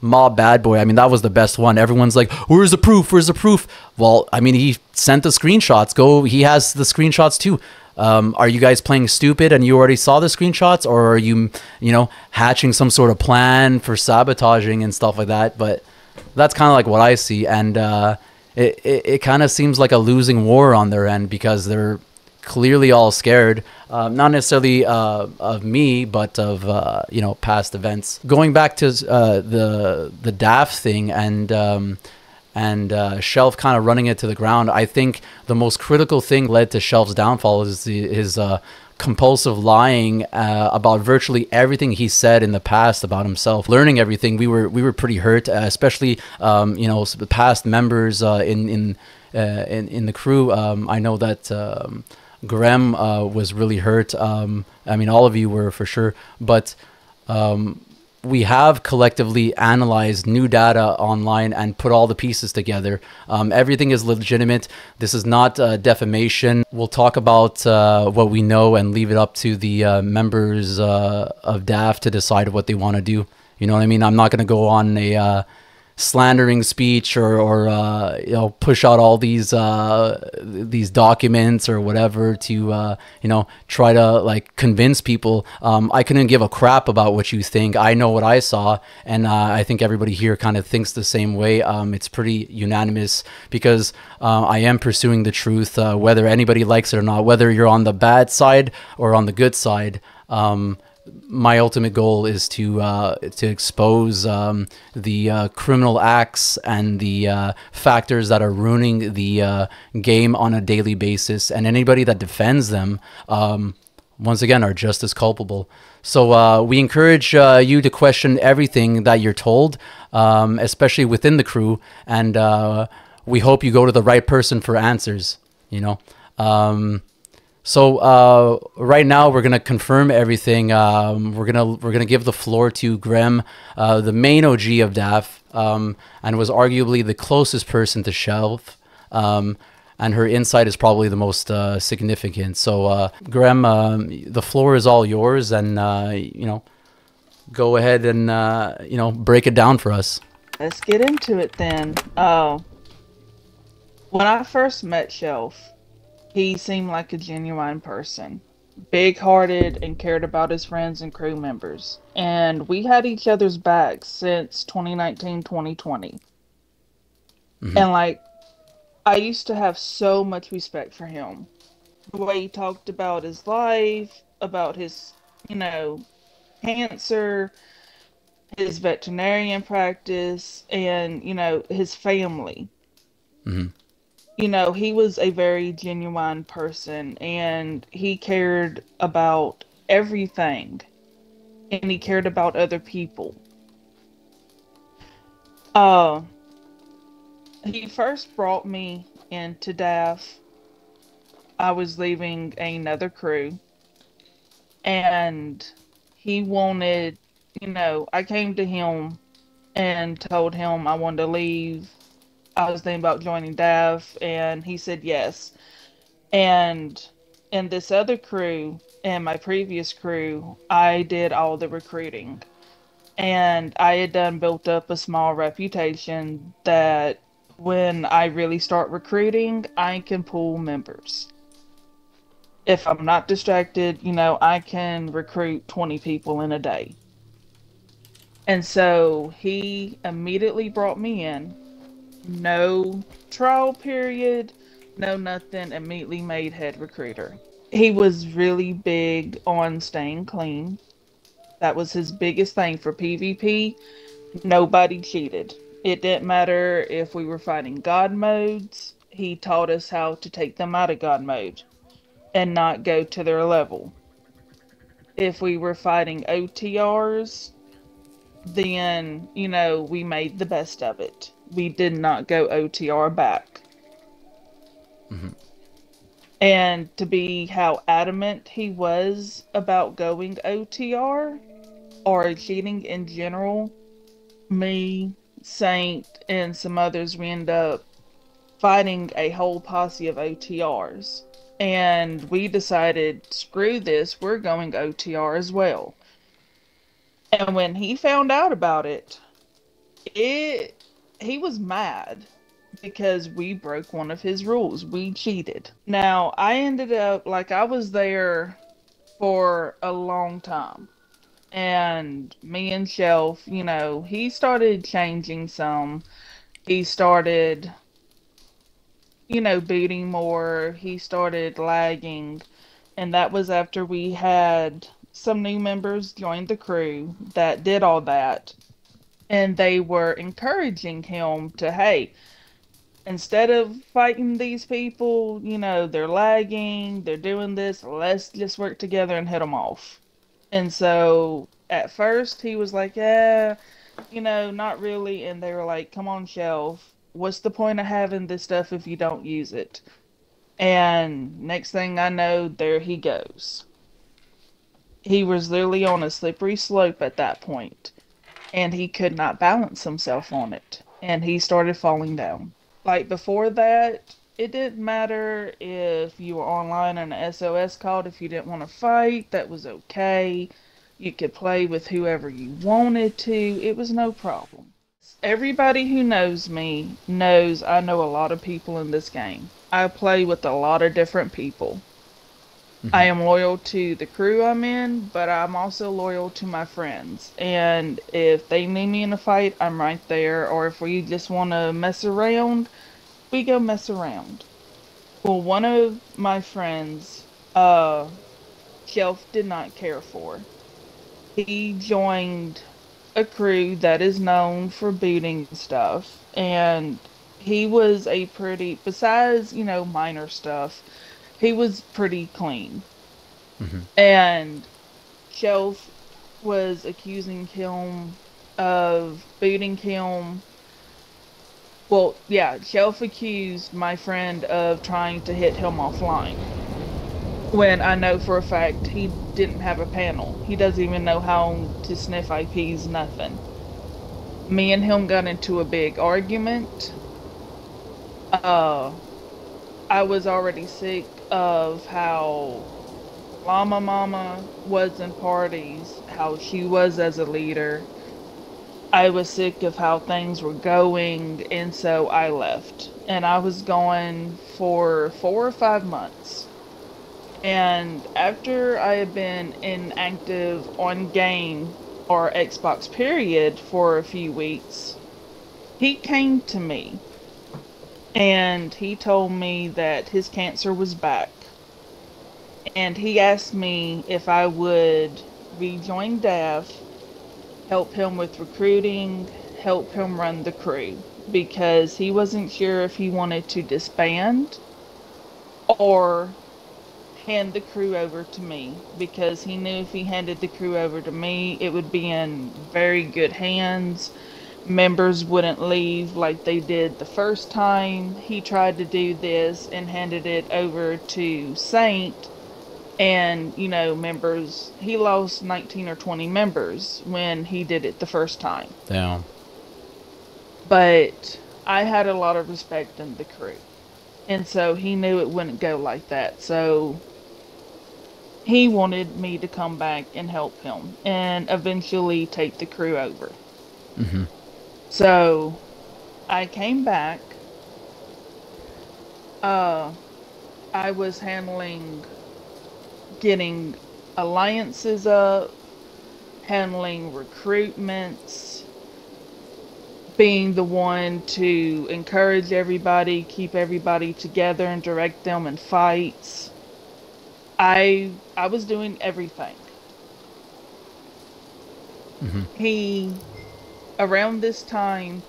Mob Bad Boy. I mean, that was the best one. Everyone's like, "Where's the proof? Where's the proof?" Well, I mean, he sent the screenshots. Go. He has the screenshots too. Are you guys playing stupid and you already saw the screenshots, or are you, you know, hatching some sort of plan for sabotaging and stuff like that? But that's kind of like what I see. And it kind of seems like a losing war on their end, because they're clearly all scared, not necessarily of me, but of, you know, past events. Going back to the DAF thing and Shelf kind of running it to the ground, I think the most critical thing led to Shelf's downfall is his compulsive lying about virtually everything he said in the past about himself. Learning everything, we were pretty hurt, especially you know, the past members in the crew. I know that Grimm was really hurt. I mean, all of you were for sure, but we have collectively analyzed new data online and put all the pieces together. Everything is legitimate. This is not defamation. We'll talk about what we know and leave it up to the members of DAF to decide what they want to do. You know what I mean? I'm not going to go on a slandering speech or you know, push out all these documents or whatever to you know, try to like convince people. I couldn't give a crap about what you think. I know what I saw, and I think everybody here kind of thinks the same way. It's pretty unanimous, because I am pursuing the truth, whether anybody likes it or not, whether you're on the bad side or on the good side. My ultimate goal is to expose the criminal acts and the factors that are ruining the game on a daily basis, and anybody that defends them, once again, are just as culpable. So we encourage you to question everything that you're told, especially within the crew, and we hope you go to the right person for answers, you know. So right now we're gonna confirm everything. We're gonna give the floor to Grimm, the main OG of DAF, and was arguably the closest person to Shelf, and her insight is probably the most significant. So Grimm, the floor is all yours, and you know, go ahead and you know, break it down for us. Let's get into it then. When I first met Shelf, he seemed like a genuine person, big-hearted and cared about his friends and crew members. And we had each other's backs since 2019, 2020. Mm-hmm. And like, I used to have so much respect for him. The way he talked about his life, about his, you know, cancer, his veterinarian practice, and, you know, his family. Mm-hmm. You know, he was a very genuine person, and he cared about everything, and he cared about other people. He first brought me into DAF. I was leaving another crew, and he wanted, you know, I came to him and told him I wanted to leave. I was thinking about joining DAF, and he said yes. And in this other crew, in my previous crew, I did all the recruiting, and I had done built up a small reputation that when I really start recruiting, I can pull members. If I'm not distracted, you know, I can recruit 20 people in a day. And so he immediately brought me in. No trial period, no nothing, immediately made head recruiter. He was really big on staying clean. That was his biggest thing for PvP. Nobody cheated. It didn't matter if we were fighting God modes. He taught us how to take them out of God mode and not go to their level. If we were fighting OTRs, then, you know, we made the best of it. We did not go OTR back. Mm-hmm. And to be how adamant he was about going OTR or cheating in general, me, Saint, and some others, we end up fighting a whole posse of OTRs. And we decided, screw this, we're going OTR as well. And when he found out about it, he was mad because we broke one of his rules. We cheated. Now, I ended up, like, I was there for a long time. And me and Shelf, you know, he started changing some. He started, you know, booting more. He started lagging. And that was after we had some new members joined the crew that did all that, and they were encouraging him to, hey, instead of fighting these people, you know, they're lagging, they're doing this, let's just work together and hit them off. And so at first he was like, yeah, you know, not really. And they were like, come on, Shelf, what's the point of having this stuff if you don't use it? And next thing I know, there he goes. He was literally on a slippery slope at that point, and he could not balance himself on it, and he started falling down. Like, before that, it didn't matter if you were online and an SOS called. If you didn't want to fight, that was okay. You could play with whoever you wanted to. It was no problem. Everybody who knows me knows I know a lot of people in this game. I play with a lot of different people. I am loyal to the crew I'm in, but I'm also loyal to my friends. And if they need me in a fight, I'm right there. Or if we just want to mess around, we go mess around. Well, one of my friends, Shelf did not care for. He joined a crew that is known for booting stuff. And he was a pretty, besides, you know, minor stuff, he was pretty clean. Mm-hmm. And Shelf was accusing him of booting him. Well, yeah, Shelf accused my friend of trying to hit him offline, when I know for a fact he didn't have a panel. He doesn't even know how to sniff IPs, nothing. Me and him got into a big argument. I was already sick of how Llama Mama was in parties, how she was as a leader. I was sick of how things were going, and so I left. And I was gone for 4 or 5 months. And after I had been inactive on game or Xbox period for a few weeks, he came to me. And he told me that his cancer was back. And he asked me if I would rejoin DAF, help him with recruiting, help him run the crew, because he wasn't sure if he wanted to disband or hand the crew over to me, because he knew if he handed the crew over to me, it would be in very good hands. Members wouldn't leave like they did the first time. He tried to do this and handed it over to Saint, and, you know, members, he lost 19 or 20 members when he did it the first time. Damn. But I had a lot of respect in the crew, and so he knew it wouldn't go like that, so he wanted me to come back and help him and eventually take the crew over. Mm-hmm. So, I came back. I was handling getting alliances up, handling recruitments, being the one to encourage everybody, keep everybody together, and direct them in fights. I was doing everything. Mm-hmm. He around this time,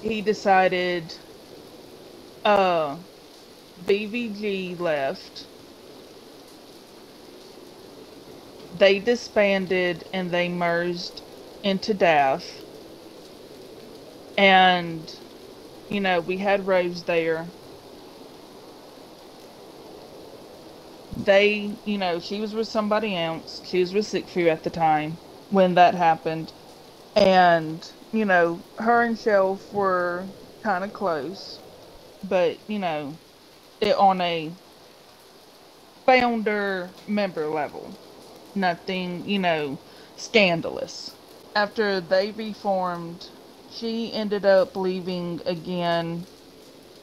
he decided BBG left. They disbanded and they merged into DAF. And, you know, we had Rose there. They, you know, she was with somebody else. She was with Siegfried at the time when that happened. And, you know, her and Shelf were kind of close. But, you know, on a founder member level. Nothing, you know, scandalous. After they reformed, she ended up leaving again,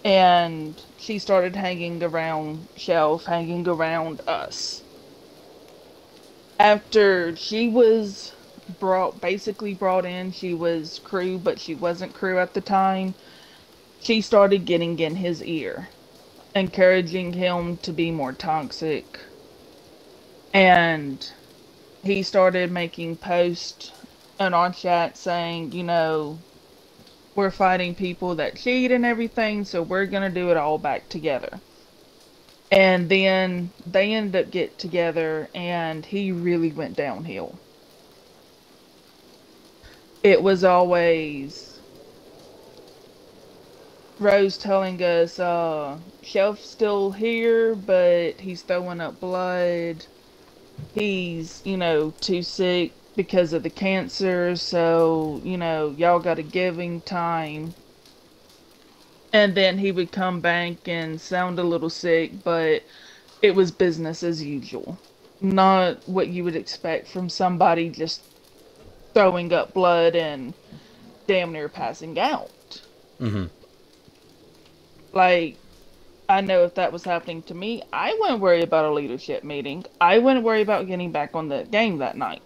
and she started hanging around Shelf, hanging around us. After she was basically brought in, she was crew, but she wasn't crew at the time, she started getting in his ear, encouraging him to be more toxic, and he started making posts and on chat saying, you know, we're fighting people that cheat and everything, so we're gonna do it all back together. And then they ended up getting together, and he really went downhill. It was always Rose telling us, Shelf's still here, but he's throwing up blood. He's, you know, too sick because of the cancer, so, you know, y'all gotta give him time. And then he would come back and sound a little sick, but it was business as usual. Not what you would expect from somebody just throwing up blood and damn near passing out. Mm-hmm. Like, I know if that was happening to me, I wouldn't worry about a leadership meeting. I wouldn't worry about getting back on the game that night.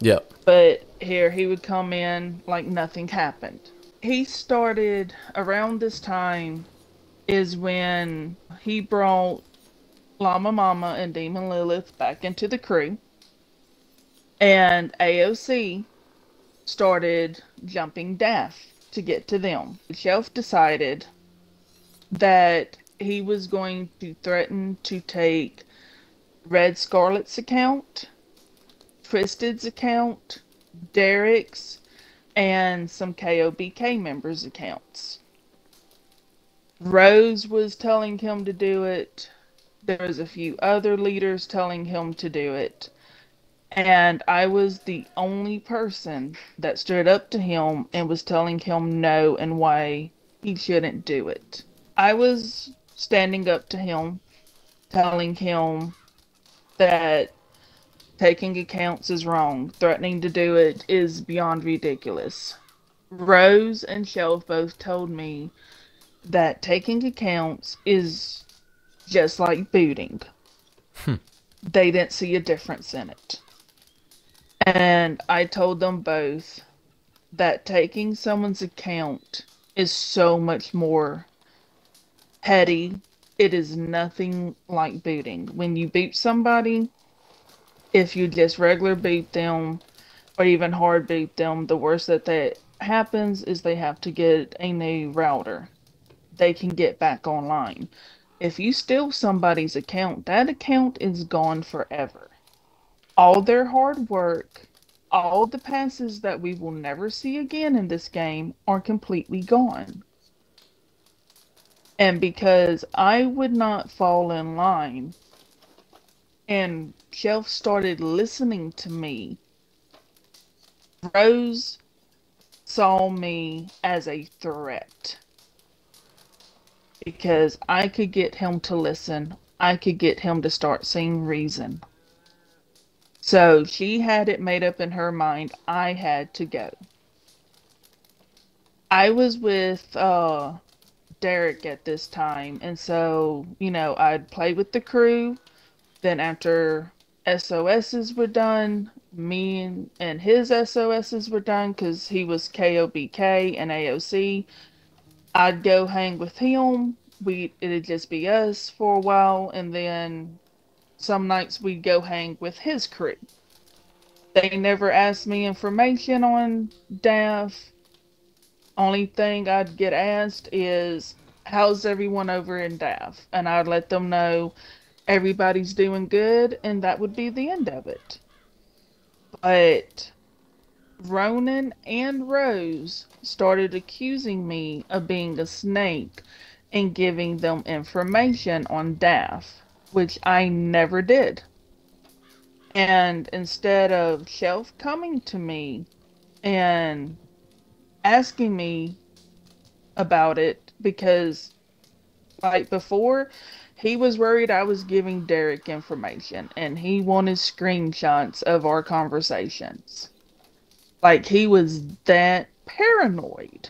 Yeah. But here, he would come in like nothing happened. He started, around this time, is when he brought Llama Mama and Demon Lilith back into the crew. And AOC started jumping DAF to get to them. Shelf decided that he was going to threaten to take Red Scarlet's account, Twisted's account, Derek's, and some KOBK members' accounts. Rose was telling him to do it. There was a few other leaders telling him to do it. And I was the only person that stood up to him and was telling him no and why he shouldn't do it. I was standing up to him, telling him that taking accounts is wrong. Threatening to do it is beyond ridiculous. Rose and Shelf both told me that taking accounts is just like booting. They didn't see a difference in it. And I told them both that taking someone's account is so much more petty. It is nothing like booting. When you boot somebody, if you just regular boot them, or even hard boot them, the worst that happens is they have to get a new router. They can get back online. If you steal somebody's account, that account is gone forever. All their hard work, all the passes that we will never see again in this game are completely gone. And because I would not fall in line, and Shelf started listening to me, Rose saw me as a threat. Because I could get him to listen. I could get him to start seeing reason. So she had it made up in her mind, I had to go. I was with Derek at this time. And so, you know, I'd play with the crew. Then after SOSs were done, me and his SOSs were done because he was KOBK and AOC. I'd go hang with him. It'd just be us for a while. And then some nights we'd go hang with his crew. They never asked me information on DAF. Only thing I'd get asked is, how's everyone over in DAF? And I'd let them know everybody's doing good, and that would be the end of it. But Ronin and Rose started accusing me of being a snake and giving them information on DAF, which I never did. And instead of Shelf coming to me and asking me about it, because like before, he was worried I was giving Derek information and he wanted screenshots of our conversations. Like, he was that paranoid.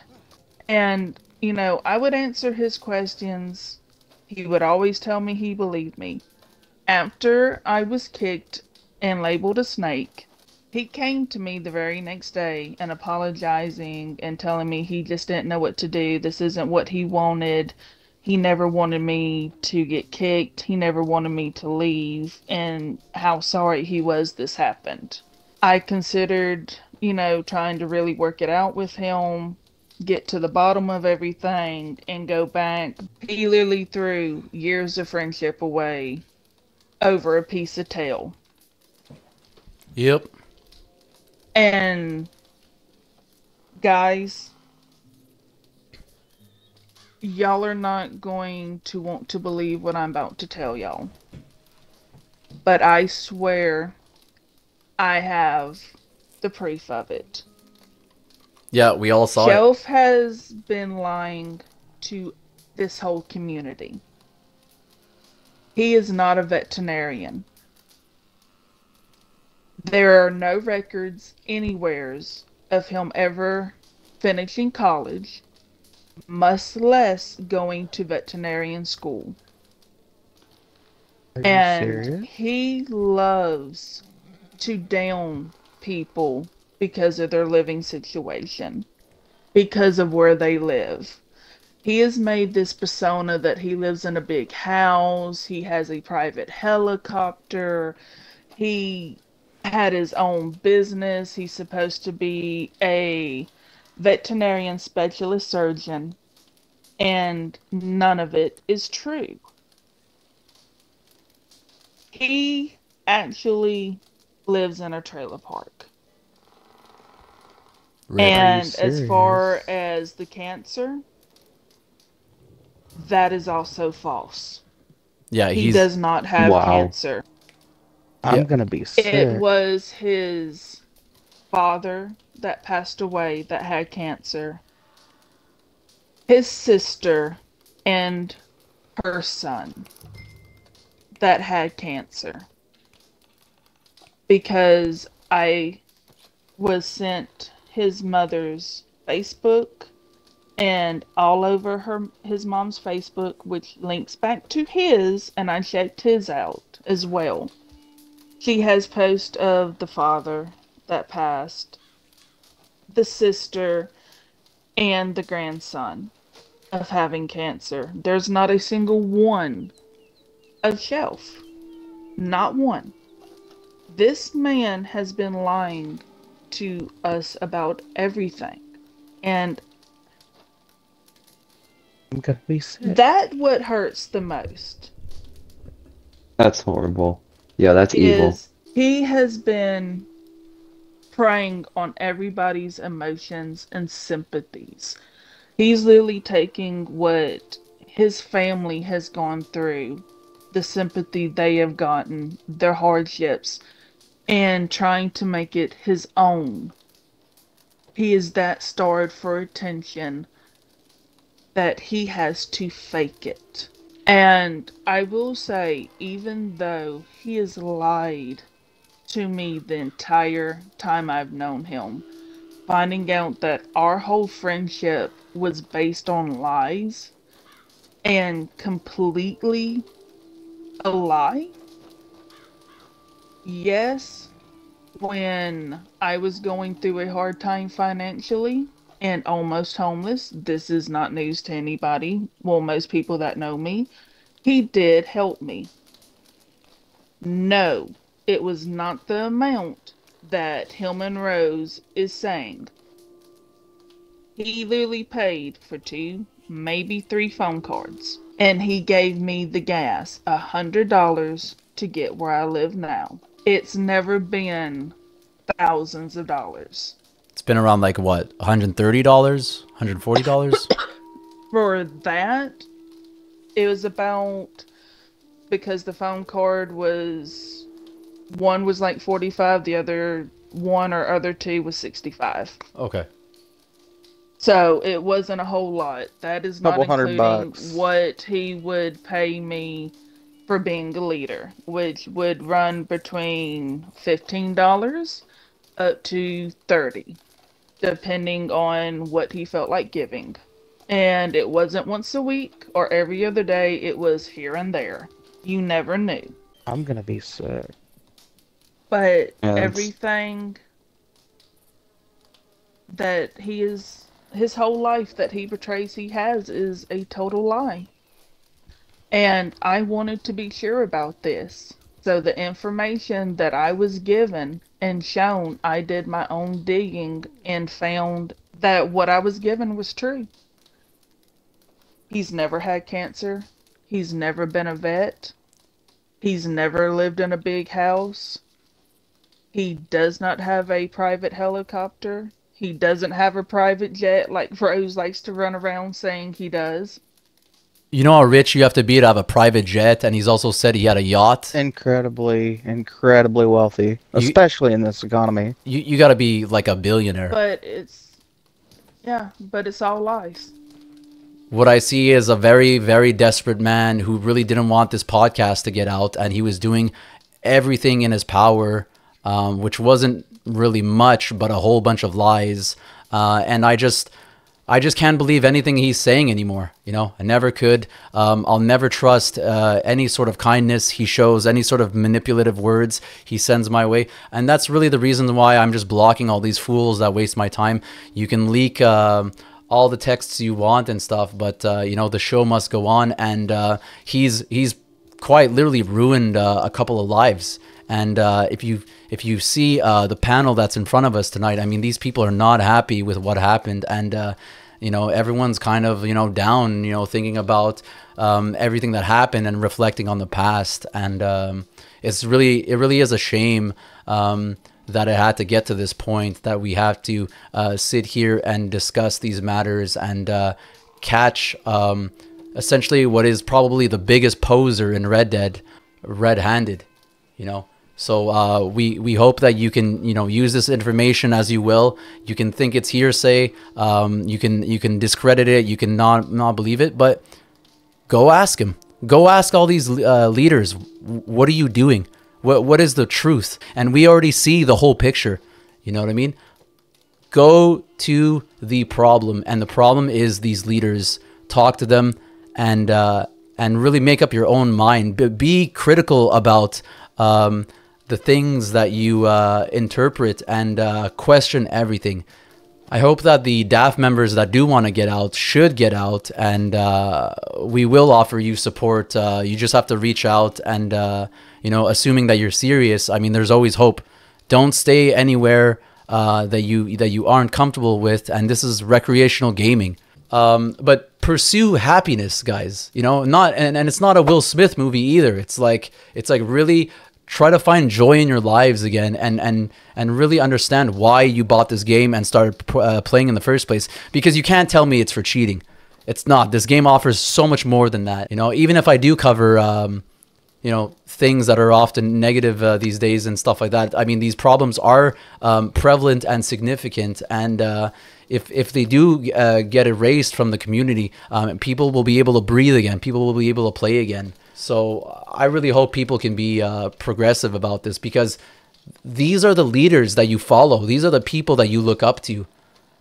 And, you know, I would answer his questions. He would always tell me he believed me. After I was kicked and labeled a snake, he came to me the very next day and apologizing and telling me he just didn't know what to do. This isn't what he wanted. He never wanted me to get kicked. He never wanted me to leave, and how sorry he was this happened. I considered, you know, trying to really work it out with him, get to the bottom of everything, and go back. He literally threw years of friendship away over a piece of tail. Yep. And guys, y'all are not going to want to believe what I'm about to tell y'all, but I swear I have the proof of it. Yeah, we all saw it. Shelf has been lying to this whole community. He is not a veterinarian. There are no records anywheres of him ever finishing college, much less going to veterinarian school. Are you serious? And he loves to down people because of their living situation, because of where they live. He has made this persona that he lives in a big house, he has a private helicopter, he had his own business. He's supposed to be a veterinarian specialist surgeon, and none of it is true. He actually lives in a trailer park. Really? And as far as the cancer, that is also false. Yeah, he does not have cancer. I'm gonna be sick. It was his father that passed away that had cancer, his sister and her son that had cancer, because I was sent his mother's Facebook and all over his mom's Facebook, which links back to his, and I checked his out as well. She has posts of the father that passed, the sister, and the grandson of having cancer. There's not a single one of Shelf. Not one. This man has been lying to us about everything. And I'm gonna be sick. That's what hurts the most. That's horrible. Yeah, that's evil. He has been preying on everybody's emotions and sympathies. He's literally taking what his family has gone through, the sympathy they have gotten, their hardships, and trying to make it his own. He is that starved for attention that he has to fake it. And I will say, even though he has lied to me the entire time I've known him, finding out that our whole friendship was based on lies and completely a lie. Yes, when I was going through a hard time financially and almost homeless, this is not news to anybody, well, most people that know me, he did help me. No, it was not the amount that Hillman Rose is saying. He literally paid for 2, maybe 3 phone cards. And he gave me the gas, $100 to get where I live now. It's never been thousands of dollars. It's been around like what, $130, $140? For that, it was about, because the phone card was, one was like 45, the other one or other two was 65. Okay. So it wasn't a whole lot. That is not including what he would pay me for being a leader, which would run between $15 up to $30, depending on what he felt like giving. And it wasn't once a week or every other day. It was here and there. You never knew. I'm gonna be sick. But yes. Everything that he is... his whole life that he portrays he has is a total lie. And I wanted to be sure about this. So the information that I was given and shown, I did my own digging and found that what I was given was true. He's never had cancer. He's never been a vet. He's never lived in a big house. He does not have a private helicopter. He doesn't have a private jet like Rose likes to run around saying he does. You know how rich you have to be to have a private jet, and he's also said he had a yacht. Incredibly, incredibly wealthy, especially in this economy. You gotta be like a billionaire. But it's... yeah, but it's all lies. What I see is a very, very desperate man who really didn't want this podcast to get out, and he was doing everything in his power, which wasn't really much, but a whole bunch of lies. And I just can't believe anything he's saying anymore. You know, I never could. I'll never trust any sort of kindness he shows, any sort of manipulative words he sends my way. And that's really the reason why I'm just blocking all these fools that waste my time. You can leak all the texts you want and stuff, but you know, the show must go on. And he's quite literally ruined a couple of lives. And if you see the panel that's in front of us tonight, I mean, these people are not happy with what happened. And, you know, everyone's kind of, you know, down, you know, thinking about everything that happened and reflecting on the past. And it really is a shame that it had to get to this point, that we have to sit here and discuss these matters and catch essentially what is probably the biggest poser in Red Dead red-handed, you know. So we hope that you can, you know, use this information as you will. You can think it's hearsay. You can discredit it. You can not believe it. But go ask him. Go ask all these leaders. What are you doing? What is the truth? And we already see the whole picture. You know what I mean? Go to the problem, and the problem is these leaders. Talk to them, and really make up your own mind. Be critical about the things that you interpret, and question everything. I hope that the DAF members that do want to get out should get out, and we will offer you support. You just have to reach out, and you know, assuming that you're serious, I mean, there's always hope. Don't stay anywhere that you aren't comfortable with, and this is recreational gaming. But pursue happiness, guys, you know, and it's not a Will Smith movie either. It's like really try to find joy in your lives again, and really understand why you bought this game and started playing in the first place, because you can't tell me it's for cheating. It's not. This game offers so much more than that. You know, even if I do cover, you know, things that are often negative these days and stuff like that, I mean, these problems are prevalent and significant, and, If they do get erased from the community, people will be able to breathe again. People will be able to play again. So I really hope people can be progressive about this, because these are the leaders that you follow. These are the people that you look up to.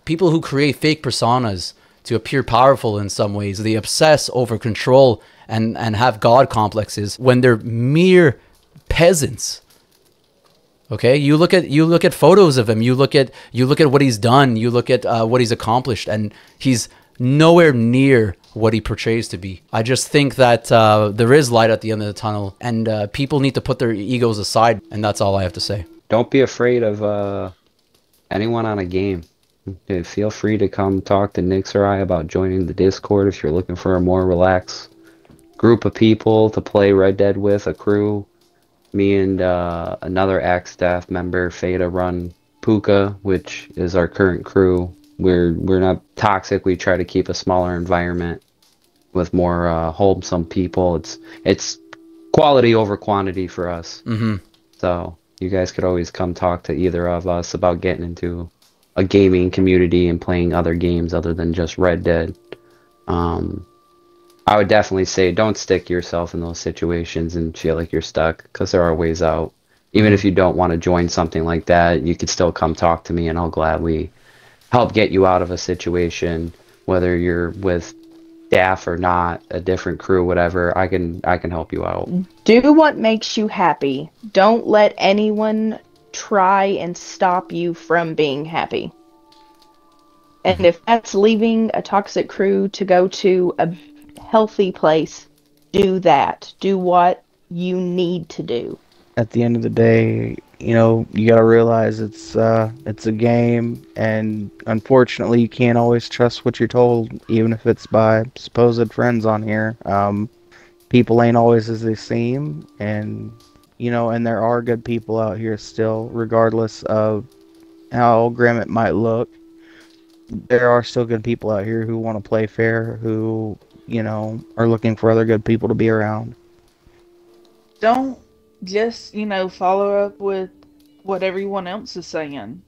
People who create fake personas to appear powerful in some ways. They obsess over control and have God complexes when they're mere peasants. Okay, you look at photos of him. You look at what he's done. You look at what he's accomplished, and he's nowhere near what he portrays to be. I just think that there is light at the end of the tunnel, and people need to put their egos aside, and that's all I have to say. Don't be afraid of anyone on a game. Feel free to come talk to Nix or I about joining the Discord if you're looking for a more relaxed group of people to play Red Dead with, a crew. Me and another Axe staff member, Feta, run Puka, which is our current crew. We're not toxic. We try to keep a smaller environment with more wholesome people. It's quality over quantity for us. Mm-hmm. So you guys could always come talk to either of us about getting into a gaming community and playing other games other than just Red Dead. I would definitely say don't stick yourself in those situations and feel like you're stuck, because there are ways out. Even if you don't want to join something like that, you could still come talk to me and I'll gladly help get you out of a situation, whether you're with DAF or not, a different crew, whatever. I can help you out. Do what makes you happy. Don't let anyone try and stop you from being happy. And if that's leaving a toxic crew to go to a healthy place, do that. Do what you need to do. At the end of the day, you know, you gotta realize it's a game, and unfortunately you can't always trust what you're told, even if it's by supposed friends on here. People ain't always as they seem, and you know, and there are good people out here still, regardless of how grim it might look. There are still good people out here who want to play fair, who, you know, are looking for other good people to be around. Don't just, you know, follow up with what everyone else is saying.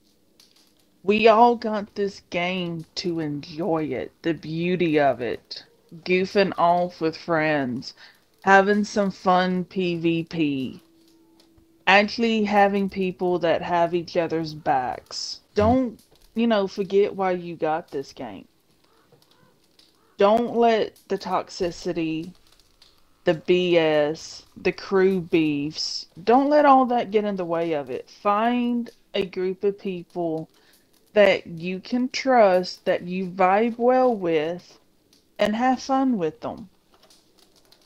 We all got this game to enjoy it, the beauty of it, goofing off with friends, having some fun PvP. Actually having people that have each other's backs. Don't, you know, forget why you got this game. Don't let the toxicity, the BS, the crew beefs, don't let all that get in the way of it. Find a group of people that you can trust, that you vibe well with, and have fun with them.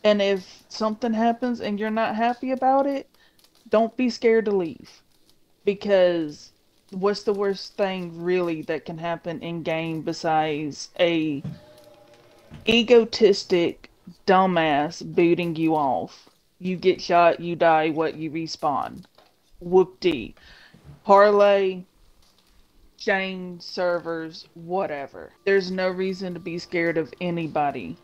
And if something happens and you're not happy about it, don't be scared to leave, because what's the worst thing really that can happen in game besides a egotistic dumbass booting you off? You get shot, you die, what, you respawn. Whoop-dee. Parlay, chain, servers, whatever. There's no reason to be scared of anybody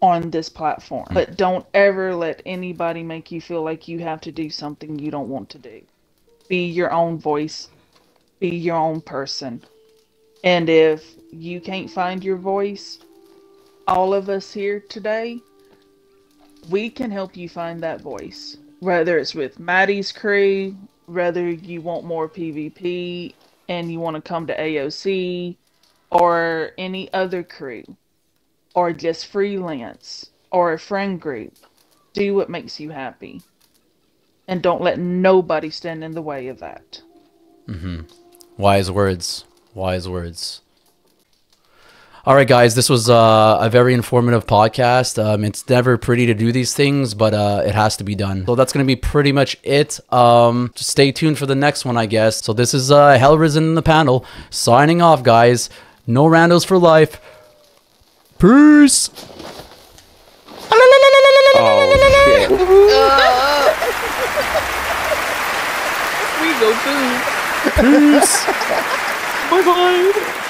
on this platform, but don't ever let anybody make you feel like you have to do something you don't want to do. Be your own voice, be your own person. And if you can't find your voice, all of us here today, we can help you find that voice, whether it's with Maddie's crew, whether you want more PvP and you want to come to AOC or any other crew, or just freelance, or a friend group. Do what makes you happy. And don't let nobody stand in the way of that. Mm-hmm. Wise words. Wise words. All right, guys. This was a very informative podcast. It's never pretty to do these things, but it has to be done. So that's going to be pretty much it. Just stay tuned for the next one, I guess. So this is Hell Risen in the panel. Signing off, guys. No randos for life. Peace. Oh, shit. We go food. Peace. Bye-bye.